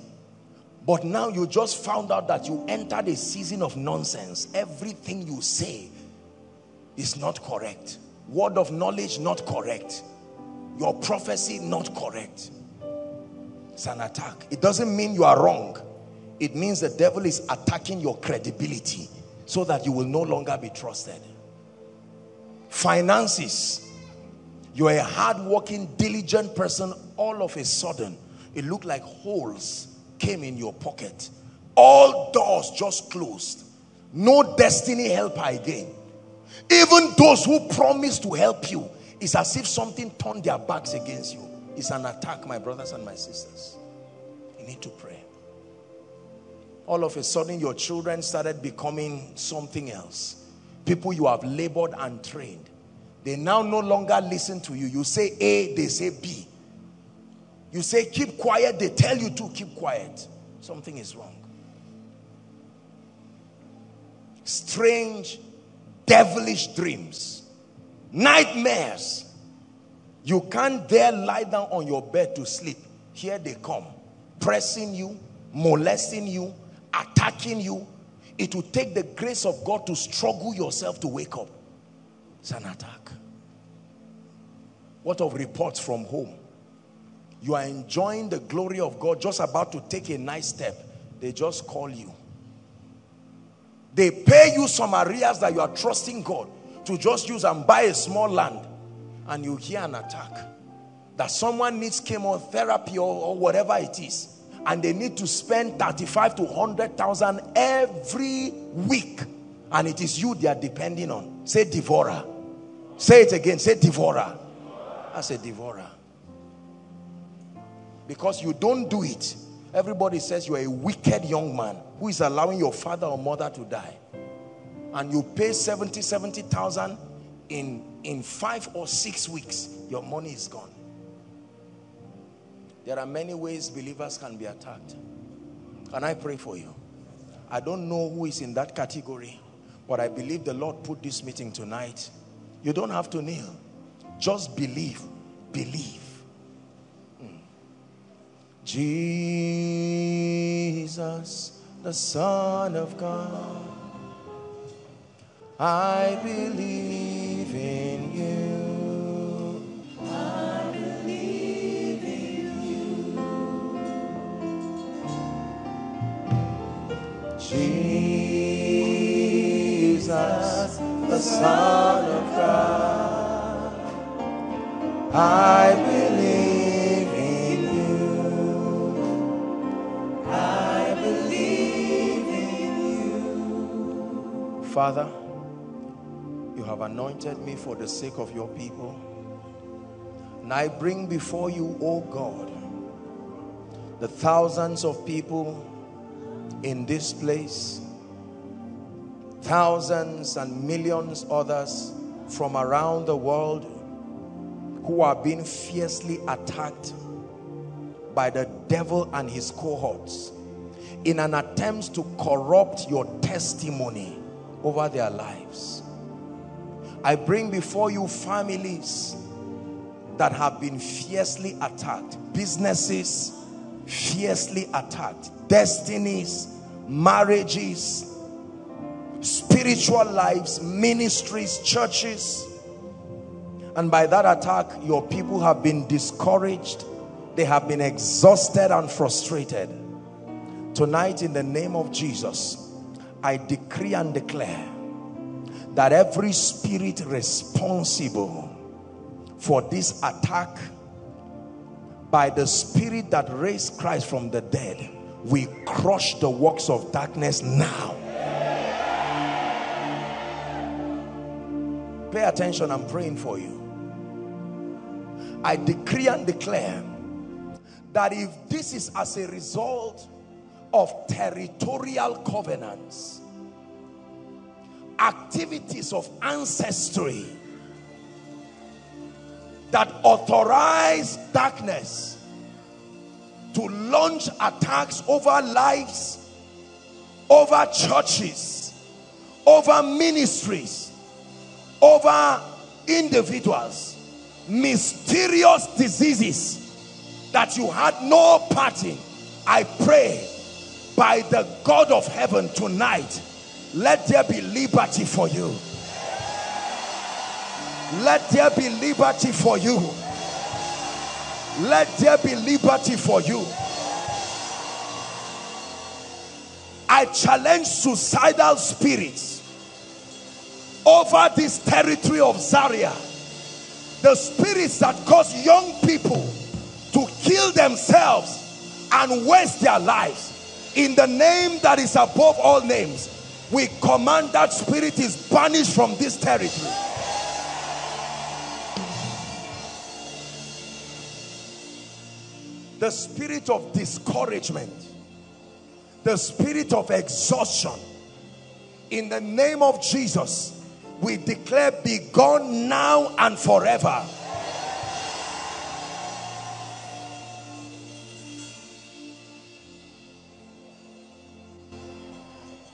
but now you just found out that you entered a season of nonsense. Everything you say is not correct. Word of knowledge not correct. Your prophecy not correct. It's an attack. It doesn't mean you are wrong. It means the devil is attacking your credibility so that you will no longer be trusted. Finances. You are a hard-working, diligent person. All of a sudden, it looked like holes came in your pocket. All doors just closed. No destiny helper again. Even those who promised to help you, it's as if something turned their backs against you. It's an attack, my brothers and my sisters. You need to pray. All of a sudden, your children started becoming something else. People you have labored and trained. They now no longer listen to you. You say A, they say B. You say keep quiet, they tell you to keep quiet. Something is wrong. Strange, devilish dreams. Nightmares. You can't dare lie down on your bed to sleep. Here they come. Pressing you, molesting you, attacking you. It will take the grace of God to struggle yourself to wake up. It's an attack. What of reports from home? You are enjoying the glory of God, just about to take a nice step. They just call you. They pay you some areas that you are trusting God to just use and buy a small land. And you hear an attack that someone needs chemotherapy or, or whatever it is. And they need to spend thirty-five to one hundred thousand every week. And it is you they are depending on. Say devourer. Say it again. Say devourer. That's a devourer. Because you don't do it, everybody says you are a wicked young man who is allowing your father or mother to die. And you pay seventy, seventy thousand in, in five or six weeks. Your money is gone. There are many ways believers can be attacked. Can I pray for you? I don't know who is in that category, but I believe the Lord put this meeting tonight. You don't have to kneel. Just believe. Believe. Mm. Jesus, the Son of God, I believe in you. I believe in you. Jesus, the Son of God, I believe in you. I believe in you. Father, you have anointed me for the sake of your people. And I bring before you, O God, the thousands of people in this place, thousands and millions others from around the world who are being fiercely attacked by the devil and his cohorts in an attempt to corrupt your testimony over their lives. I bring before you families that have been fiercely attacked, businesses fiercely attacked, destinies, marriages, spiritual lives, ministries, churches. And by that attack, your people have been discouraged. They have been exhausted and frustrated. Tonight, in the name of Jesus, I decree and declare that every spirit responsible for this attack by the spirit that raised Christ from the dead, we crush the works of darkness now. Pay attention, I'm praying for you. I decree and declare that if this is as a result of territorial covenants, activities of ancestry that authorize darkness to launch attacks over lives, over churches, over ministries, over individuals, mysterious diseases that you had no part in, I pray by the God of heaven tonight, let there be liberty for you. Let there be liberty for you. Let there be liberty for you. I challenge suicidal spirits over this territory of Zaria, the spirits that cause young people to kill themselves and waste their lives. In the name that is above all names, we command that spirit is banished from this territory. The spirit of discouragement, the spirit of exhaustion, in the name of Jesus, we declare, be gone now and forever.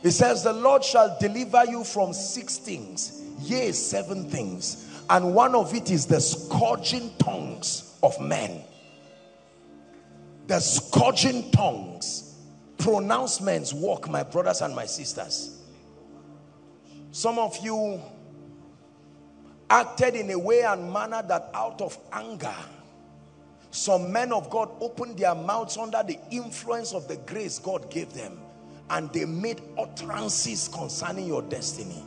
It says, the Lord shall deliver you from six things, yea, seven things, and one of it is the scourging tongues of men. The scourging tongues. Pronouncements work, my brothers and my sisters. Some of you acted in a way and manner that out of anger, some men of God opened their mouths under the influence of the grace God gave them, and they made utterances concerning your destiny.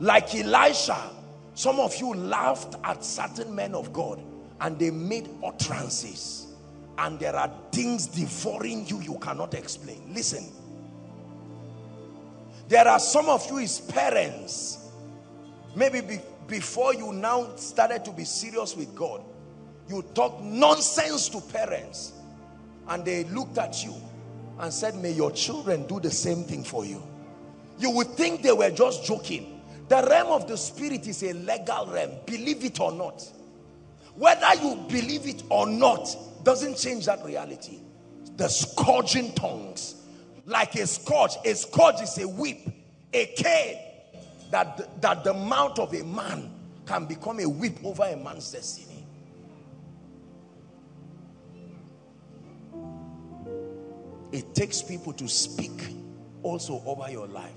Like Elisha, some of you laughed at certain men of God and they made utterances, and there are things devouring you you cannot explain. Listen, there are some of you as parents, maybe be, before you now started to be serious with God, you talked nonsense to parents and they looked at you and said, may your children do the same thing for you. You would think they were just joking. The realm of the spirit is a legal realm, believe it or not. Whether you believe it or not doesn't change that reality. The scourging tongues. Like a scourge, a scourge is a whip, a cane, that the, that the mouth of a man can become a whip over a man's destiny. It takes people to speak also over your life.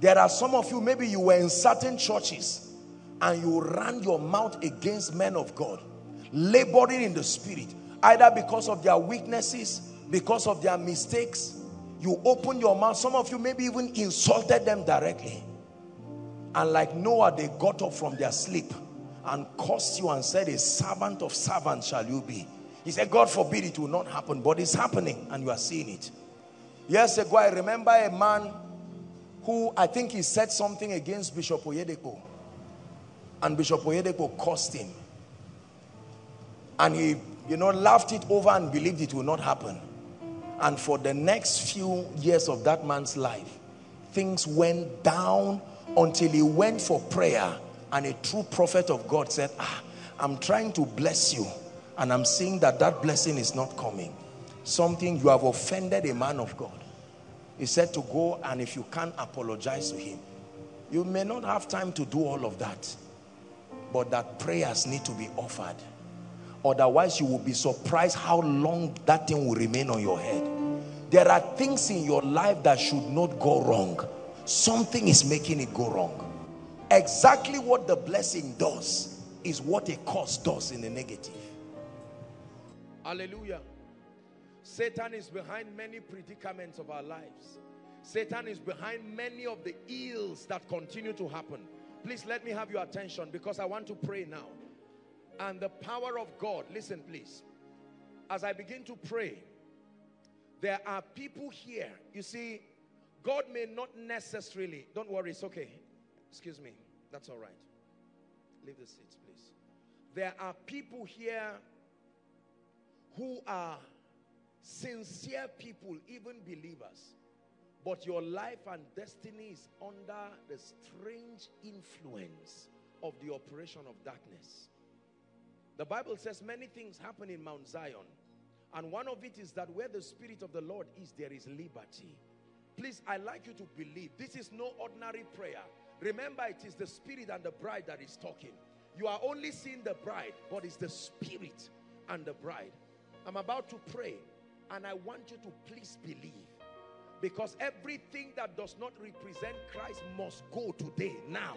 There are some of you, maybe you were in certain churches and you ran your mouth against men of God, laboring in the spirit, either because of their weaknesses, because of their mistakes. You open your mouth. Some of you maybe even insulted them directly. And like Noah, they got up from their sleep and cursed you and said, a servant of servants shall you be. He said, God forbid it will not happen. But it's happening and you are seeing it. Years ago, I remember a man who, I think he said something against Bishop Oyedeko. And Bishop Oyedeko cursed him. And he, you know, laughed it over and believed it will not happen. And for the next few years of that man's life, things went down until he went for prayer. And a true prophet of God said, ah, I'm trying to bless you. And I'm seeing that that blessing is not coming. Something, you have offended a man of God. He said to go, and if you can't, apologize to him. You may not have time to do all of that, but that prayers need to be offered. Otherwise, you will be surprised how long that thing will remain on your head. There are things in your life that should not go wrong. Something is making it go wrong. Exactly what the blessing does is what a curse does in the negative. Hallelujah. Satan is behind many predicaments of our lives. Satan is behind many of the ills that continue to happen. Please let me have your attention, because I want to pray now. And the power of God, listen please. As I begin to pray, there are people here. You see, God may not necessarily, don't worry, it's okay. Excuse me, that's all right. Leave the seats, please. There are people here who are sincere people, even believers. But your life and destiny is under the strange influence of the operation of darkness. The Bible says many things happen in Mount Zion. And one of it is that where the Spirit of the Lord is, there is liberty. Please, I'd like you to believe. This is no ordinary prayer. Remember, it is the Spirit and the bride that is talking. You are only seeing the bride, but it's the Spirit and the bride. I'm about to pray, and I want you to please believe. Because everything that does not represent Christ must go today, now.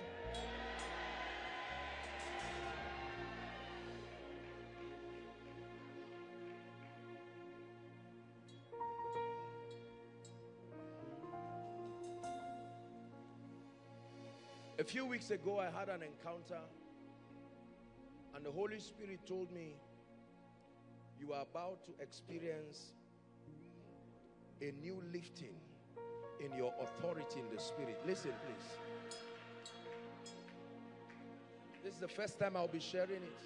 A few weeks ago, I had an encounter, and the Holy Spirit told me, you are about to experience a new lifting in your authority in the Spirit. Listen, please. This is the first time I'll be sharing it.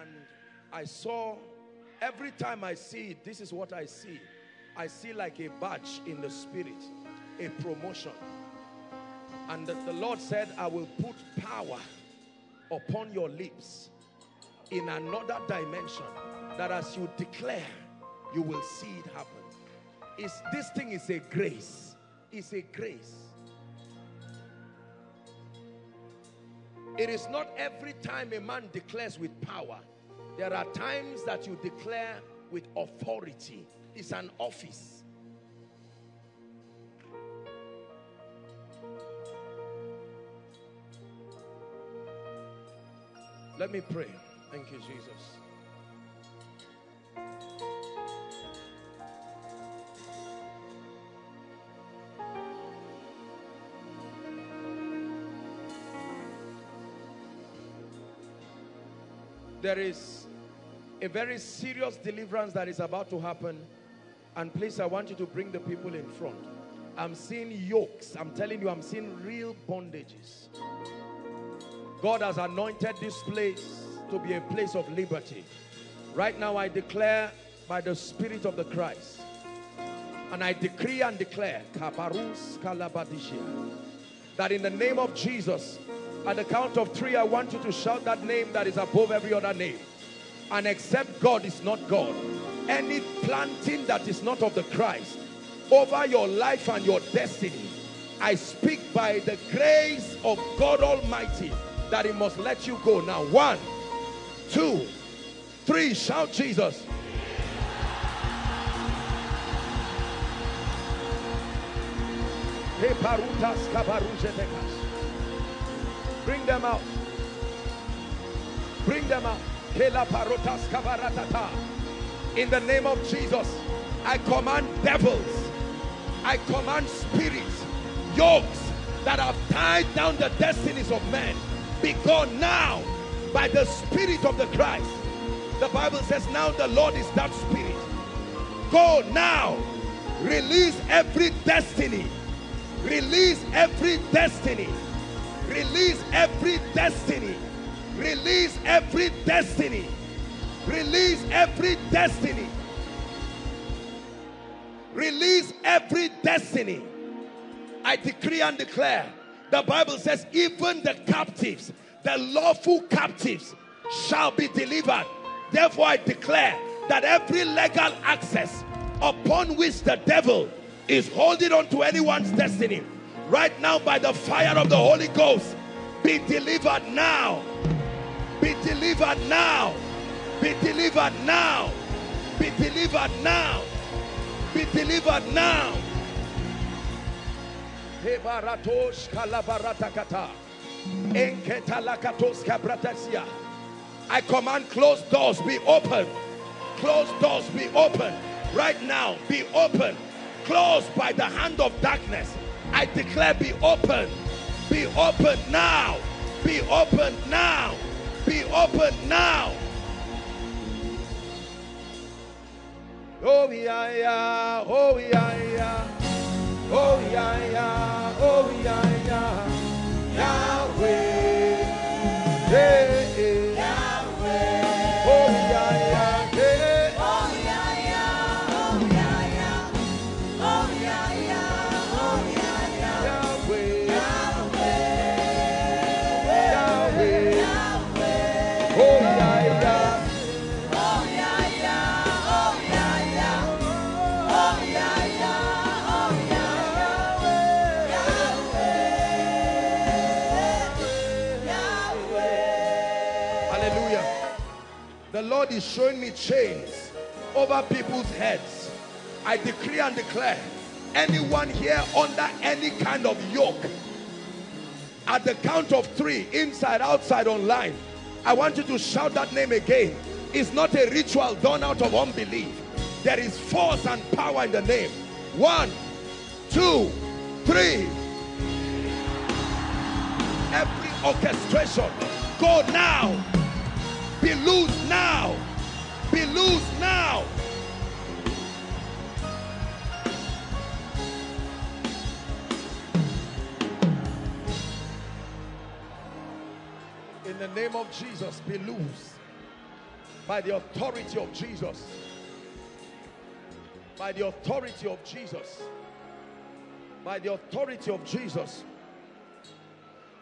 And I saw, every time I see it, this is what I see. I see like a badge in the Spirit, a promotion. And the, the Lord said, I will put power upon your lips in another dimension, that as you declare, you will see it happen. It's, this thing is a grace. It's a grace. It is not every time a man declares with power. There are times that you declare with authority. It's an office. Let me pray. Thank you, Jesus. There is a very serious deliverance that is about to happen. And please, I want you to bring the people in front. I'm seeing yokes. I'm telling you, I'm seeing real bondages. God has anointed this place to be a place of liberty. Right now, I declare by the Spirit of the Christ, and I decree and declare that in the name of Jesus, at the count of three, I want you to shout that name that is above every other name. And except God is not God, any planting that is not of the Christ over your life and your destiny, I speak by the grace of God Almighty that he must let you go now. One, two, three, shout Jesus. Bring them out. Bring them out. In the name of Jesus, I command devils, I command spirits, yokes that have tied down the destinies of men, be gone now by the Spirit of the Christ. The Bible says now the Lord is that Spirit. Go now. Release every destiny. Release every destiny. Release every destiny. Release every destiny. Release every destiny. Release every destiny. I decree and declare. The Bible says, even the captives, the lawful captives, shall be delivered. Therefore, I declare that every legal access upon which the devil is holding on to anyone's destiny, right now, by the fire of the Holy Ghost, be delivered now. Be delivered now. Be delivered now. Be delivered now. Be delivered now. I command closed doors be open. Closed doors be open. Right now, be open. Closed by the hand of darkness. I declare, be open. Be open now. Be open now. Be open now. Oh yeah, yeah. Oh yeah, yeah. Oh yeah, yeah. Oh yeah, yeah. Yahweh. Hey, hey. Yahweh. Oh yeah, yeah. Hey. Oh yeah, yeah. Oh yeah, yeah. Oh yeah, yeah. Oh yeah, yeah. Yahweh. Yahweh. Yahweh. Yahweh. Oh yeah, yeah. The Lord is showing me chains over people's heads. I decree and declare, anyone here under any kind of yoke, at the count of three, inside, outside, online, I want you to shout that name again. It's not a ritual done out of unbelief. There is force and power in the name. One, two, three. Every orchestration, go now. Be loose now. Be loose now. In the name of Jesus, be loose. By the authority of Jesus. By the authority of Jesus. By the authority of Jesus.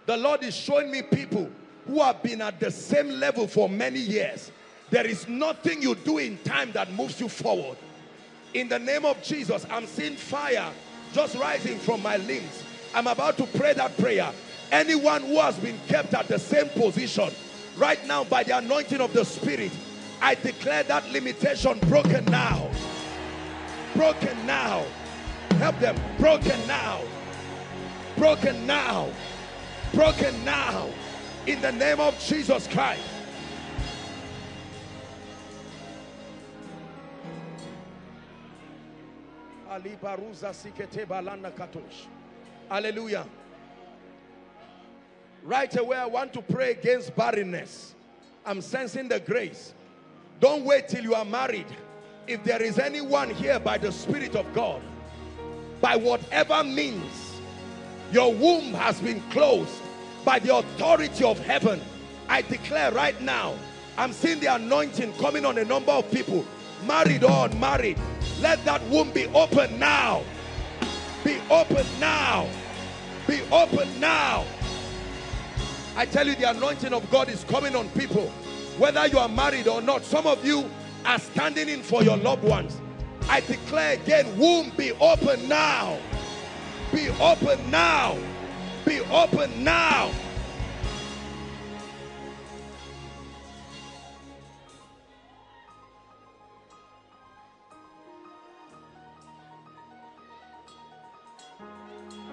The Lord is showing me people who have been at the same level for many years. There is nothing you do in time that moves you forward. In the name of Jesus, I'm seeing fire just rising from my limbs. I'm about to pray that prayer. Anyone who has been kept at the same position, right now by the anointing of the Spirit, I declare that limitation broken now. Broken now. Help them. Broken now. Broken now. Broken now. In the name of Jesus Christ. Hallelujah. Right away, I want to pray against barrenness. I'm sensing the grace. Don't wait till you are married. If there is anyone here by the Spirit of God, by whatever means, your womb has been closed. By the authority of heaven, I declare right now, I'm seeing the anointing coming on a number of people, married or unmarried. Let that womb be open now. Be open now. Be open now. I tell you, the anointing of God is coming on people, whether you are married or not. Some of you are standing in for your loved ones. I declare again, womb be open now. Be open now. Be open now.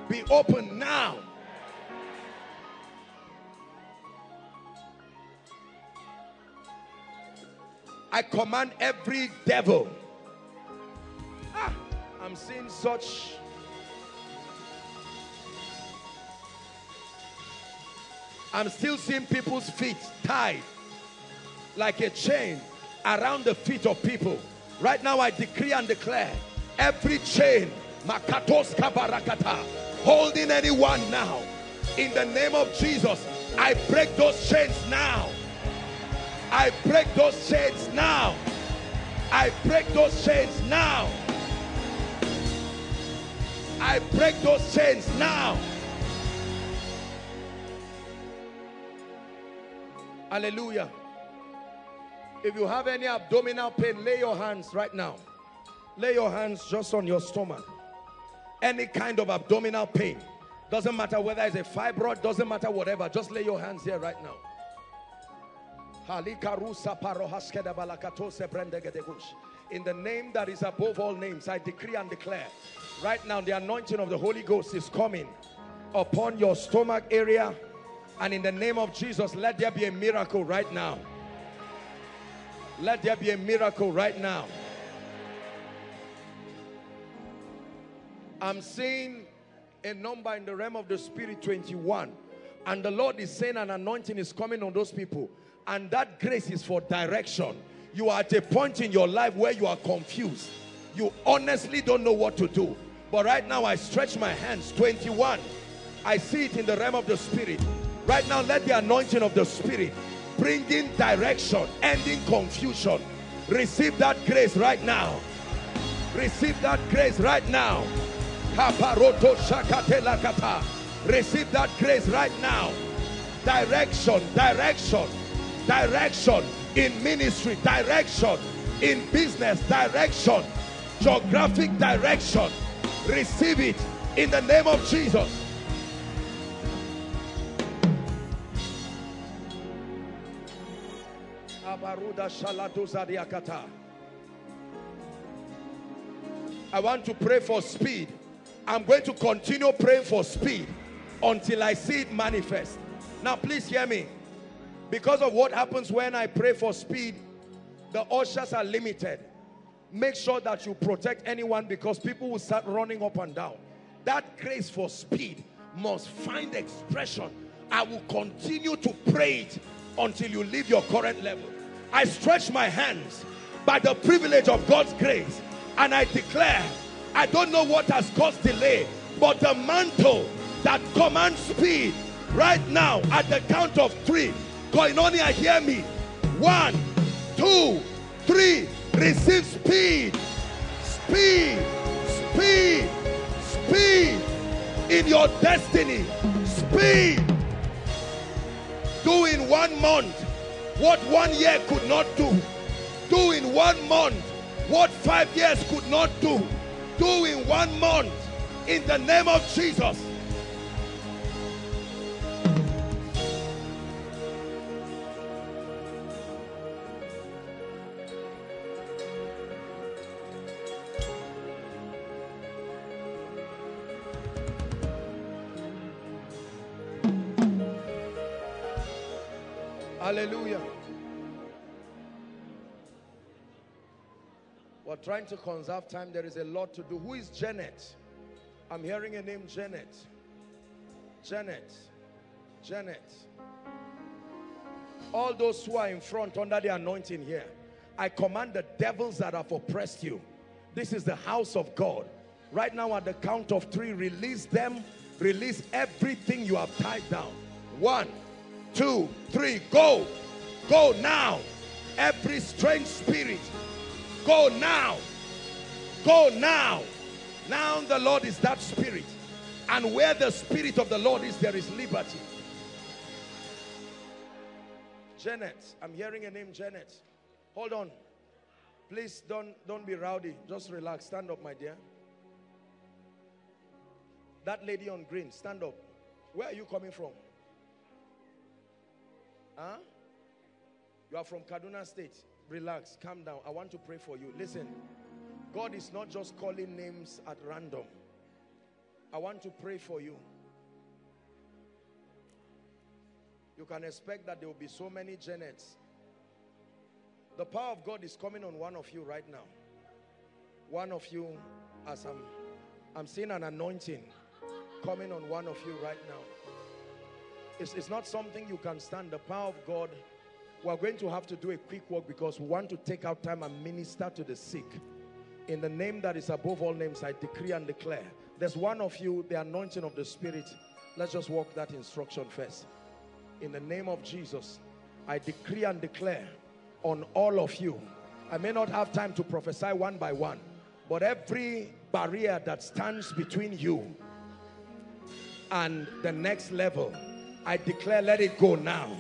Be open now. I command every devil. Ah, I'm seeing such. I'm still seeing people's feet tied like a chain around the feet of people. Right now, I decree and declare every chain, makatos kabarakata, holding anyone now, In the name of Jesus, I break those chains now. I break those chains now. I break those chains now. I break those chains now. Hallelujah. If you have any abdominal pain, lay your hands right now. Lay your hands just on your stomach. Any kind of abdominal pain. Doesn't matter whether it's a fibroid, doesn't matter whatever. Just lay your hands here right now. In the name that is above all names, I decree and declare. Right now, the anointing of the Holy Ghost is coming upon your stomach area. And in the name of Jesus, let there be a miracle right now. Let there be a miracle right now. I'm seeing a number in the realm of the spirit, twenty-one. And the Lord is saying an anointing is coming on those people. And that grace is for direction. You are at a point in your life where you are confused. You honestly don't know what to do. But right now, I stretch my hands, twenty-one. I see it in the realm of the spirit. Right now, let the anointing of the spirit bring in direction, ending confusion. Receive that grace right now. Receive that grace right now. Receive that grace right now. Direction, direction, direction in ministry, direction in business, direction, geographic direction. Receive it in the name of Jesus. I want to pray for speed. I'm going to continue praying for speed until I see it manifest. Now, please hear me. Because of what happens when I pray for speed, the ushers are limited. Make sure that you protect anyone, because people will start running up and down. That grace for speed must find expression. I will continue to pray it until you leave your current level. I stretch my hands by the privilege of God's grace, and I declare, I don't know what has caused delay, but the mantle that commands speed right now, at the count of three, Koinonia, hear me. One, two, three, receive speed. Speed, speed, speed in your destiny. Speed. Do in one month what one year could not do. Do in one month what five years could not do. Do in one month, in the name of Jesus. Hallelujah. We're trying to conserve time. There is a lot to do. Who is Janet? I'm hearing a name, Janet. Janet. Janet. All those who are in front under the anointing here, I command the devils that have oppressed you. This is the house of God. Right now, at the count of three, release them. Release everything you have tied down. One, two, three, go. Go now. Every strange spirit. Go now. Go now. Now the Lord is that spirit. And where the spirit of the Lord is, there is liberty. Janet. I'm hearing a name, Janet. Hold on. Please don't, don't be rowdy. Just relax. Stand up, my dear. That lady on green, stand up. Where are you coming from? Huh? You are from Kaduna State. Relax, calm down. I want to pray for you. Listen, God is not just calling names at random. I want to pray for you. You can expect that there will be so many Janets. The power of God is coming on one of you right now. One of you, as I'm, I'm seeing an anointing coming on one of you right now. It's, it's not something you can stand. The power of God. We're going to have to do a quick walk because we want to take out time and minister to the sick. In the name that is above all names, I decree and declare. There's one of you, the anointing of the Spirit Let's just walk that instruction first. In the name of Jesus, I decree and declare on all of you. I may not have time to prophesy one by one, but every barrier that stands between you and the next level, I declare, let it go now.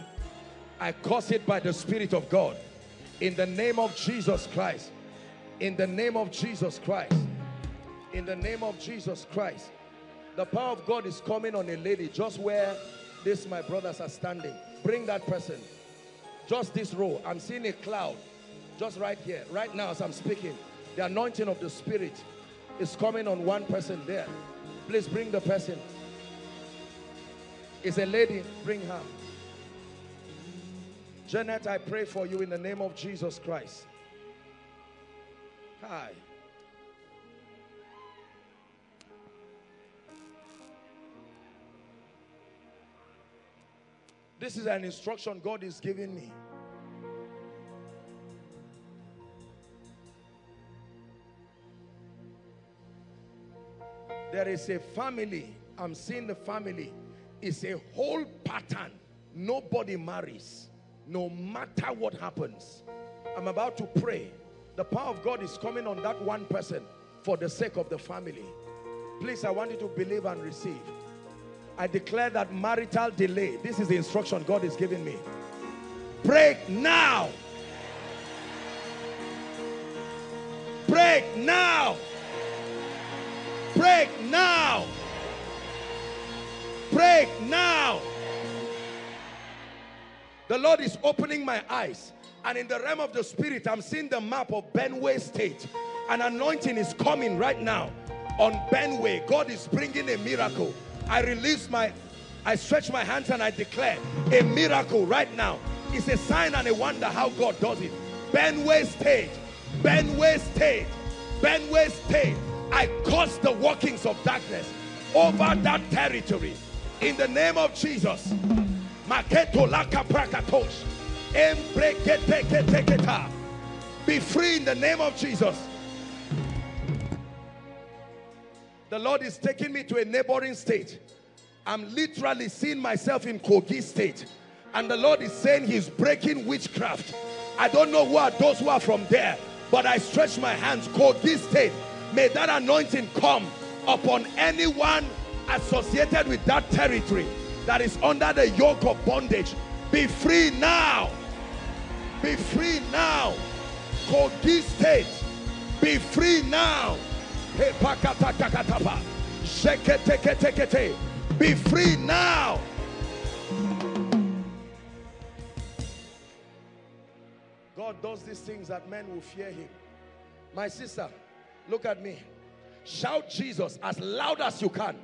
I curse it by the Spirit of God. In the name of Jesus Christ. In the name of Jesus Christ. In the name of Jesus Christ. The power of God is coming on a lady, just where this, my brothers are standing. Bring that person. Just this row. I'm seeing a cloud. Just right here. Right now as I'm speaking, the anointing of the Spirit is coming on one person there. Please bring the person. It's a lady. Bring her. Janet, I pray for you in the name of Jesus Christ. Hi. This is an instruction God is giving me. There is a family. I'm seeing the family. It's a whole pattern. Nobody marries, no matter what happens. I'm about to pray. The power of God is coming on that one person for the sake of the family. Please, I want you to believe and receive. I declare that marital delay, this is the instruction God is giving me. Break now! Break now! Break now! Break now! The Lord is opening my eyes, and in the realm of the Spirit, I'm seeing the map of Benway State. An anointing is coming right now on Benway. God is bringing a miracle. I release my, I stretch my hands and I declare a miracle right now. It's a sign and a wonder how God does it. Benway State, Benway State, Benway State. I curse the workings of darkness over that territory in the name of Jesus. Be free in the name of Jesus. The Lord is taking me to a neighboring state. I'm literally seeing myself in Kogi State, and the Lord is saying he's breaking witchcraft. I don't know who are those who are from there, but I stretch my hands. Kogi State, may that anointing come upon anyone associated with that territory that is under the yoke of bondage. Be free now. Be free now. Kogi State, be free now. Be free now. God does these things that men will fear him. My sister, look at me. Shout Jesus as loud as you can.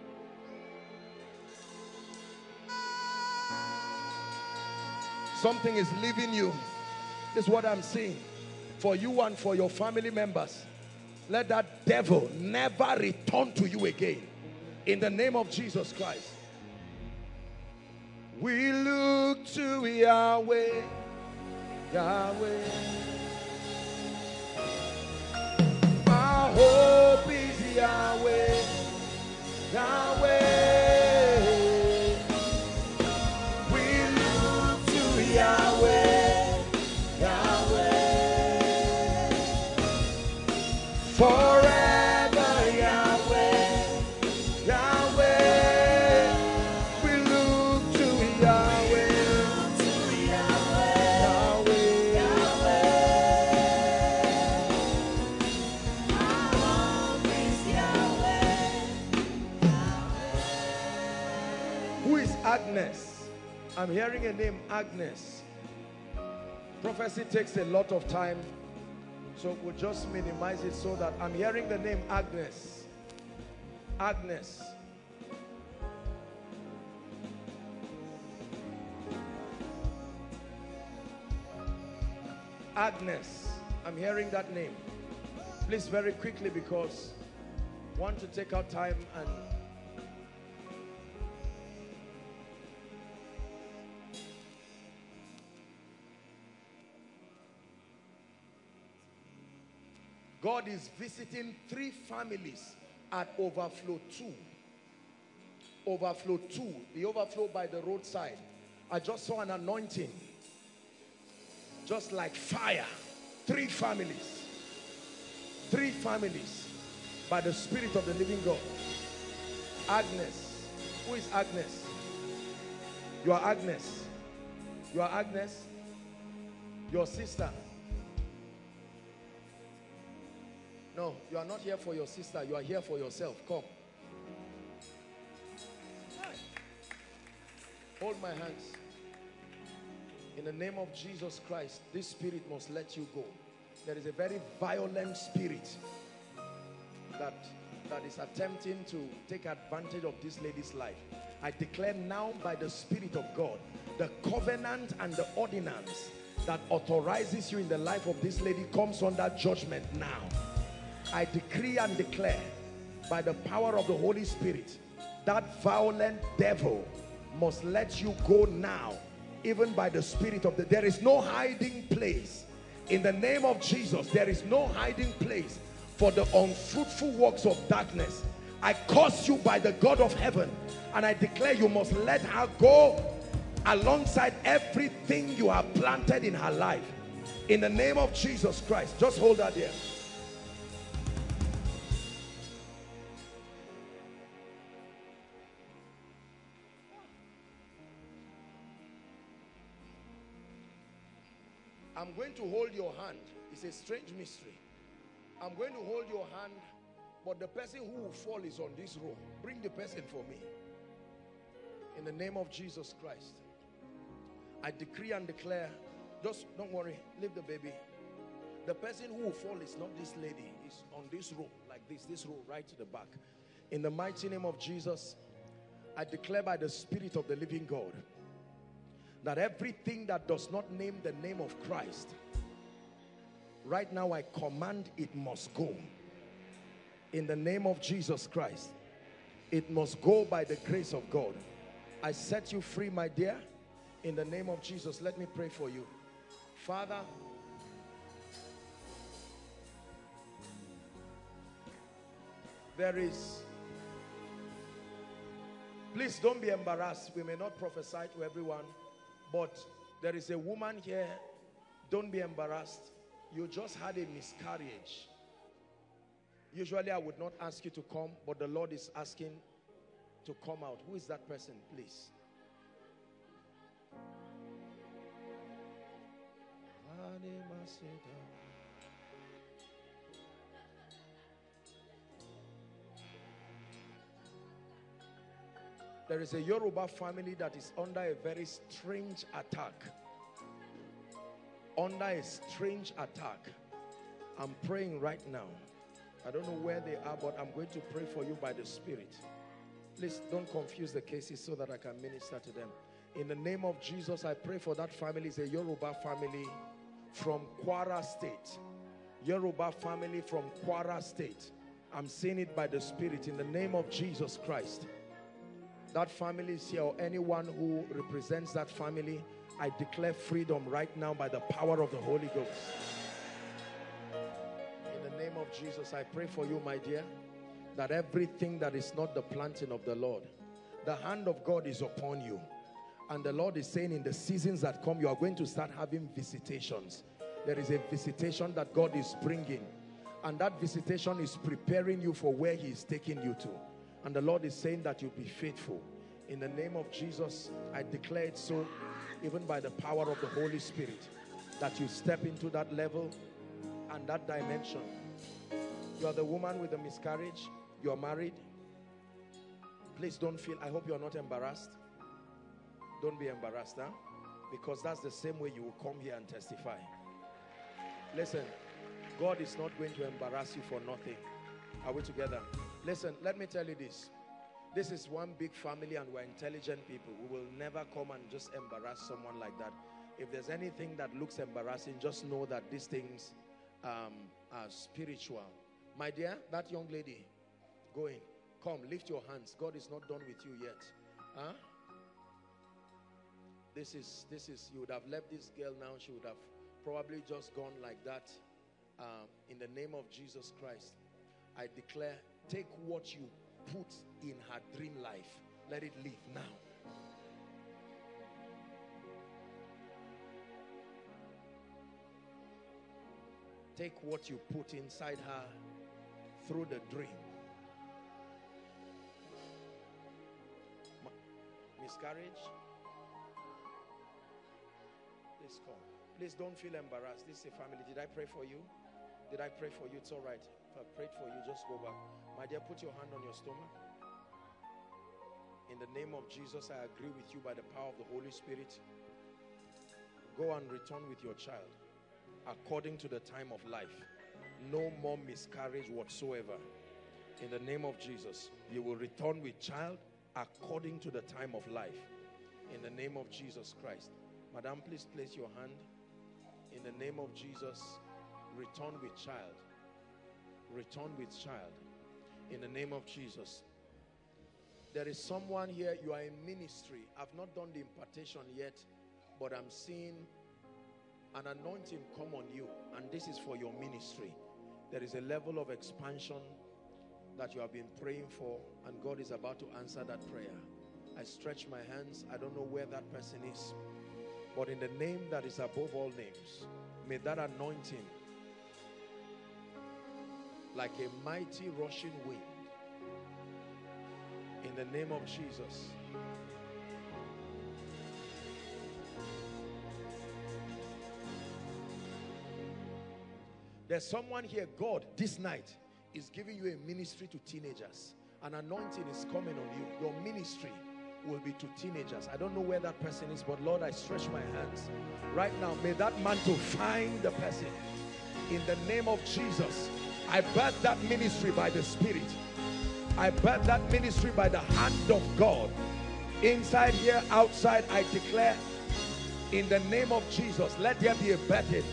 Something is leaving you. This is what I'm seeing. For you and for your family members, let that devil never return to you again. In the name of Jesus Christ. We look to Yahweh, Yahweh. Our hope is Yahweh, Yahweh. We look to Yahweh. Forever, Yahweh, Yahweh, we look to Yahweh, to Yahweh, Yahweh, Yahweh. Our hope is Yahweh, Yahweh. Who is Agnes? I'm hearing a name, Agnes. Prophecy takes a lot of time. So we'll just minimize it so that I'm hearing the name Agnes. Agnes. Agnes. I'm hearing that name. Please, very quickly, because I want to take our time and... God is visiting three families at overflow two. overflow. Two, the overflow by the roadside. I just saw an anointing, just like fire. Three families. Three families by the Spirit of the living God. Agnes. Who is Agnes? You are Agnes. You are Agnes. Your sister. No, you are not here for your sister. You are here for yourself. Come. Hold my hands. In the name of Jesus Christ, this spirit must let you go. There is a very violent spirit that, that is attempting to take advantage of this lady's life. I declare now by the Spirit of God, the covenant and the ordinance that authorizes you in the life of this lady comes under judgment now. I decree and declare by the power of the Holy Spirit, that violent devil must let you go now, even by the Spirit of the... There is no hiding place. In the name of Jesus, there is no hiding place for the unfruitful works of darkness. I curse you by the God of heaven, and I declare you must let her go alongside everything you have planted in her life. In the name of Jesus Christ, just hold her there. I'm going to hold your hand. It's a strange mystery. I'm going to hold your hand, but the person who will fall is on this row. Bring the person for me. In the name of Jesus Christ, I decree and declare, just don't worry, leave the baby. The person who will fall is not this lady. It's on this row, like this, this row right to the back. In the mighty name of Jesus, I declare by the Spirit of the living God, that everything that does not name the name of Christ, right now I command it must go. In the name of Jesus Christ, it must go by the grace of God. I set you free, my dear. In the name of Jesus, let me pray for you. Father, there is... Please don't be embarrassed. We may not prophesy to everyone. But there is a woman here, don't be embarrassed. You just had a miscarriage. Usually I would not ask you to come, but the Lord is asking to come out. Who is that person, please? There is a Yoruba family that is under a very strange attack. Under a strange attack. I'm praying right now. I don't know where they are, but I'm going to pray for you by the Spirit. Please don't confuse the cases so that I can minister to them. In the name of Jesus, I pray for that family. It's a Yoruba family from Kwara State. Yoruba family from Kwara State. I'm seeing it by the Spirit in the name of Jesus Christ. That family is here, or anyone who represents that family, I declare freedom right now by the power of the Holy Ghost. In the name of Jesus, I pray for you, my dear, that everything that is not the planting of the Lord, the hand of God is upon you. And the Lord is saying in the seasons that come, you are going to start having visitations. There is a visitation that God is bringing. And that visitation is preparing you for where He is taking you to. And the Lord is saying that you be faithful. In the name of Jesus, I declare it so, even by the power of the Holy Spirit, that you step into that level and that dimension. You are the woman with the miscarriage. You are married. Please don't feel, I hope you are not embarrassed. Don't be embarrassed, huh? Because that's the same way you will come here and testify. Listen, God is not going to embarrass you for nothing. Are we together? Listen, let me tell you this. This is one big family and we're intelligent people. We will never come and just embarrass someone like that. If there's anything that looks embarrassing, just know that these things um, are spiritual. My dear, that young lady, go in. Come, lift your hands. God is not done with you yet. Huh? This is, this is, you would have left this girl now. She would have probably just gone like that. Um, in the name of Jesus Christ, I declare, take what you put in her dream life Let it leave now. Take what you put inside her through the dream. Miscarriage? Please come. Please don't feel embarrassed. This is a family. Did I pray for you? Did I pray for you? It's all right. If I prayed for you, just go back. My dear, put your hand on your stomach. In the name of Jesus, I agree with you by the power of the Holy Spirit. Go and return with your child according to the time of life. No more miscarriage whatsoever. In the name of Jesus, you will return with child according to the time of life. In the name of Jesus Christ. Madam, please place your hand. In the name of Jesus, return with child. Return with child. In the name of Jesus. There is someone here, you are in ministry. I've not done the impartation yet, but I'm seeing an anointing come on you, and this is for your ministry. There is a level of expansion that you have been praying for, and God is about to answer that prayer. I stretch my hands. I don't know where that person is, but in the name that is above all names, may that anointing, like a mighty rushing wind, in the name of Jesus. There's someone here, God, this night, is giving you a ministry to teenagers. An anointing is coming on you. Your ministry will be to teenagers. I don't know where that person is, but Lord, I stretch my hands. Right now, may that mantle find the person. In the name of Jesus, I birth that ministry by the Spirit. I birth that ministry by the hand of God. Inside here, outside, I declare, in the name of Jesus, let there be a birthing.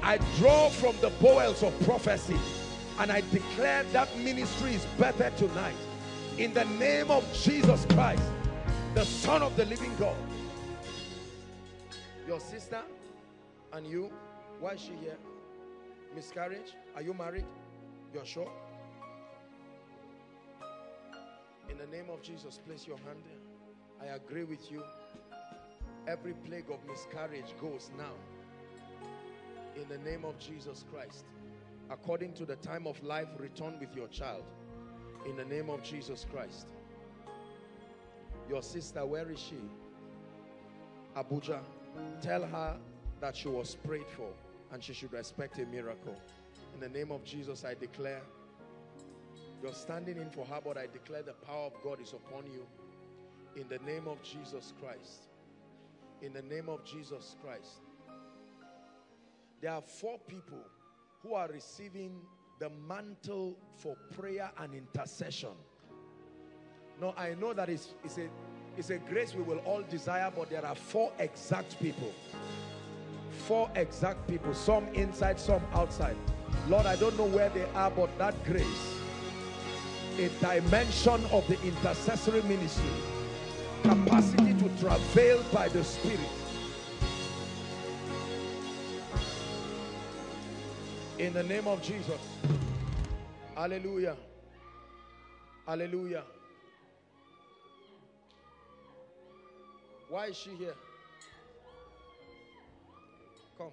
I draw from the bowels of prophecy, and I declare that ministry is birthed tonight. In the name of Jesus Christ, the Son of the living God. Your sister and you, why is she here? Miscarriage? Are you married? You're sure? In the name of Jesus, place your hand there. I agree with you. Every plague of miscarriage goes now. In the name of Jesus Christ. According to the time of life, return with your child. In the name of Jesus Christ. Your sister, where is she? Abuja. Tell her that she was prayed for and she should expect a miracle. In the name of Jesus, I declare. You're standing in for her, but I declare the power of God is upon you. In the name of Jesus Christ. In the name of Jesus Christ. There are four people who are receiving the mantle for prayer and intercession. Now, I know that it's, it's, a, it's a grace we will all desire, but there are four exact people. Four exact people, some inside, some outside. Lord, I don't know where they are, but that grace, a dimension of the intercessory ministry, capacity to travail by the Spirit. In the name of Jesus. Hallelujah. Hallelujah. Why is she here? Come.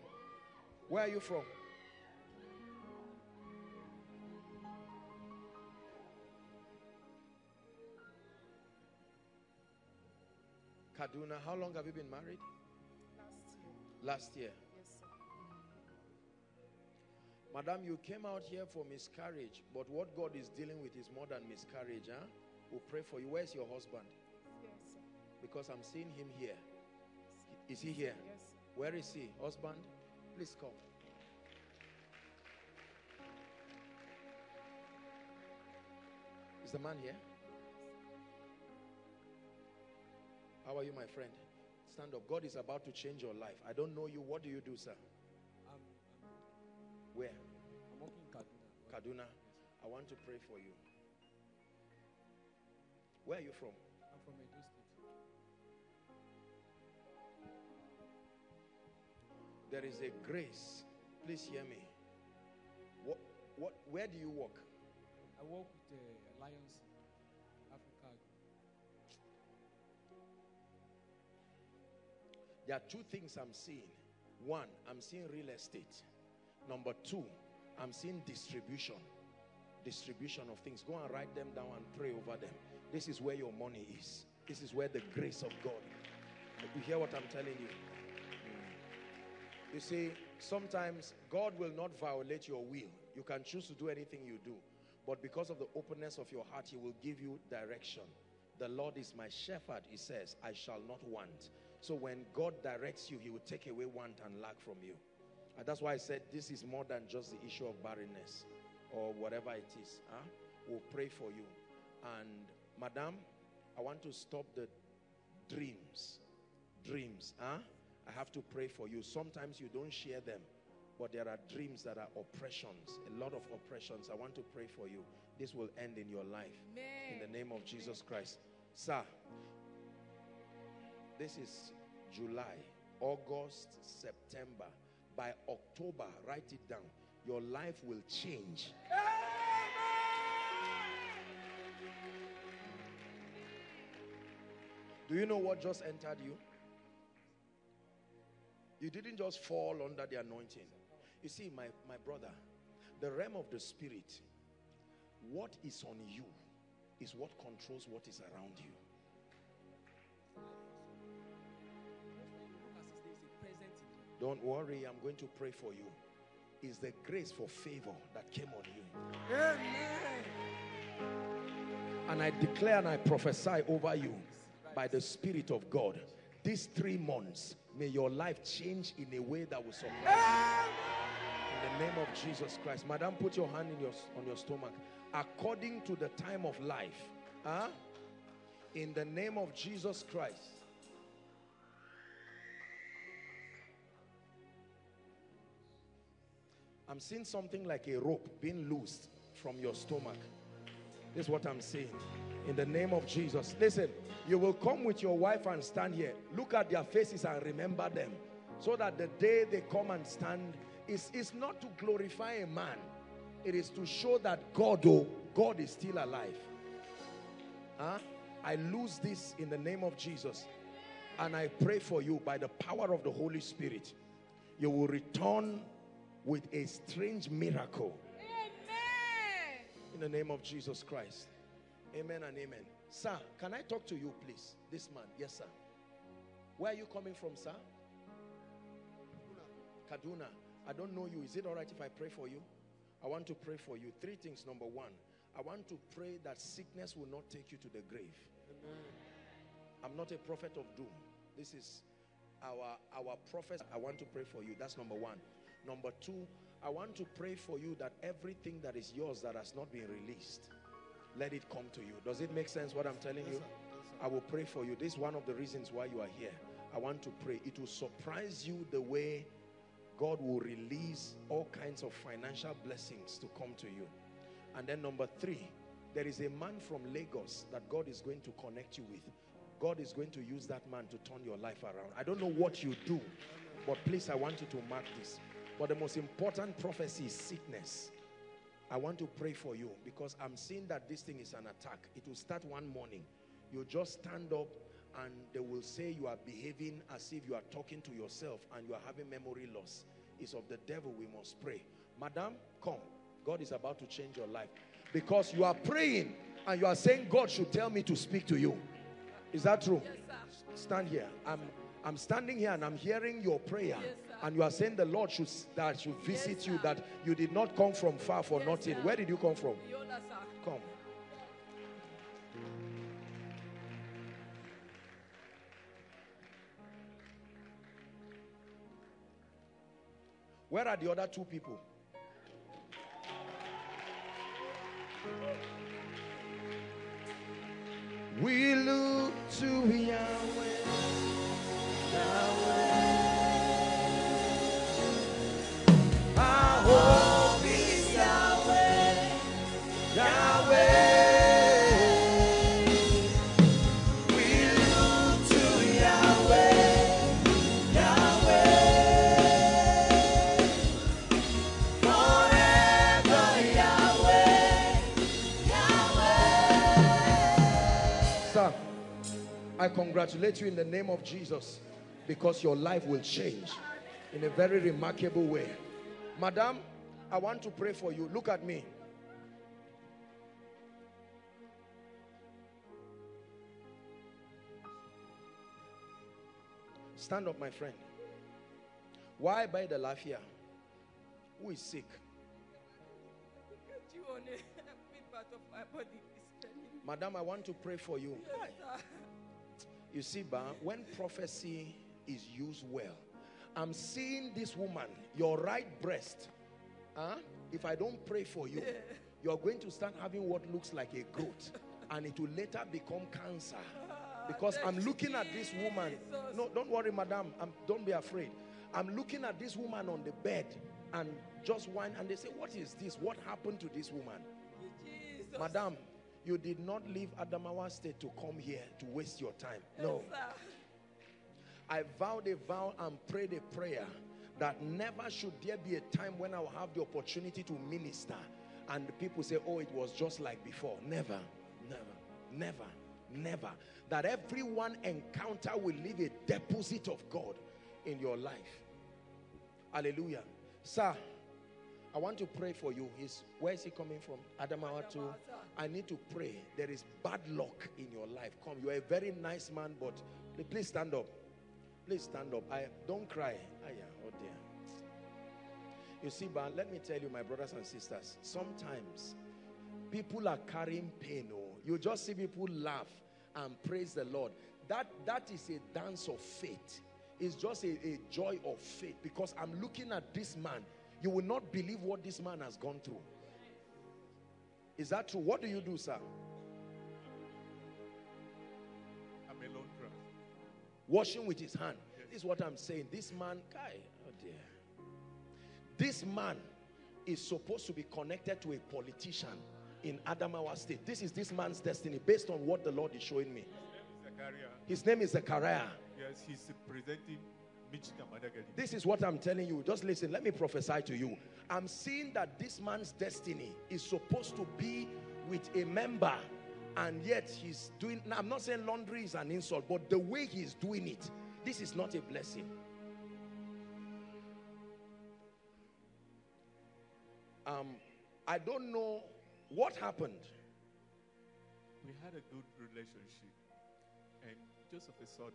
Where are you from? Kaduna. How long have you been married? Last year. Last year. Yes, sir. Madam, you came out here for miscarriage, but what God is dealing with is more than miscarriage, huh? We'll pray for you. Where's your husband? Yes, sir. Because I'm seeing him here. Is he here? Yes, sir. Where is he? Husband, please come. Is the man here? How are you, my friend? Stand up. God is about to change your life. I don't know you. What do you do, sir? I'm, I'm Where? I'm working in Kaduna. Kaduna. I want to pray for you. Where are you from? I'm from Benway State. There is a grace. Please hear me. What? What? Where do you work? I work with the Alliance Africa. There are two things I'm seeing. One, I'm seeing real estate. Number two, I'm seeing distribution. Distribution of things. Go and write them down and pray over them. This is where your money is. This is where the grace of God. You hear what I'm telling you? You see, sometimes God will not violate your will. You can choose to do anything you do. But because of the openness of your heart, he will give you direction. The Lord is my shepherd, he says, I shall not want. So when God directs you, he will take away want and lack from you. And that's why I said this is more than just the issue of barrenness or whatever it is. Huh? We'll pray for you. And madam, I want to stop the dreams. Dreams. Huh? I have to pray for you. Sometimes you don't share them, but there are dreams that are oppressions, a lot of oppressions. I want to pray for you. This will end in your life. Amen. In the name of Jesus Christ. Sir, this is July, August, September. By October, write it down. Your life will change. Amen. Do you know what just entered you? You didn't just fall under the anointing. You see, my, my brother, the realm of the spirit, what is on you is what controls what is around you. Don't worry, I'm going to pray for you. It's the grace for favor that came on you. Amen. And I declare and I prophesy over you by the Spirit of God. These three months, may your life change in a way that will surprise you. In the name of Jesus Christ. Madam, put your hand in your, on your stomach. According to the time of life. Huh? In the name of Jesus Christ. I'm seeing something like a rope being loosed from your stomach. This is what I'm saying. In the name of Jesus. Listen, you will come with your wife and stand here. Look at their faces and remember them. So that the day they come and stand, it's, it's not to glorify a man. It is to show that God, oh, God is still alive. Huh? I lose this in the name of Jesus. And I pray for you by the power of the Holy Spirit. You will return with a strange miracle. In the name of Jesus Christ. Amen and amen. Sir, can I talk to you, please? This man. Yes, sir. Where are you coming from, sir? Kaduna. Kaduna. I don't know you. Is it all right if I pray for you? I want to pray for you. Three things. Number one, I want to pray that sickness will not take you to the grave. Amen. I'm not a prophet of doom. This is our, our prophet. I want to pray for you. That's number one. Number two, I want to pray for you that everything that is yours that has not been released, let it come to you. Does it make sense what I'm telling you? Yes, sir. Yes, sir. I will pray for you. This is one of the reasons why you are here. I want to pray. It will surprise you the way God will release all kinds of financial blessings to come to you. And then number three, there is a man from Lagos that God is going to connect you with. God is going to use that man to turn your life around. I don't know what you do, but please, I want you to mark this. But the most important prophecy is sickness. I want to pray for you because I'm seeing that this thing is an attack. It will start one morning. You'll just stand up and they will say you are behaving as if you are talking to yourself and you are having memory loss. It's of the devil. We must pray. Madam, come. God is about to change your life because you are praying and you are saying God should tell me to speak to you. Is that true? Yes, sir. Stand here. I'm, I'm standing here and I'm hearing your prayer. Yes, sir. And you are saying the Lord should, that should visit yes, you, that you did not come from far for yes, nothing. Sir. Where did you come from? Yola, sir. Come. Where are the other two people? We look to Yahweh, Yahweh. Our hope is Yahweh, Yahweh. We look to Yahweh, Yahweh. Forever Yahweh, Yahweh. Sir, I congratulate you in the name of Jesus. because your life will change in a very remarkable way. Madam, I want to pray for you. Look at me. Stand up, my friend. Why by the lafia? Who is sick? Madam, I want to pray for you. Yes, you see, Ba, when prophecy is used well, I'm seeing this woman, your right breast. Huh? If I don't pray for you, yeah. You're going to start having what looks like a growth, and it will later become cancer. Because ah, I'm looking Jesus. at this woman. No, don't worry, madam. I'm, don't be afraid. I'm looking at this woman on the bed and just whine, and they say, what is this? What happened to this woman? Jesus. Madam, you did not leave Adamawa State to come here to waste your time. No. Yes, I vowed a vow and prayed a prayer that never should there be a time when I will have the opportunity to minister and the people say, oh, it was just like before. Never, never, never, never. That everyone encounter will leave a deposit of God in your life. Hallelujah. Sir, I want to pray for you. He's, where is he coming from? Adamawa too. I need to pray. There is bad luck in your life. Come, you are a very nice man, but please stand up. Please stand up. I don't cry. I am. Oh dear. You see, but let me tell you, my brothers and sisters, sometimes people are carrying pain. Oh, you just see people laugh and praise the Lord. That that is a dance of faith. It's just a, a joy of faith, because I'm looking at this man. You will not believe what this man has gone through. Is that true? What do you do, sir? I'm a lone crab. Washing with his hand. Yes. This is what I'm saying. This man, guy, oh dear. This man is supposed to be connected to a politician in Adamawa State. This is this man's destiny based on what the Lord is showing me. His name is Zachariah. Yes, he's presenting. This is what I'm telling you. Just listen, let me prophesy to you. I'm seeing that this man's destiny is supposed to be with a member, and yet he's doing, now I'm not saying laundry is an insult, but the way he's doing it, this is not a blessing. Um, I don't know what happened. We had a good relationship, and just of a sudden,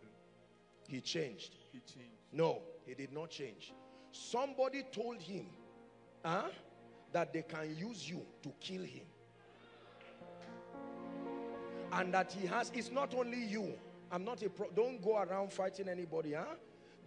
He changed. He changed. No, he did not change. Somebody told him huh, that they can use you to kill him. And that he has, it's not only you. I'm not a pro, don't go around fighting anybody. Huh?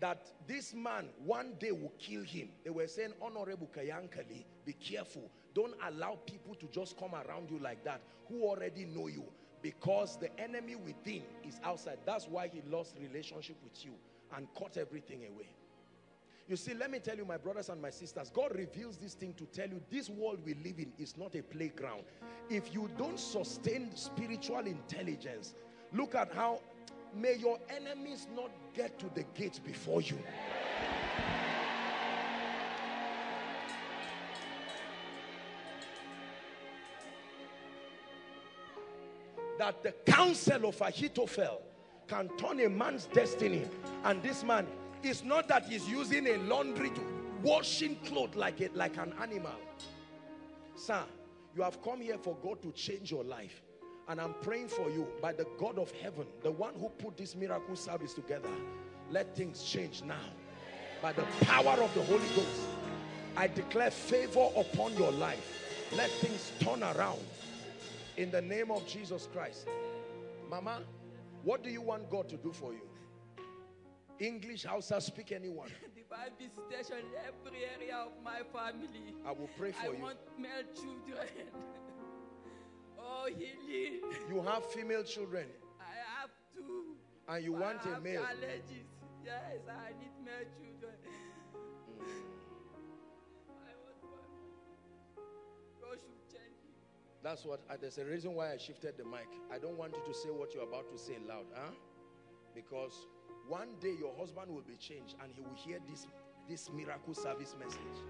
That this man one day will kill him. They were saying, Honorable Kayankali, be careful. Don't allow people to just come around you like that who already know you. Because the enemy within is outside. That's why he lost relationship with you and cut everything away. You see, let me tell you, my brothers and my sisters, God reveals this thing to tell you this world we live in is not a playground. If you don't sustain spiritual intelligence, look at how, may your enemies not get to the gates before you. That the counsel of Ahithophel can turn a man's destiny. And this man, it's not that he's using a laundry to washing clothes like, a, like an animal. Sir, you have come here for God to change your life. And I'm praying for you by the God of heaven, the one who put this miracle service together. Let things change now. By the power of the Holy Ghost, I declare favor upon your life. Let things turn around. In the name of Jesus Christ. Mama, what do you want God to do for you? English, Hausa, speak anyone. Divine visitation in every area of my family. I will pray for I you. I want male children. Oh, healing. You have female children. I have two. And you want I have a male. Allergies. Yes, I need male children. Mm. I want God should change. That's what, uh, there's a reason why I shifted the mic. I don't want you to say what you're about to say loud. Huh? Because one day your husband will be changed and he will hear this, this miracle service message.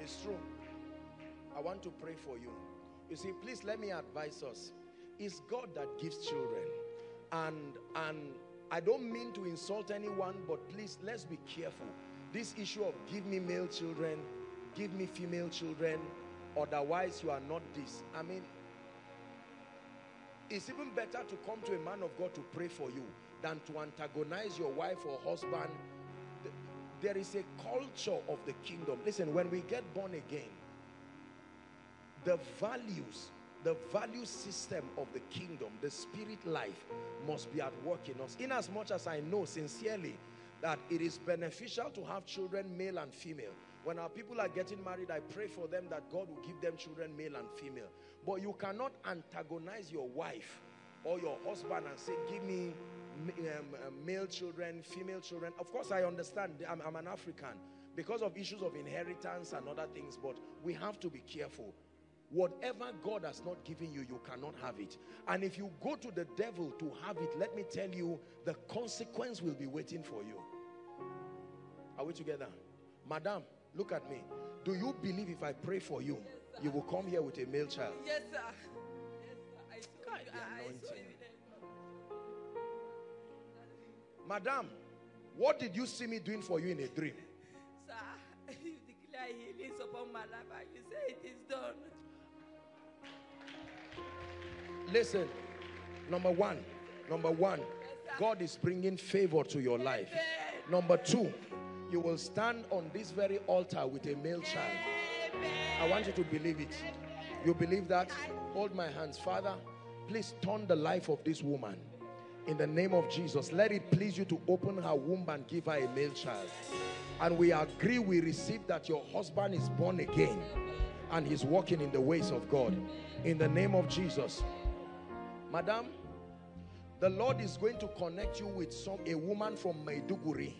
It's true. I want to pray for you. You see, please let me advise us. It's God that gives children. And, and I don't mean to insult anyone, but please, let's be careful. This issue of give me male children, give me female children, otherwise you are not this. I mean, it's even better to come to a man of God to pray for you than to antagonize your wife or husband. There is a culture of the kingdom. Listen, when we get born again, the values, the value system of the kingdom, the spirit life must be at work in us. Inasmuch as I know sincerely that it is beneficial to have children, male and female. When our people are getting married, I pray for them that God will give them children, male and female. But you cannot antagonize your wife or your husband and say, give me um, male children, female children. Of course, I understand. I'm, I'm an African because of issues of inheritance and other things, but we have to be careful. Whatever God has not given you, you cannot have it. And if you go to the devil to have it, let me tell you, the consequence will be waiting for you. Are we together? Madam, look at me. Do you believe if I pray for you, yes, you will come here with a male child? Yes, sir. Yes, sir. I saw God, you. I saw you. Madam, what did you see me doing for you in a dream? Sir, you declare healings upon my life and you say it is done. Listen, number one, number one, God is bringing favor to your life. Number two, you will stand on this very altar with a male child. I want you to believe it. You believe that? Hold my hands. Father, please turn the life of this woman. In the name of Jesus, let it please you to open her womb and give her a male child. And we agree, we receive that your husband is born again and he's walking in the ways of God. In the name of Jesus. Madam, the Lord is going to connect you with some a woman from Maiduguri.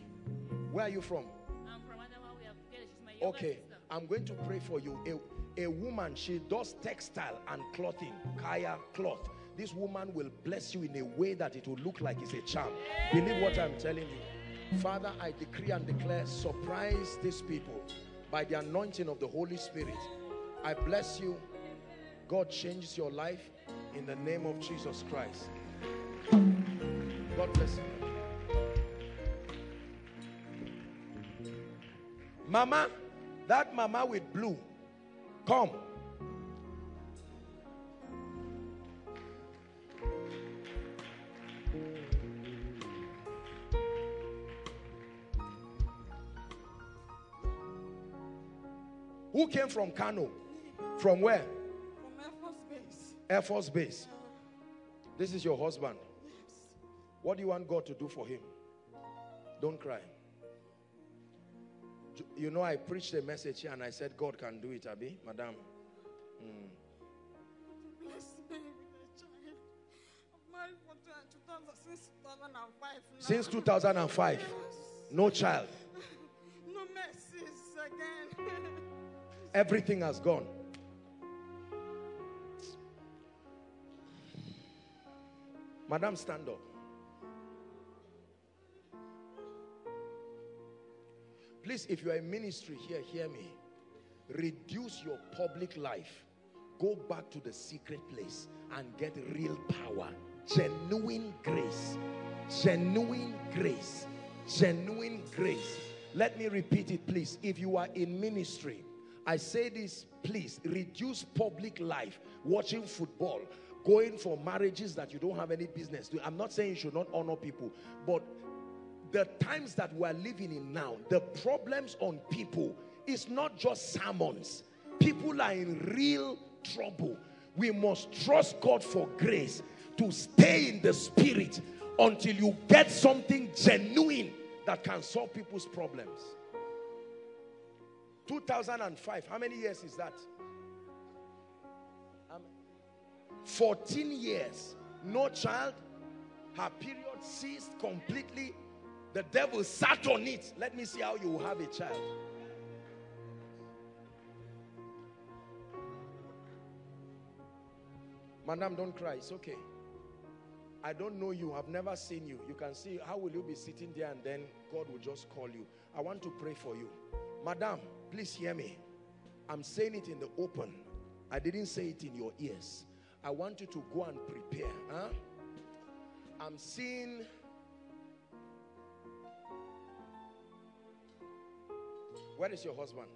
Where are you from? I'm from Adamawa. We have together. She's my younger okay, sister. I'm going to pray for you. A, a woman, she does textile and clothing, kaya cloth. This woman will bless you in a way that it will look like it's a charm. Yeah. Believe what I'm telling you. Father, I decree and declare, surprise these people by the anointing of the Holy Spirit. I bless you. God changes your life in the name of Jesus Christ. God bless you. Mama, that mama with blue, come. Who came from Kano? From where? From Air Force Base. Air Force Base. This is your husband. Yes. What do you want God to do for him? Don't cry. You know, I preached a message here and I said, God can do it, Abi, Madam. Mm. Since two thousand five, no child. No mercies again. Everything has gone. Madam, stand up. Please, if you are in ministry here, hear me. Reduce your public life. Go back to the secret place and get real power. Genuine grace. Genuine grace. Genuine grace. Let me repeat it, please. If you are in ministry, I say this, please, reduce public life. Watching football. Going for marriages that you don't have any business to. I'm not saying you should not honor people, but the times that we're living in now, the problems on people, it's not just sermons. People are in real trouble. We must trust God for grace to stay in the spirit until you get something genuine that can solve people's problems. two thousand five, how many years is that? fourteen years, no child, her period ceased completely. The devil sat on it. Let me see how you will have a child. Madam, don't cry. It's okay. I don't know you. I've never seen you. You can see, how will you be sitting there and then God will just call you? I want to pray for you. Madam, please hear me. I'm saying it in the open. I didn't say it in your ears. I want you to go and prepare. Huh? I'm seeing Where is your husband?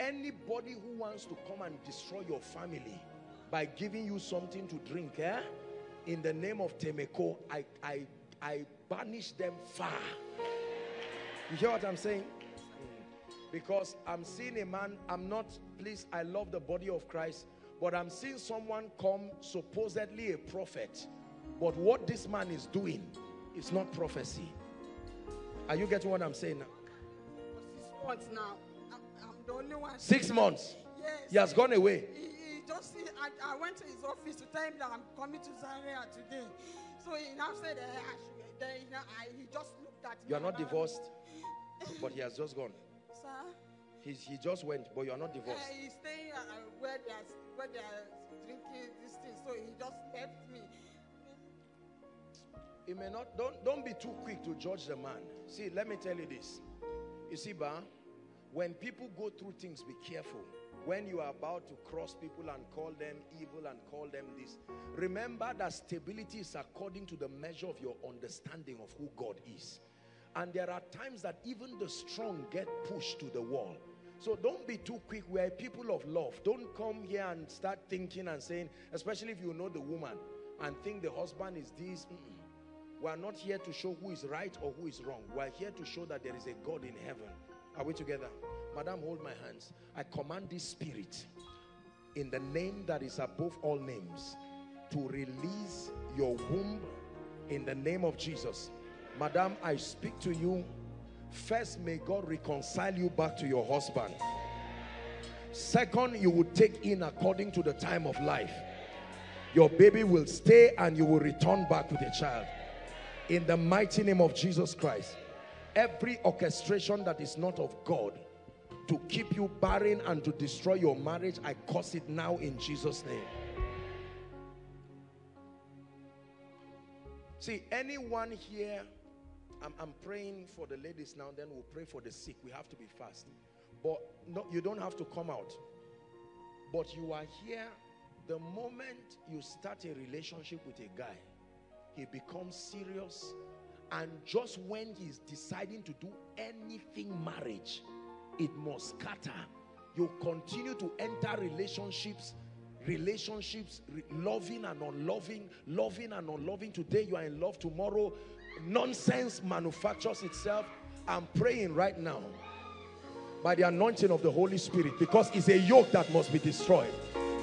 Anybody who wants to come and destroy your family by giving you something to drink, eh? In the name of Temeko, I, I, I banish them far. You hear what I'm saying? Because I'm seeing a man, I'm not, please, I love the body of Christ, but I'm seeing someone come, supposedly a prophet, but what this man is doing is not prophecy. Are you getting what I'm saying now? Six months now. I'm, I'm the only one. Six months? Yes. He has gone away. He, he just, he, I, I went to his office to tell him that I'm coming to Zaria today. So he now said, uh, I should, then, you know, I, he just looked at me. You are not divorced, but he has just gone. Sir? He's, he just went, but you are not divorced. Uh, he's staying uh, where they are, where they are drinking this thing, so he just left me. It may not, don't, don't be too quick to judge the man. See, let me tell you this. You see, Ba, when people go through things, be careful. When you are about to cross people and call them evil and call them this, remember that stability is according to the measure of your understanding of who God is. And there are times that even the strong get pushed to the wall. So don't be too quick. We are people of love. Don't come here and start thinking and saying, especially if you know the woman and think the husband is this. Mm-mm. We are not here to show who is right or who is wrong. We are here to show that there is a God in heaven. Are we together? Madam, hold my hands. I command this spirit in the name that is above all names to release your womb in the name of Jesus. Madam, I speak to you. First, may God reconcile you back to your husband. Second, you will take in according to the time of life. Your baby will stay and you will return back with a child. In the mighty name of Jesus Christ, every orchestration that is not of God to keep you barren and to destroy your marriage, I curse it now in Jesus' name. See, anyone here, I'm, I'm praying for the ladies now, then we'll pray for the sick. We have to be fast. But no, you don't have to come out. But you are here, the moment you start a relationship with a guy, he becomes serious, and just when he's deciding to do anything marriage, it must scatter. You continue to enter relationships, relationships, re loving and unloving, loving and unloving. Today you are in love, tomorrow nonsense manufactures itself. I'm praying right now by the anointing of the Holy Spirit, because it's a yoke that must be destroyed.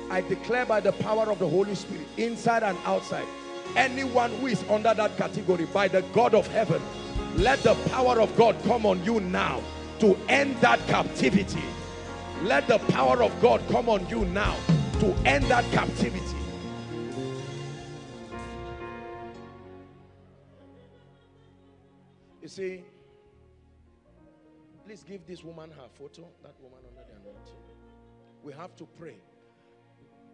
I declare by the power of the Holy Spirit, inside and outside, anyone who is under that category, by the God of heaven, let the power of God come on you now to end that captivity. Let the power of God come on you now to end that captivity. You see, please give this woman her photo, that woman under the anointing. We have to pray.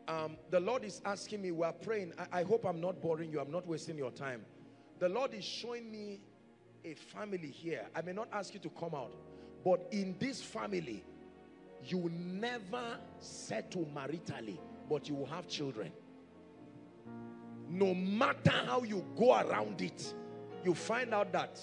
Um, the Lord is asking me, we are praying. I, I hope I'm not boring you. I'm not wasting your time. The Lord is showing me a family here. I may not ask you to come out, but in this family, you will never settle maritally, but you will have children. No matter how you go around it, you find out that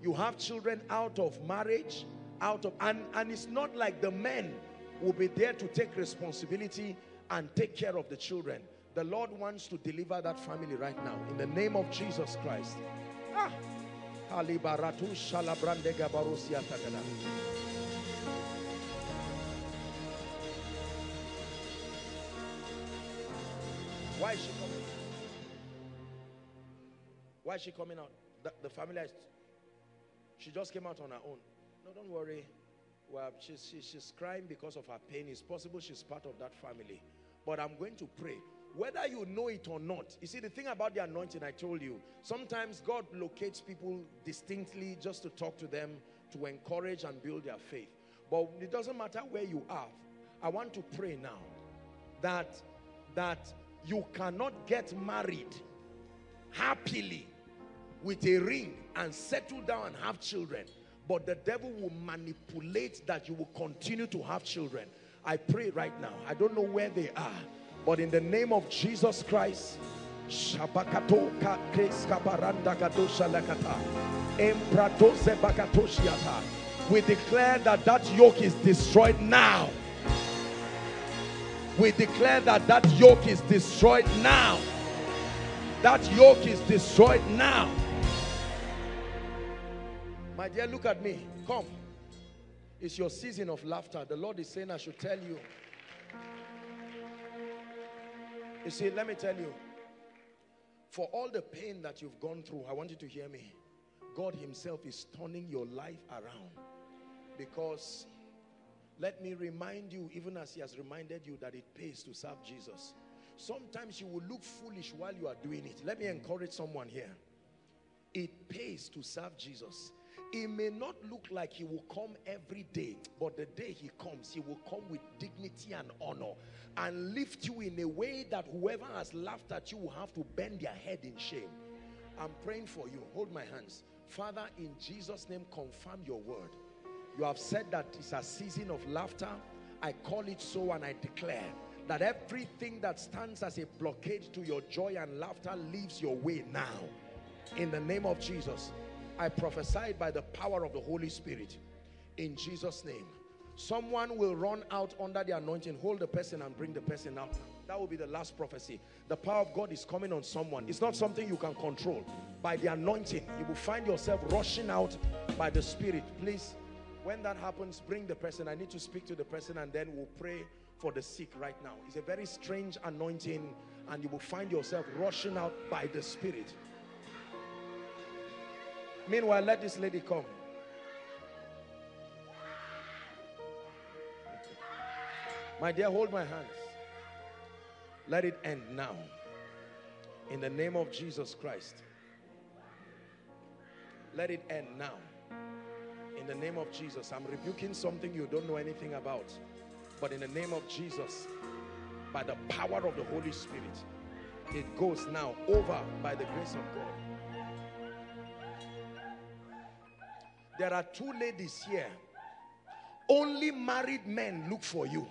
you have children out of marriage, out of, and, and it's not like the men will be there to take responsibility and take care of the children. The Lord wants to deliver that family right now in the name of Jesus Christ. Ah. Why is she coming? Why is she coming out? The, the family, has, she just came out on her own. No, don't worry. Well, she's, she, she's crying because of her pain. It's possible she's part of that family. But I'm going to pray. Whether you know it or not. You see, the thing about the anointing, I told you, sometimes God locates people distinctly just to talk to them, to encourage and build their faith. But it doesn't matter where you are. I want to pray now that, that you cannot get married happily with a ring and settle down and have children. But the devil will manipulate that you will continue to have children. I pray right now. I don't know where they are. But in the name of Jesus Christ, Shabakato Kakres Kabaranda Kato Shalakata. We declare that that yoke is destroyed now. We declare that that yoke is destroyed now. That yoke is destroyed now. My dear, look at me. Come. It's your season of laughter. The Lord is saying, I should tell you. You see, let me tell you. For all the pain that you've gone through, I want you to hear me. God himself is turning your life around. Because let me remind you, even as he has reminded you, that it pays to serve Jesus. Sometimes you will look foolish while you are doing it. Let me encourage someone here. It pays to serve Jesus. It may not look like he will come every day, but the day he comes, he will come with dignity and honor and lift you in a way that whoever has laughed at you will have to bend their head in shame. I'm praying for you. Hold my hands. Father, in Jesus' name, confirm your word. You have said that it's a season of laughter. I call it so, and I declare that everything that stands as a blockade to your joy and laughter leaves your way now. In the name of Jesus, I prophesied by the power of the Holy Spirit. In Jesus' name, someone will run out under the anointing. Hold the person and bring the person out. That will be the last prophecy. The power of God is coming on someone. It's not something you can control. By the anointing, you will find yourself rushing out by the Spirit. Please, when that happens, bring the person. I need to speak to the person, and then we'll pray for the sick right now. It's a very strange anointing, and you will find yourself rushing out by the Spirit. Meanwhile, let this lady come. My dear, hold my hands. Let it end now. In the name of Jesus Christ. Let it end now. In the name of Jesus. I'm rebuking something you don't know anything about. But in the name of Jesus, by the power of the Holy Spirit, it goes now over by the grace of God. There are two ladies here. Only married men look for you.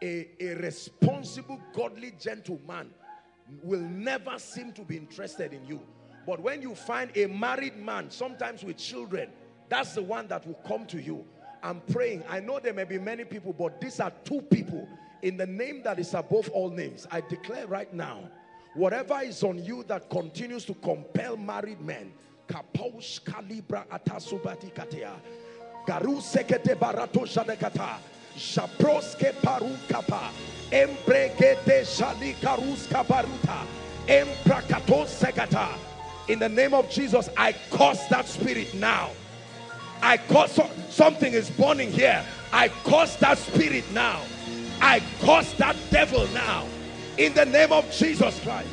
A, a responsible, godly, gentleman will never seem to be interested in you. But when you find a married man, sometimes with children, that's the one that will come to you. I'm praying. I know there may be many people, but these are two people. In the name that is above all names, I declare right now, whatever is on you that continues to compel married men, Kaposh Kalibra Atasubati Katea, Garu Sekete Barato Shadekata, Shaproske Parukapa, Embregete Shalikaruska Baruta, Emprakato Sekata. In the name of Jesus, I curse that spirit now. I curse, something is burning here. I curse that spirit now. I curse that devil now. In the name of Jesus Christ.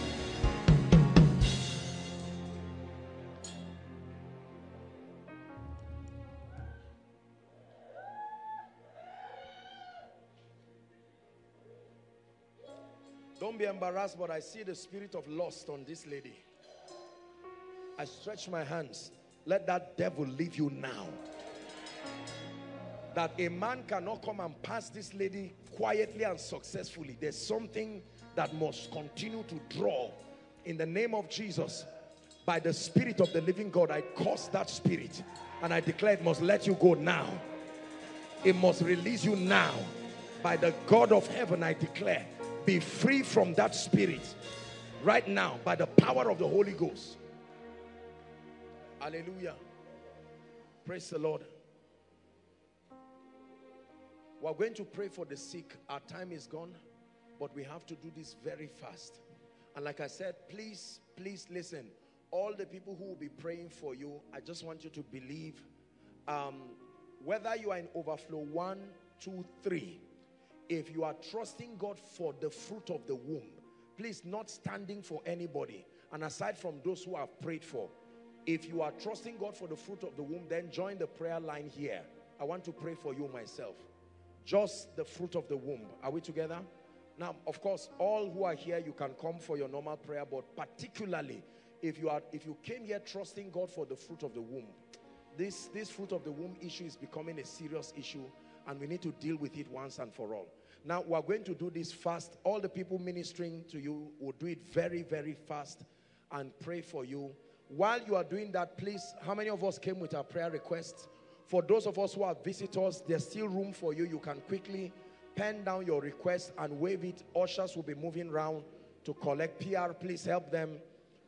Don't be embarrassed, but I see the spirit of lust on this lady. I stretch my hands. Let that devil leave you now. That a man cannot come and pass this lady quietly and successfully. There's something that must continue to draw. In the name of Jesus, by the Spirit of the living God, I curse that spirit. And I declare it must let you go now. It must release you now. By the God of heaven, I declare, be free from that spirit. Right now, by the power of the Holy Ghost. Hallelujah. Praise the Lord. We're going to pray for the sick. Our time is gone, but we have to do this very fast. And like I said, please, please listen. All the people who will be praying for you, I just want you to believe, um, whether you are in overflow one, two, three, if you are trusting God for the fruit of the womb, please, not standing for anybody. And aside from those who have prayed for, if you are trusting God for the fruit of the womb, then join the prayer line here. I want to pray for you myself. Just the fruit of the womb. Are we together? Now, of course, all who are here, you can come for your normal prayer, but particularly if you are, if you came here trusting God for the fruit of the womb, this, this fruit of the womb issue is becoming a serious issue, and we need to deal with it once and for all. Now, we're going to do this fast. All the people ministering to you will do it very, very fast and pray for you. While you are doing that, please, how many of us came with our prayer requests? For those of us who are visitors, there's still room for you. You can quickly pen down your request and wave it. Ushers will be moving around to collect. P R, please help them.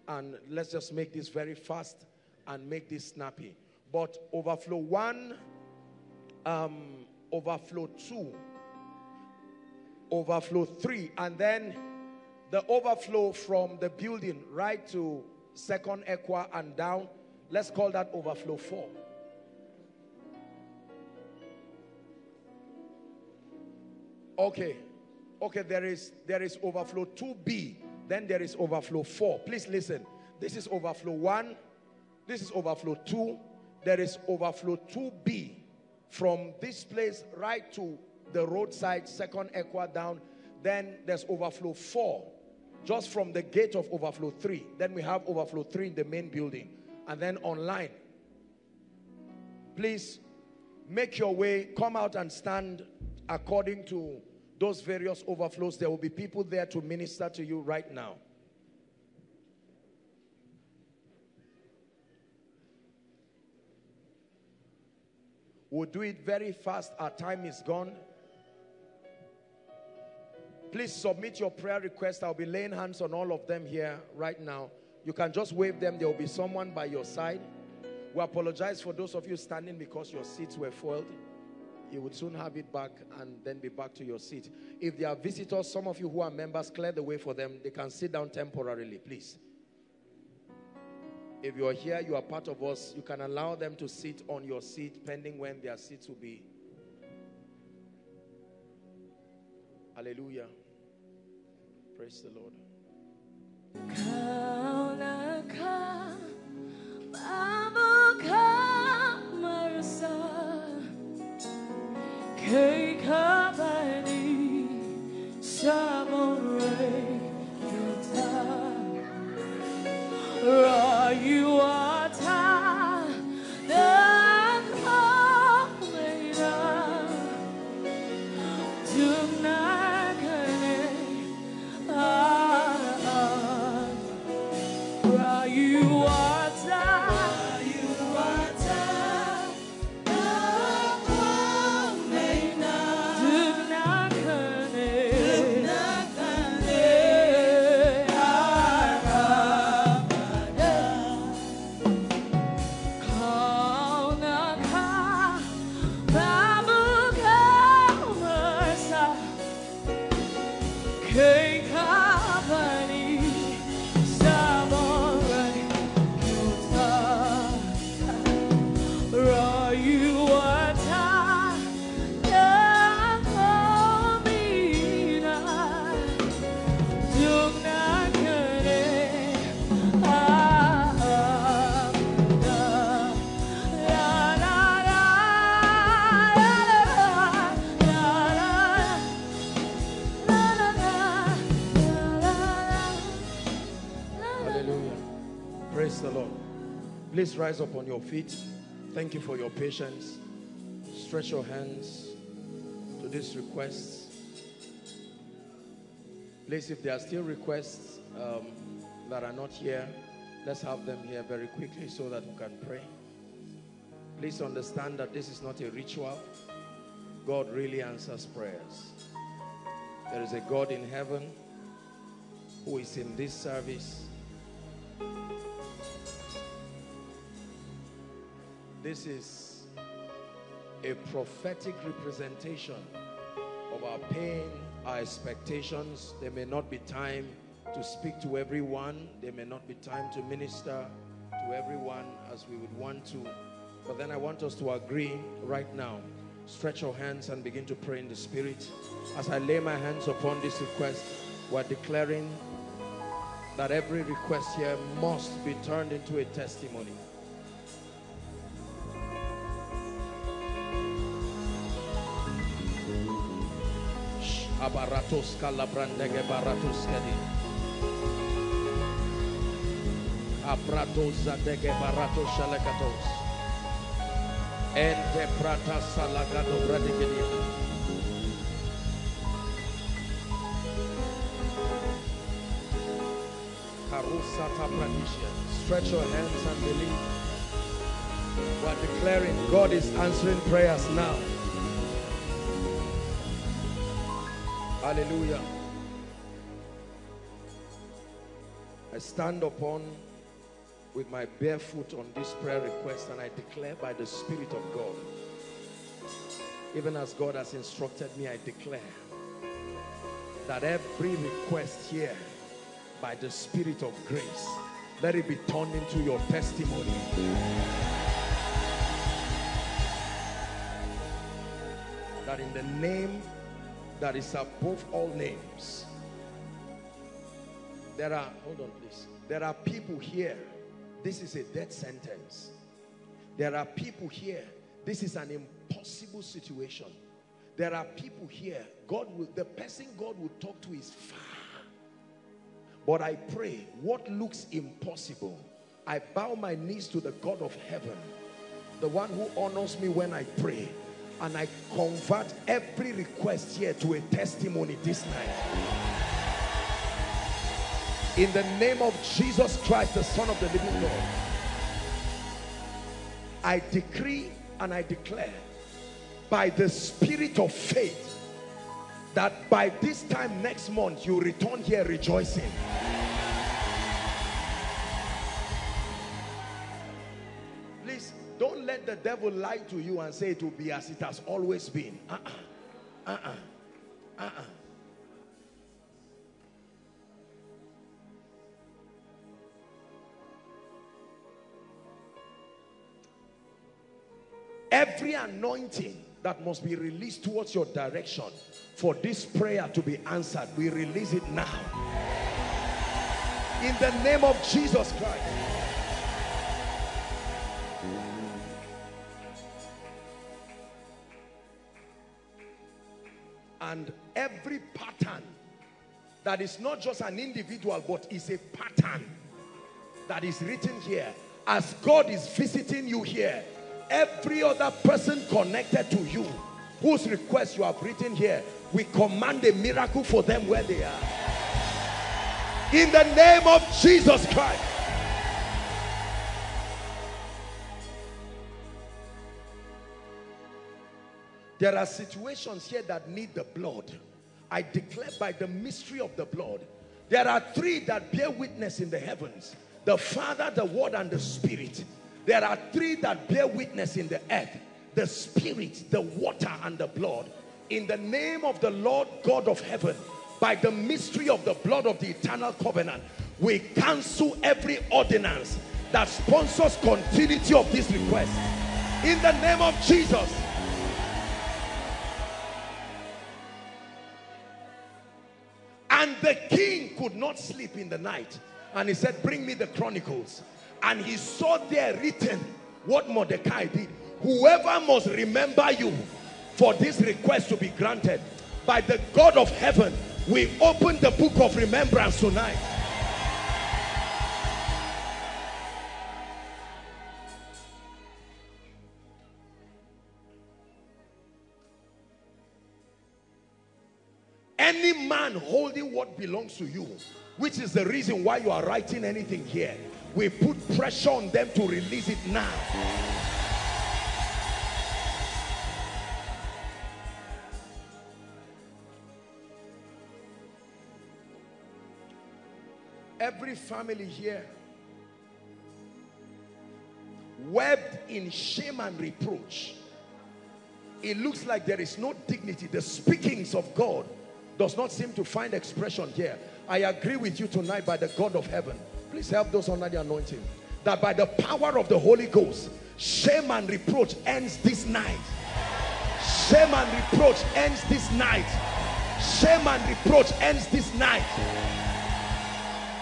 And let's just make this very fast and make this snappy. But overflow one, um, overflow two, overflow three, and then the overflow from the building right to second equa and down. Let's call that overflow four. Okay, okay, there is, there is overflow two B, then there is overflow four. Please listen, this is overflow one, this is overflow two, there is overflow two B from this place right to the roadside, second equa down, then there's overflow four, just from the gate of overflow three, then we have overflow three in the main building, and then online. Please make your way, come out and stand according to those various overflows. There will be people there to minister to you right now. We'll do it very fast. Our time is gone. Please submit your prayer request. I'll be laying hands on all of them here right now. You can just wave them. There will be someone by your side. We apologize for those of you standing because your seats were foiled. You would soon have it back and then be back to your seat. If there are visitors, some of you who are members, clear the way for them. They can sit down temporarily, please. If you are here, you are part of us, you can allow them to sit on your seat pending when their seats will be. Hallelujah. Praise the Lord. Take up by thee, samurai, Ra, you are ta, the Koinonia, do not connect, ah, Ra, you are ta. Please rise up on your feet. Thank you for your patience. Stretch your hands to these requests. Please, if there are still requests um, that are not here, let's have them here very quickly so that we can pray. Please understand that this is not a ritual. God really answers prayers. There is a God in heaven who is in this service. This is a prophetic representation of our pain, our expectations. There may not be time to speak to everyone. There may not be time to minister to everyone as we would want to. But then I want us to agree right now. Stretch your hands and begin to pray in the Spirit. As I lay my hands upon this request, we're declaring that every request here must be turned into a testimony. Abaratos Calabrandege Baratos Kedi Abratos Zadege Baratos Shalakatos Ente Prata Salagado Bradigedi Stretch your hands and believe. We are declaring God is answering prayers now. Hallelujah. I stand upon with my bare foot on this prayer request and I declare by the Spirit of God, even as God has instructed me, I declare that every request here by the Spirit of grace, let it be turned into your testimony. That in the name that is above all names, there are, hold on please, there are people here, this is a death sentence. There are people here, this is an impossible situation. There are people here, God will, the person God will talk to is far. But I pray, what looks impossible, I bow my knees to the God of heaven, the one who honors me when I pray, and I convert every request here to a testimony this night. In the name of Jesus Christ, the Son of the living God, I decree and I declare by the spirit of faith, that by this time next month, you return here rejoicing. Please, don't let the devil lie to you and say it will be as it has always been. Uh-uh, uh-uh, uh-uh. Every anointing that must be released towards your direction for this prayer to be answered, we release it now. In the name of Jesus Christ. And every pattern that is not just an individual, but is a pattern that is written here. As God is visiting you here, every other person connected to you, whose request you have written here, we command a miracle for them where they are. In the name of Jesus Christ. There are situations here that need the blood. I declare by the mystery of the blood, there are three that bear witness in the heavens, the Father, the Word, and the Spirit. There are three that bear witness in the earth, the Spirit, the water, and the blood. In the name of the Lord God of heaven, by the mystery of the blood of the eternal covenant, we cancel every ordinance that sponsors continuity of this request. In the name of Jesus. And the king could not sleep in the night. And he said, bring me the chronicles. And he saw there written what Mordecai did. Whoever must remember you for this request to be granted, by the God of heaven, we open the book of remembrance tonight. Any man holding what belongs to you, which is the reason why you are writing anything here, we put pressure on them to release it now. Every family here wept in shame and reproach. It looks like there is no dignity. The speakings of God does not seem to find expression here. I agree with you tonight by the God of heaven. Please help those under the anointing. That by the power of the Holy Ghost, shame and reproach ends this night. Shame and reproach ends this night. Shame and reproach ends this night.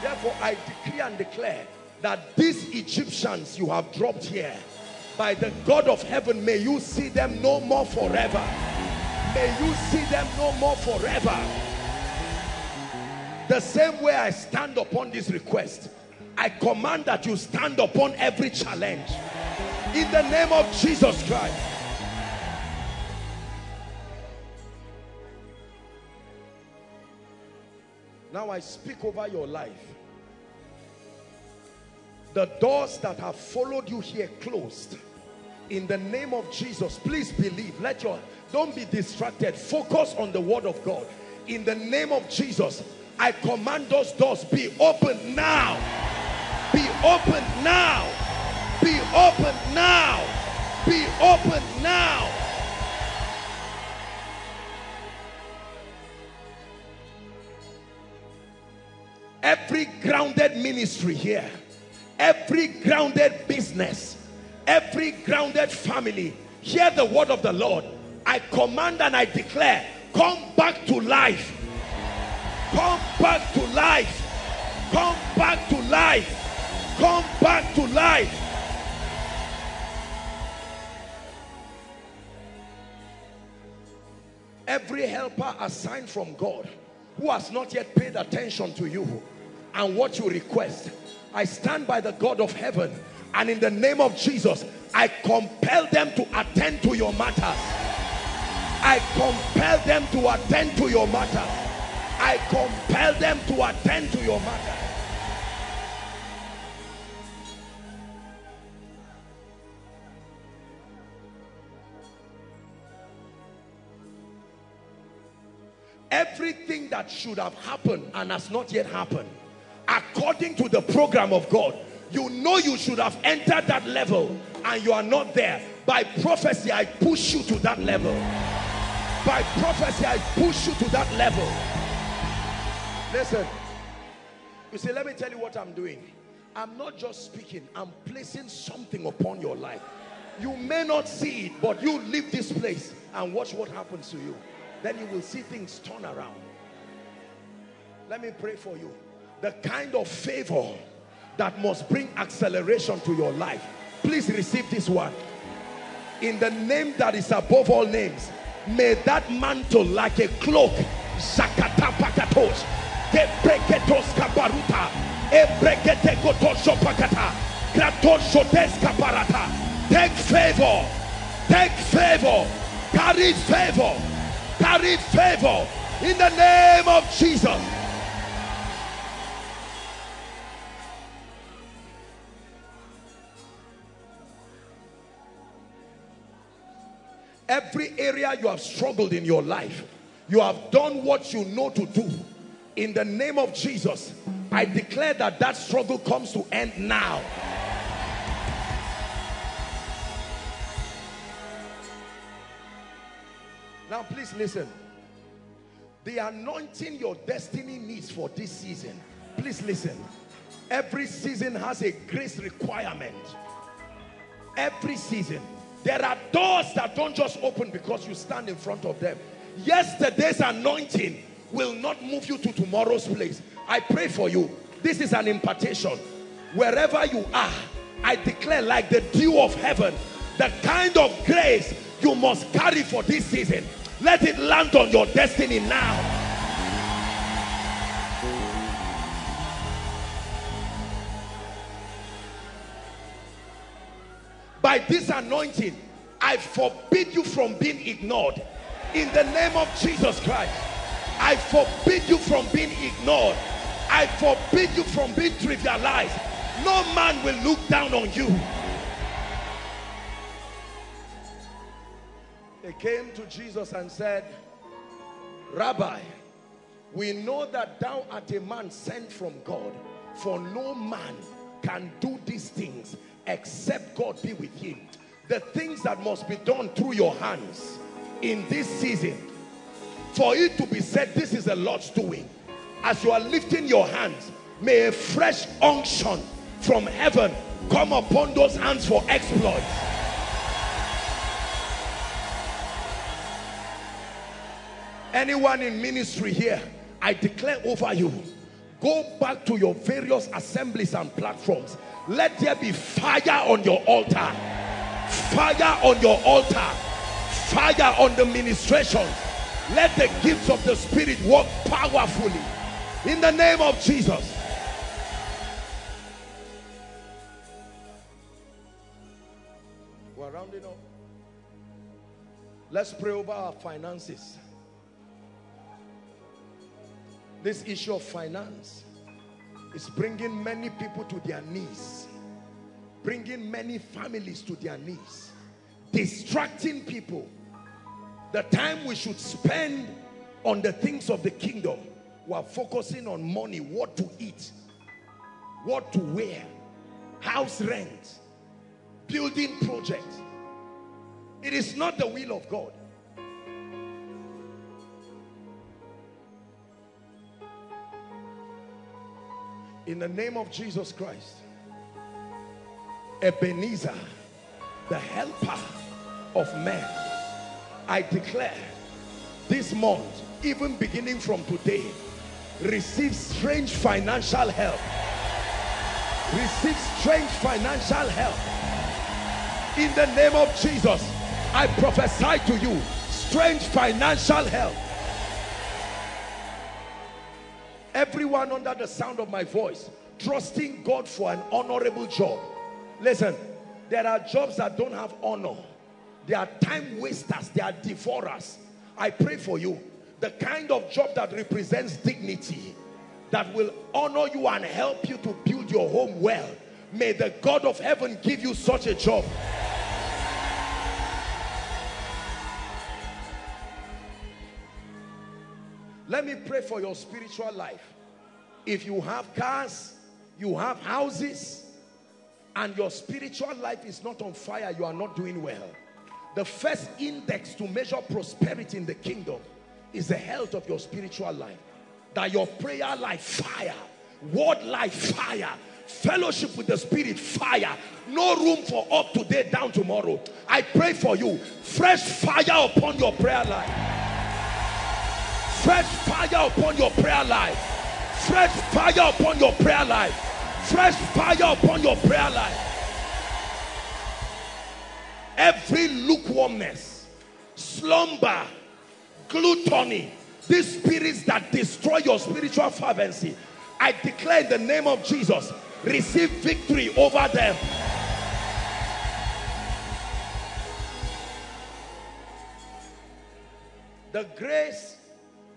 Therefore, I decree and declare that these Egyptians you have dropped here, by the God of heaven, may you see them no more forever. May you see them no more forever. The same way I stand upon this request, I command that you stand upon every challenge. In the name of Jesus Christ. Now I speak over your life The doors that have followed you here closed. In the name of Jesus, please believe. Let your, don't be distracted. Focus on the word of God. In the name of Jesus, I command those doors be opened now. Be opened now. Be opened now. Be opened now. Every grounded ministry here, every grounded business, every grounded family, hear the word of the Lord. I command and I declare, come back to life. Come back to life. Come back to life. Come back to life. Every helper assigned from God who has not yet paid attention to you and what you request, I stand by the God of heaven, and in the name of Jesus, I compel them to attend to your matters. I compel them to attend to your matters. I compel them to attend to your matters. Everything that should have happened and has not yet happened, according to the program of God, you know you should have entered that level and you are not there. By prophecy, I push you to that level. By prophecy, I push you to that level. Listen, you say, let me tell you what I'm doing. I'm not just speaking, I'm placing something upon your life. You may not see it, but you leave this place and watch what happens to you. Then you will see things turn around. Let me pray for you. The kind of favor that must bring acceleration to your life, please receive this one. In the name that is above all names, may that mantle like a cloak, take favor, take favor, carry favor, carry favor in the name of Jesus. Every area you have struggled in your life, you have done what you know to do. In the name of Jesus, I declare that that struggle comes to end now. Now please listen. The anointing your destiny needs for this season. Please listen. Every season has a grace requirement. Every season. There are doors that don't just open because you stand in front of them. Yesterday's anointing will not move you to tomorrow's place. I pray for you. This is an impartation. Wherever you are, I declare like the dew of heaven, the kind of grace you must carry for this season. Let it land on your destiny now. By this anointing, I forbid you from being ignored. In the name of Jesus Christ, I forbid you from being ignored. I forbid you from being trivialized. No man will look down on you. They came to Jesus and said, Rabbi, we know that thou art a man sent from God, for no man can do these things except God be with him. The things that must be done through your hands in this season, for it to be said, this is the Lord's doing. As you are lifting your hands, may a fresh unction from heaven come upon those hands for exploits. Anyone in ministry here, I declare over you, go back to your various assemblies and platforms. Let there be fire on your altar. Fire on your altar. Fire on the ministrations. Let the gifts of the Spirit work powerfully. In the name of Jesus. We're rounding up. Let's pray over our finances. This issue of finance is bringing many people to their knees. bringing many families to their knees, distracting people. The time we should spend on the things of the kingdom, we are focusing on money, what to eat, what to wear, house rent, building projects. It is not the will of God. In the name of Jesus Christ, Ebenezer, the helper of men, I declare this month, even beginning from today, receive strange financial help. Receive strange financial help. In the name of Jesus, I prophesy to you, strange financial help. Everyone under the sound of my voice, trusting God for an honorable job. Listen, there are jobs that don't have honor. They are time wasters, they are devourers. I pray for you, the kind of job that represents dignity, that will honor you and help you to build your home well. May the God of heaven give you such a job. Let me pray for your spiritual life. If you have cars, you have houses, and your spiritual life is not on fire, you are not doing well. The first index to measure prosperity in the kingdom is the health of your spiritual life. That your prayer life, fire. Word life, fire. Fellowship with the Spirit, fire. No room for up today, down tomorrow. I pray for you, fresh fire upon your prayer life. Fresh fire upon your prayer life. Fresh fire upon your prayer life. Fresh fire upon your prayer life. Every lukewarmness, slumber, gluttony, these spirits that destroy your spiritual fervency, I declare in the name of Jesus, receive victory over them. The grace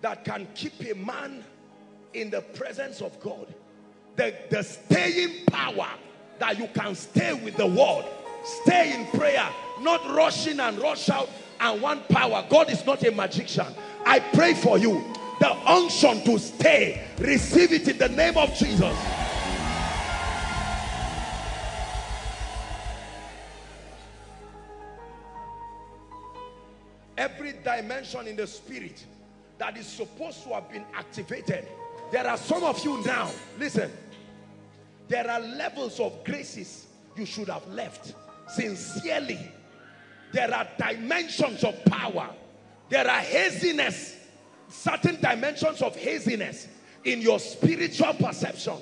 that can keep a man in the presence of God, the, the staying power that you can stay with the world, stay in prayer, not rushing and rush out and want power. God is not a magician. I pray for you, the unction to stay, receive it in the name of Jesus. Every dimension in the spirit that is supposed to have been activated, there are some of you now, listen, there are levels of graces you should have left. Sincerely, there are dimensions of power. There are haziness, certain dimensions of haziness in your spiritual perception.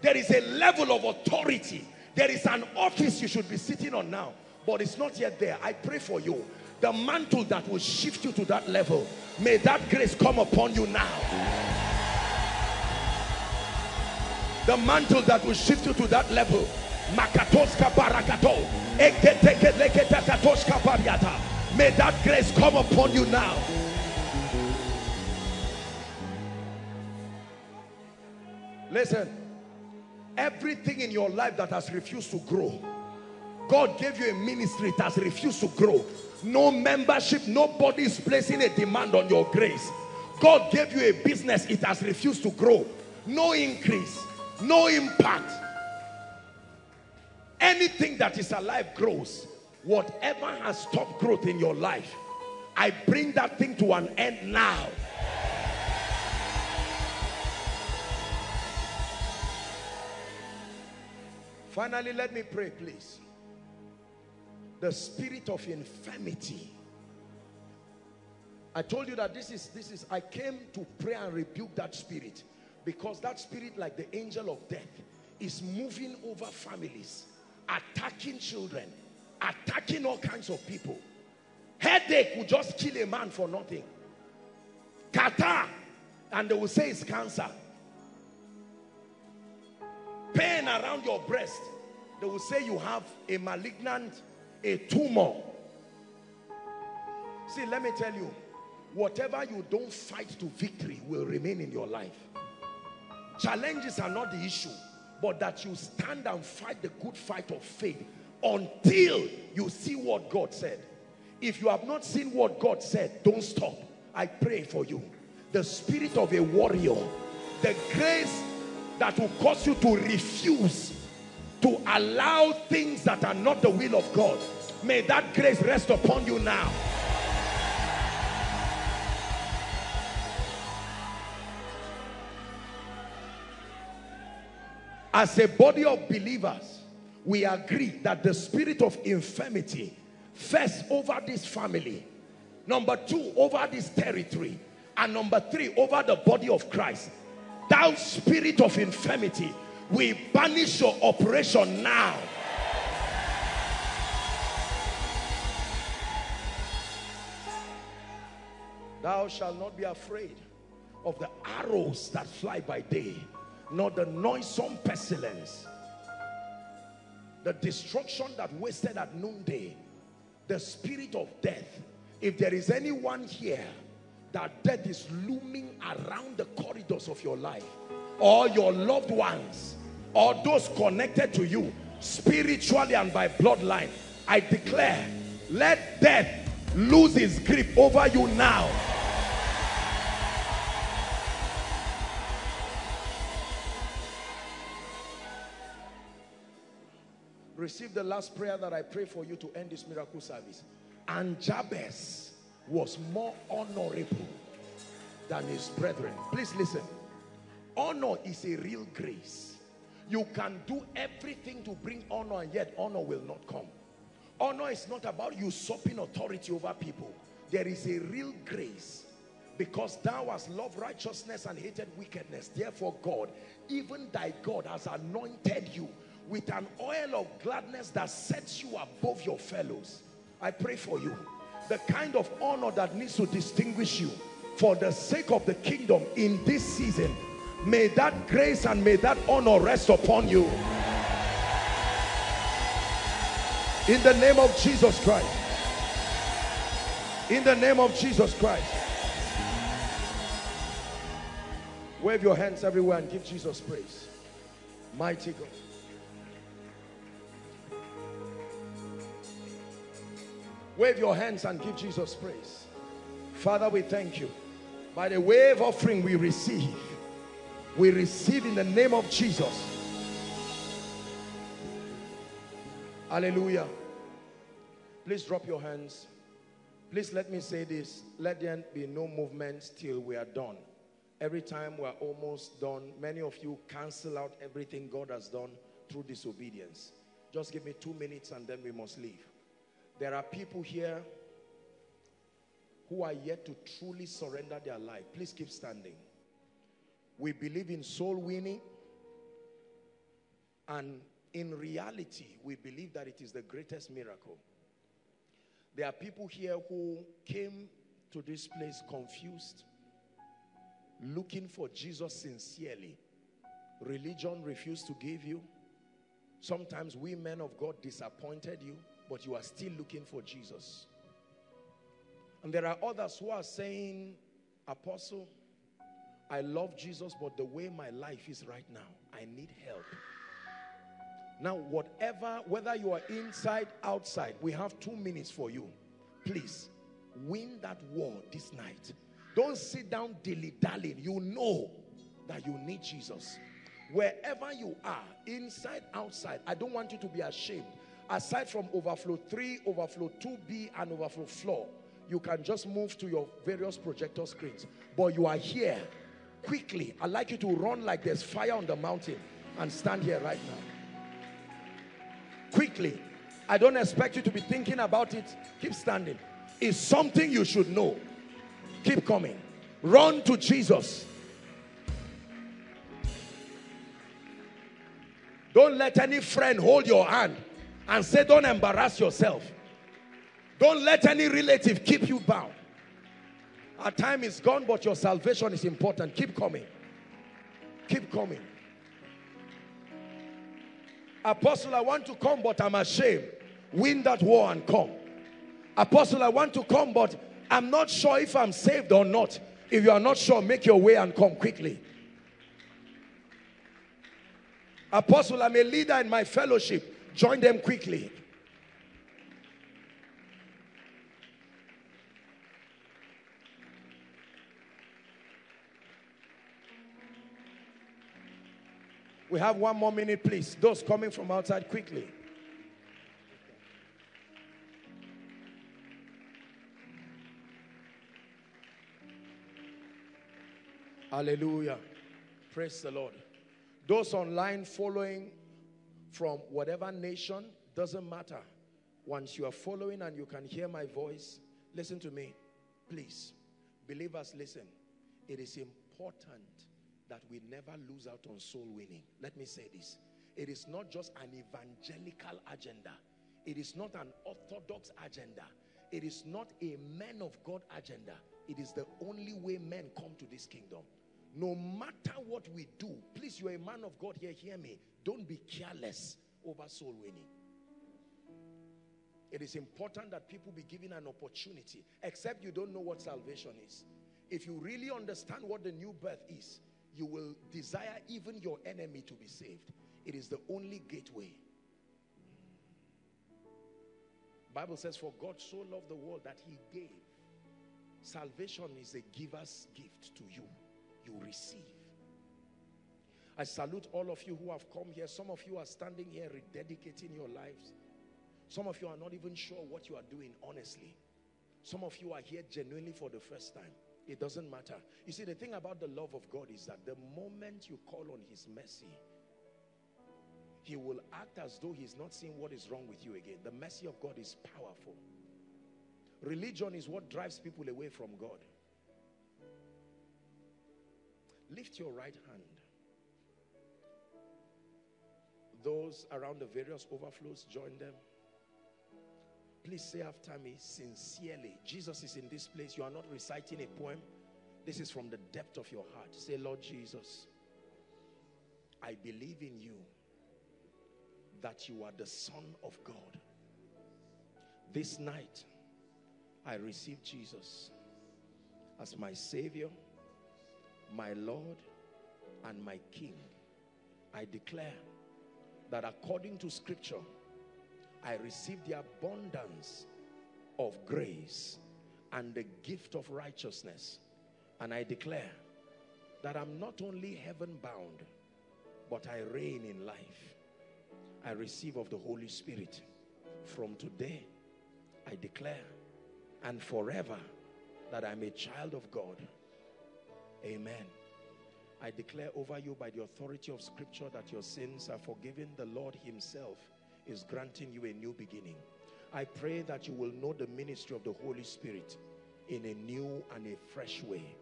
There is a level of authority. There is an office you should be sitting on now, but it's not yet there. I pray for you, the mantle that will shift you to that level, may that grace come upon you now. The mantle that will shift you to that level. May that grace come upon you now. Listen, everything in your life that has refused to grow, God gave you a ministry that has refused to grow. No membership, nobody is placing a demand on your grace. God gave you a business, it has refused to grow. No increase, no impact. Anything that is alive grows. Whatever has stopped growth in your life, I bring that thing to an end now. Finally, let me pray, please. The spirit of infirmity. I told you that this is, this is, I came to pray and rebuke that spirit, because that spirit, like the angel of death, is moving over families, attacking children, attacking all kinds of people. Headache will just kill a man for nothing. Catarrh, and they will say it's cancer. Pain around your breast, they will say you have a malignant, a tumor. See, let me tell you, whatever you don't fight to victory will remain in your life. Challenges are not the issue. but that you stand and fight the good fight of faith until you see what God said. If you have not seen what God said, don't stop. I pray for you. The spirit of a warrior, the grace that will cause you to refuse to allow things that are not the will of God, may that grace rest upon you now. As a body of believers, we agree that the spirit of infirmity, first over this family, number two over this territory, and number three over the body of Christ, thou spirit of infirmity, we banish your operation now. Thou shalt not be afraid of the arrows that fly by day, nor the noisome pestilence, the destruction that wasted at noonday, the spirit of death. If there is anyone here that death is looming around the corridors of your life, or your loved ones, or those connected to you, spiritually and by bloodline, I declare, let death lose its grip over you now. Receive the last prayer that I pray for you to end this miracle service. And Jabez was more honorable than his brethren. Please listen. Honor is a real grace. You can do everything to bring honor, and yet honor will not come. Honor is not about usurping authority over people. There is a real grace. Because thou hast loved righteousness and hated wickedness. Therefore God, even thy God, has anointed you with an oil of gladness that sets you above your fellows. I pray for you. The kind of honor that needs to distinguish you for the sake of the kingdom in this season, may that grace and may that honor rest upon you. In the name of Jesus Christ. In the name of Jesus Christ. Wave your hands everywhere and give Jesus praise. Mighty God. Wave your hands and give Jesus praise. Father, we thank you. By the wave offering we receive. We receive in the name of Jesus. Hallelujah. Please drop your hands. Please let me say this. Let there be no movements till we are done. Every time we are almost done, many of you cancel out everything God has done through disobedience. Just give me two minutes and then we must leave. There are people here who are yet to truly surrender their life. Please keep standing. We believe in soul winning, and in reality, we believe that it is the greatest miracle. There are people here who came to this place confused, looking for Jesus sincerely. Religion refused to give you. Sometimes we men of God disappointed you, but you are still looking for Jesus. And there are others who are saying, Apostle, I love Jesus, but the way my life is right now, I need help. Now, whatever, whether you are inside, outside, we have two minutes for you. Please, win that war this night. Don't sit down dilly-dallying. You know that you need Jesus. Wherever you are, inside, outside, I don't want you to be ashamed. Aside from overflow three, overflow two B, and overflow floor, you can just move to your various projector screens. But you are here. Quickly, I'd like you to run like there's fire on the mountain and stand here right now. Quickly. I don't expect you to be thinking about it. Keep standing. It's something you should know. Keep coming. Run to Jesus. Don't let any friend hold your hand and say, don't embarrass yourself. Don't let any relative keep you bound. Our time is gone, but your salvation is important. Keep coming. Keep coming. Apostle, I want to come, but I'm ashamed. Win that war and come. Apostle, I want to come, but I'm not sure if I'm saved or not. If you are not sure, make your way and come quickly. Apostle, I'm a leader in my fellowship. Join them quickly. We have one more minute, please. Those coming from outside, quickly. Hallelujah. Praise the Lord. Those online following from whatever nation, doesn't matter. Once you are following and you can hear my voice, listen to me, please. Believers, listen. It is important that we never lose out on soul winning. Let me say this. It is not just an evangelical agenda. It is not an orthodox agenda. It is not a man of God agenda. It is the only way men come to this kingdom. No matter what we do, please, you're a man of God here, hear me. Don't be careless over soul winning. It is important that people be given an opportunity, except you don't know what salvation is. If you really understand what the new birth is, you will desire even your enemy to be saved. It is the only gateway. The Bible says, for God so loved the world that he gave. Salvation is a giver's gift to you. You receive. I salute all of you who have come here. Some of you are standing here rededicating your lives. Some of you are not even sure what you are doing, honestly. Some of you are here genuinely for the first time. It doesn't matter. You see, the thing about the love of God is that the moment you call on his mercy, he will act as though he's not seeing what is wrong with you again. The mercy of God is powerful. Religion is what drives people away from God. Lift your right hand. Those around the various overflows, join them. Please say after me, sincerely. Jesus is in this place. You are not reciting a poem. This is from the depth of your heart. Say, Lord Jesus, I believe in you, that you are the Son of God. This night, I receive Jesus as my Savior, my Lord, and my King. I declare that according to Scripture, I receive the abundance of grace and the gift of righteousness. And I declare that I'm not only heaven-bound, but I reign in life. I receive of the Holy Spirit. From today, I declare and forever that I'm a child of God. Amen. I declare over you by the authority of Scripture that your sins are forgiven. The Lord himself is granting you a new beginning. I pray that you will know the ministry of the Holy Spirit in a new and a fresh way.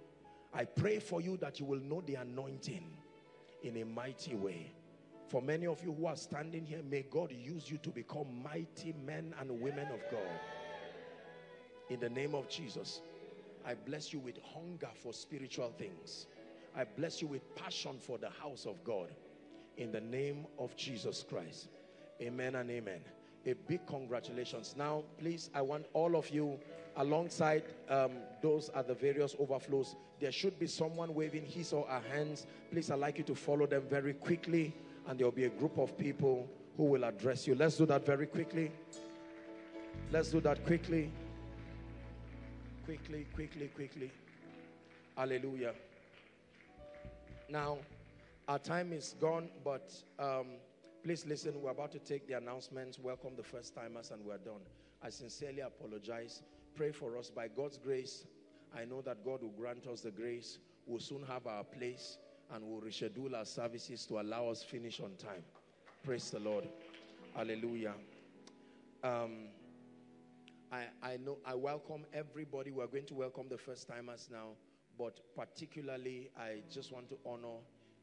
I pray for you that you will know the anointing in a mighty way. For many of you who are standing here, may God use you to become mighty men and women of God. In the name of Jesus, I bless you with hunger for spiritual things. I bless you with passion for the house of God. In the name of Jesus Christ. Amen and amen. A big congratulations. Now, please, I want all of you, alongside um, those at the various overflows, there should be someone waving his or her hands. Please, I'd like you to follow them very quickly. And there will be a group of people who will address you. Let's do that very quickly. Let's do that quickly. Quickly, quickly, quickly. Hallelujah. Now, our time is gone, but um, please listen. We're about to take the announcements. Welcome the first timers, and we're done. I sincerely apologize. Pray for us. By God's grace, I know that God will grant us the grace. We'll soon have our place. And we'll reschedule our services to allow us finish on time. Praise the Lord. Hallelujah. Um, I, I know I welcome everybody. We're going to welcome the first timers now. But particularly, I just want to honor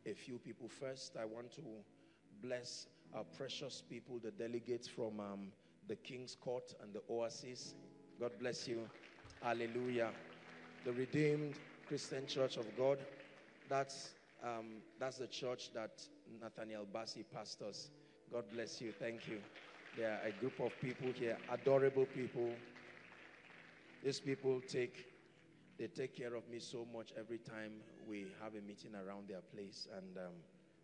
a few people. First, I want to bless our precious people, the delegates from um, the King's Court and the Oasis. God bless you. Hallelujah. The Redeemed Christian Church of God. That's Um, that's the church that Nathaniel Bassi pastors. God bless you. Thank you. There are a group of people here, adorable people. These people take, they take care of me so much every time we have a meeting around their place. And um,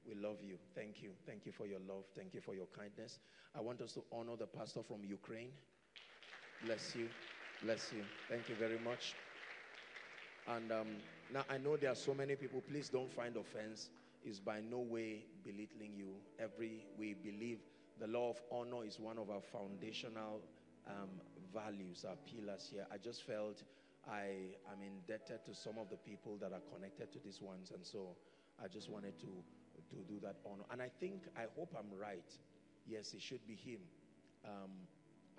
We love you. Thank you. Thank you for your love. Thank you for your kindness. I want us to honor the pastor from Ukraine. Bless you. Bless you. Thank you very much. And um, now I know there are so many people. Please don't find offense. It's by no way belittling you. Every we believe the law of honor is one of our foundational um, values, our pillars here. I just felt I am indebted to some of the people that are connected to these ones. And so I just wanted to, to do that honor. And I think, I hope I'm right. Yes, it should be him. Um,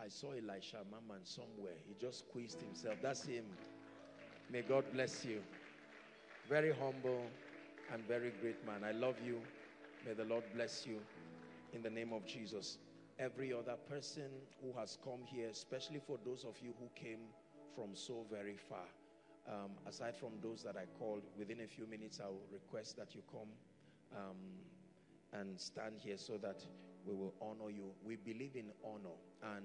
I saw Elisha, Maman, somewhere. He just squeezed himself. That's him. May God bless you. Very humble and very great man. I love you. May the Lord bless you in the name of Jesus. Every other person who has come here, especially for those of you who came from so very far, um, aside from those that I called, within a few minutes I'll request that you come um, and stand here so that we will honor you. We believe in honor, and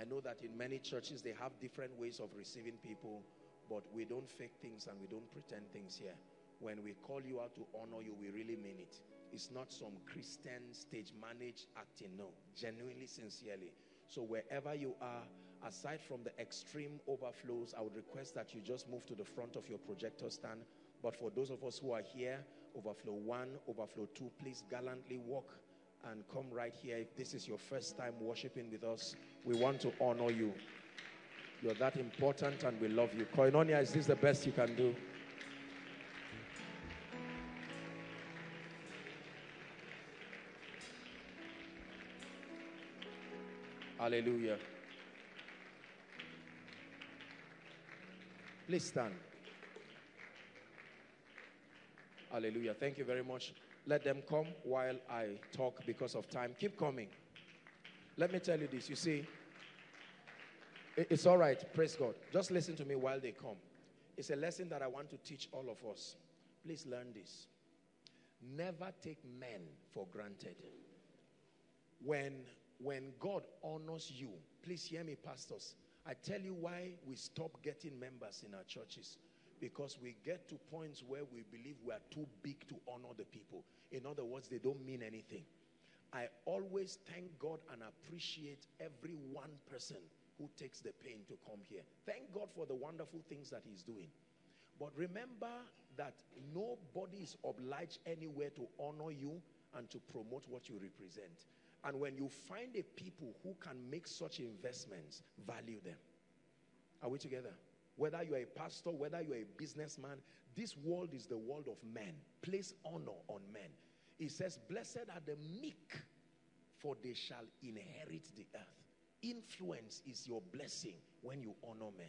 I know that in many churches they have different ways of receiving people, but we don't fake things and we don't pretend things here. When we call you out to honor you, we really mean it. It's not some Christian stage managed acting, no, genuinely, sincerely. So wherever you are, aside from the extreme overflows, I would request that you just move to the front of your projector stand. But for those of us who are here, overflow one, overflow two, please gallantly walk and come right here. If this is your first time worshiping with us, we want to honor you. You're that important and we love you. Koinonia, is this the best you can do? Hallelujah. Please stand. Hallelujah. Thank you very much. Let them come while I talk because of time. Keep coming. Let me tell you this. You see, it's all right. Praise God. Just listen to me while they come. It's a lesson that I want to teach all of us. Please learn this. Never take men for granted. When, when God honors you, please hear me, pastors. I tell you why we stop getting members in our churches. Because we get to points where we believe we are too big to honor the people. In other words, they don't mean anything. I always thank God and appreciate every one person who takes the pain to come here. Thank God for the wonderful things that he's doing. But remember that nobody is obliged anywhere to honor you and to promote what you represent. And when you find a people who can make such investments, value them. Are we together? Whether you are a pastor, whether you are a businessman, this world is the world of men. Place honor on men. It says, blessed are the meek, for they shall inherit the earth. Influence is your blessing when you honor men.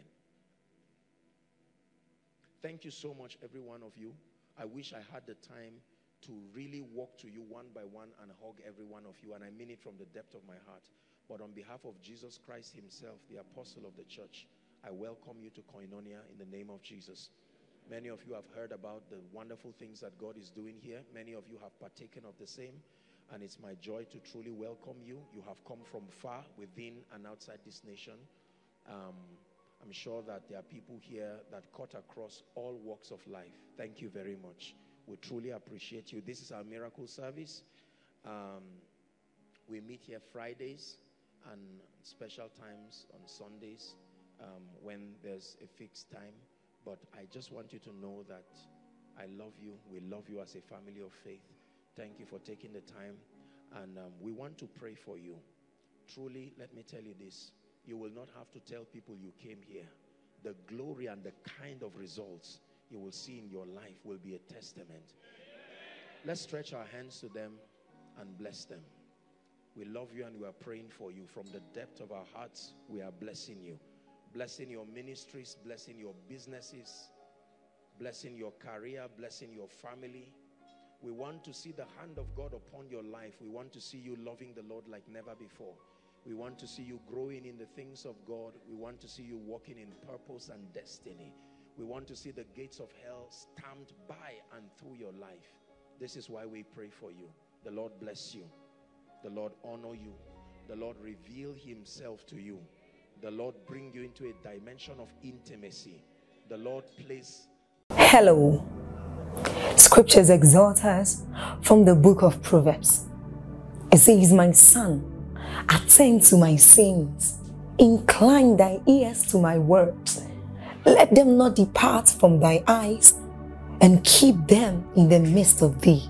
Thank you so much, every one of you. I wish I had the time to really walk to you one by one and hug every one of you. And I mean it from the depth of my heart. But on behalf of Jesus Christ himself, the apostle of the church, I welcome you to Koinonia in the name of Jesus. Many of you have heard about the wonderful things that God is doing here. Many of you have partaken of the same. And it's my joy to truly welcome you. You have come from far, within and outside this nation. Um, I'm sure that there are people here that cut across all walks of life. Thank you very much. We truly appreciate you. This is our miracle service. Um, we meet here Fridays and special times on Sundays um, when there's a fixed time. But I just want you to know that I love you. We love you as a family of faith. Thank you for taking the time. And um, we want to pray for you. Truly, let me tell you this. You will not have to tell people you came here. The glory and the kind of results you will see in your life will be a testament. Amen. Let's stretch our hands to them and bless them. We love you and we are praying for you. From the depth of our hearts, we are blessing you. Blessing your ministries, blessing your businesses, blessing your career, blessing your family. We want to see the hand of God upon your life. We want to see you loving the Lord like never before. We want to see you growing in the things of God. We want to see you walking in purpose and destiny. We want to see the gates of hell stamped by and through your life. This is why we pray for you. The Lord bless you. The Lord honor you. The Lord reveal himself to you. The Lord bring you into a dimension of intimacy. The Lord place... Hello. Scriptures exhort us from the book of Proverbs. It says, "My son, attend to my sins, incline thy ears to my words, let them not depart from thy eyes, and keep them in the midst of thee."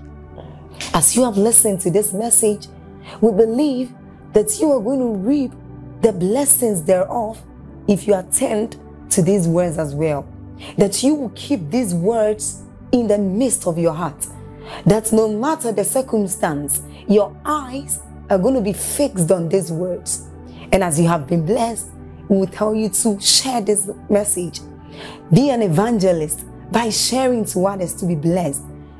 As you have listened to this message, we believe that you are going to reap the blessings thereof if you attend to these words as well. That you will keep these words in the midst of your heart. That no matter the circumstance, your eyes are going to be fixed on these words. And as you have been blessed, we will tell you to share this message. Be an evangelist by sharing to others to be blessed.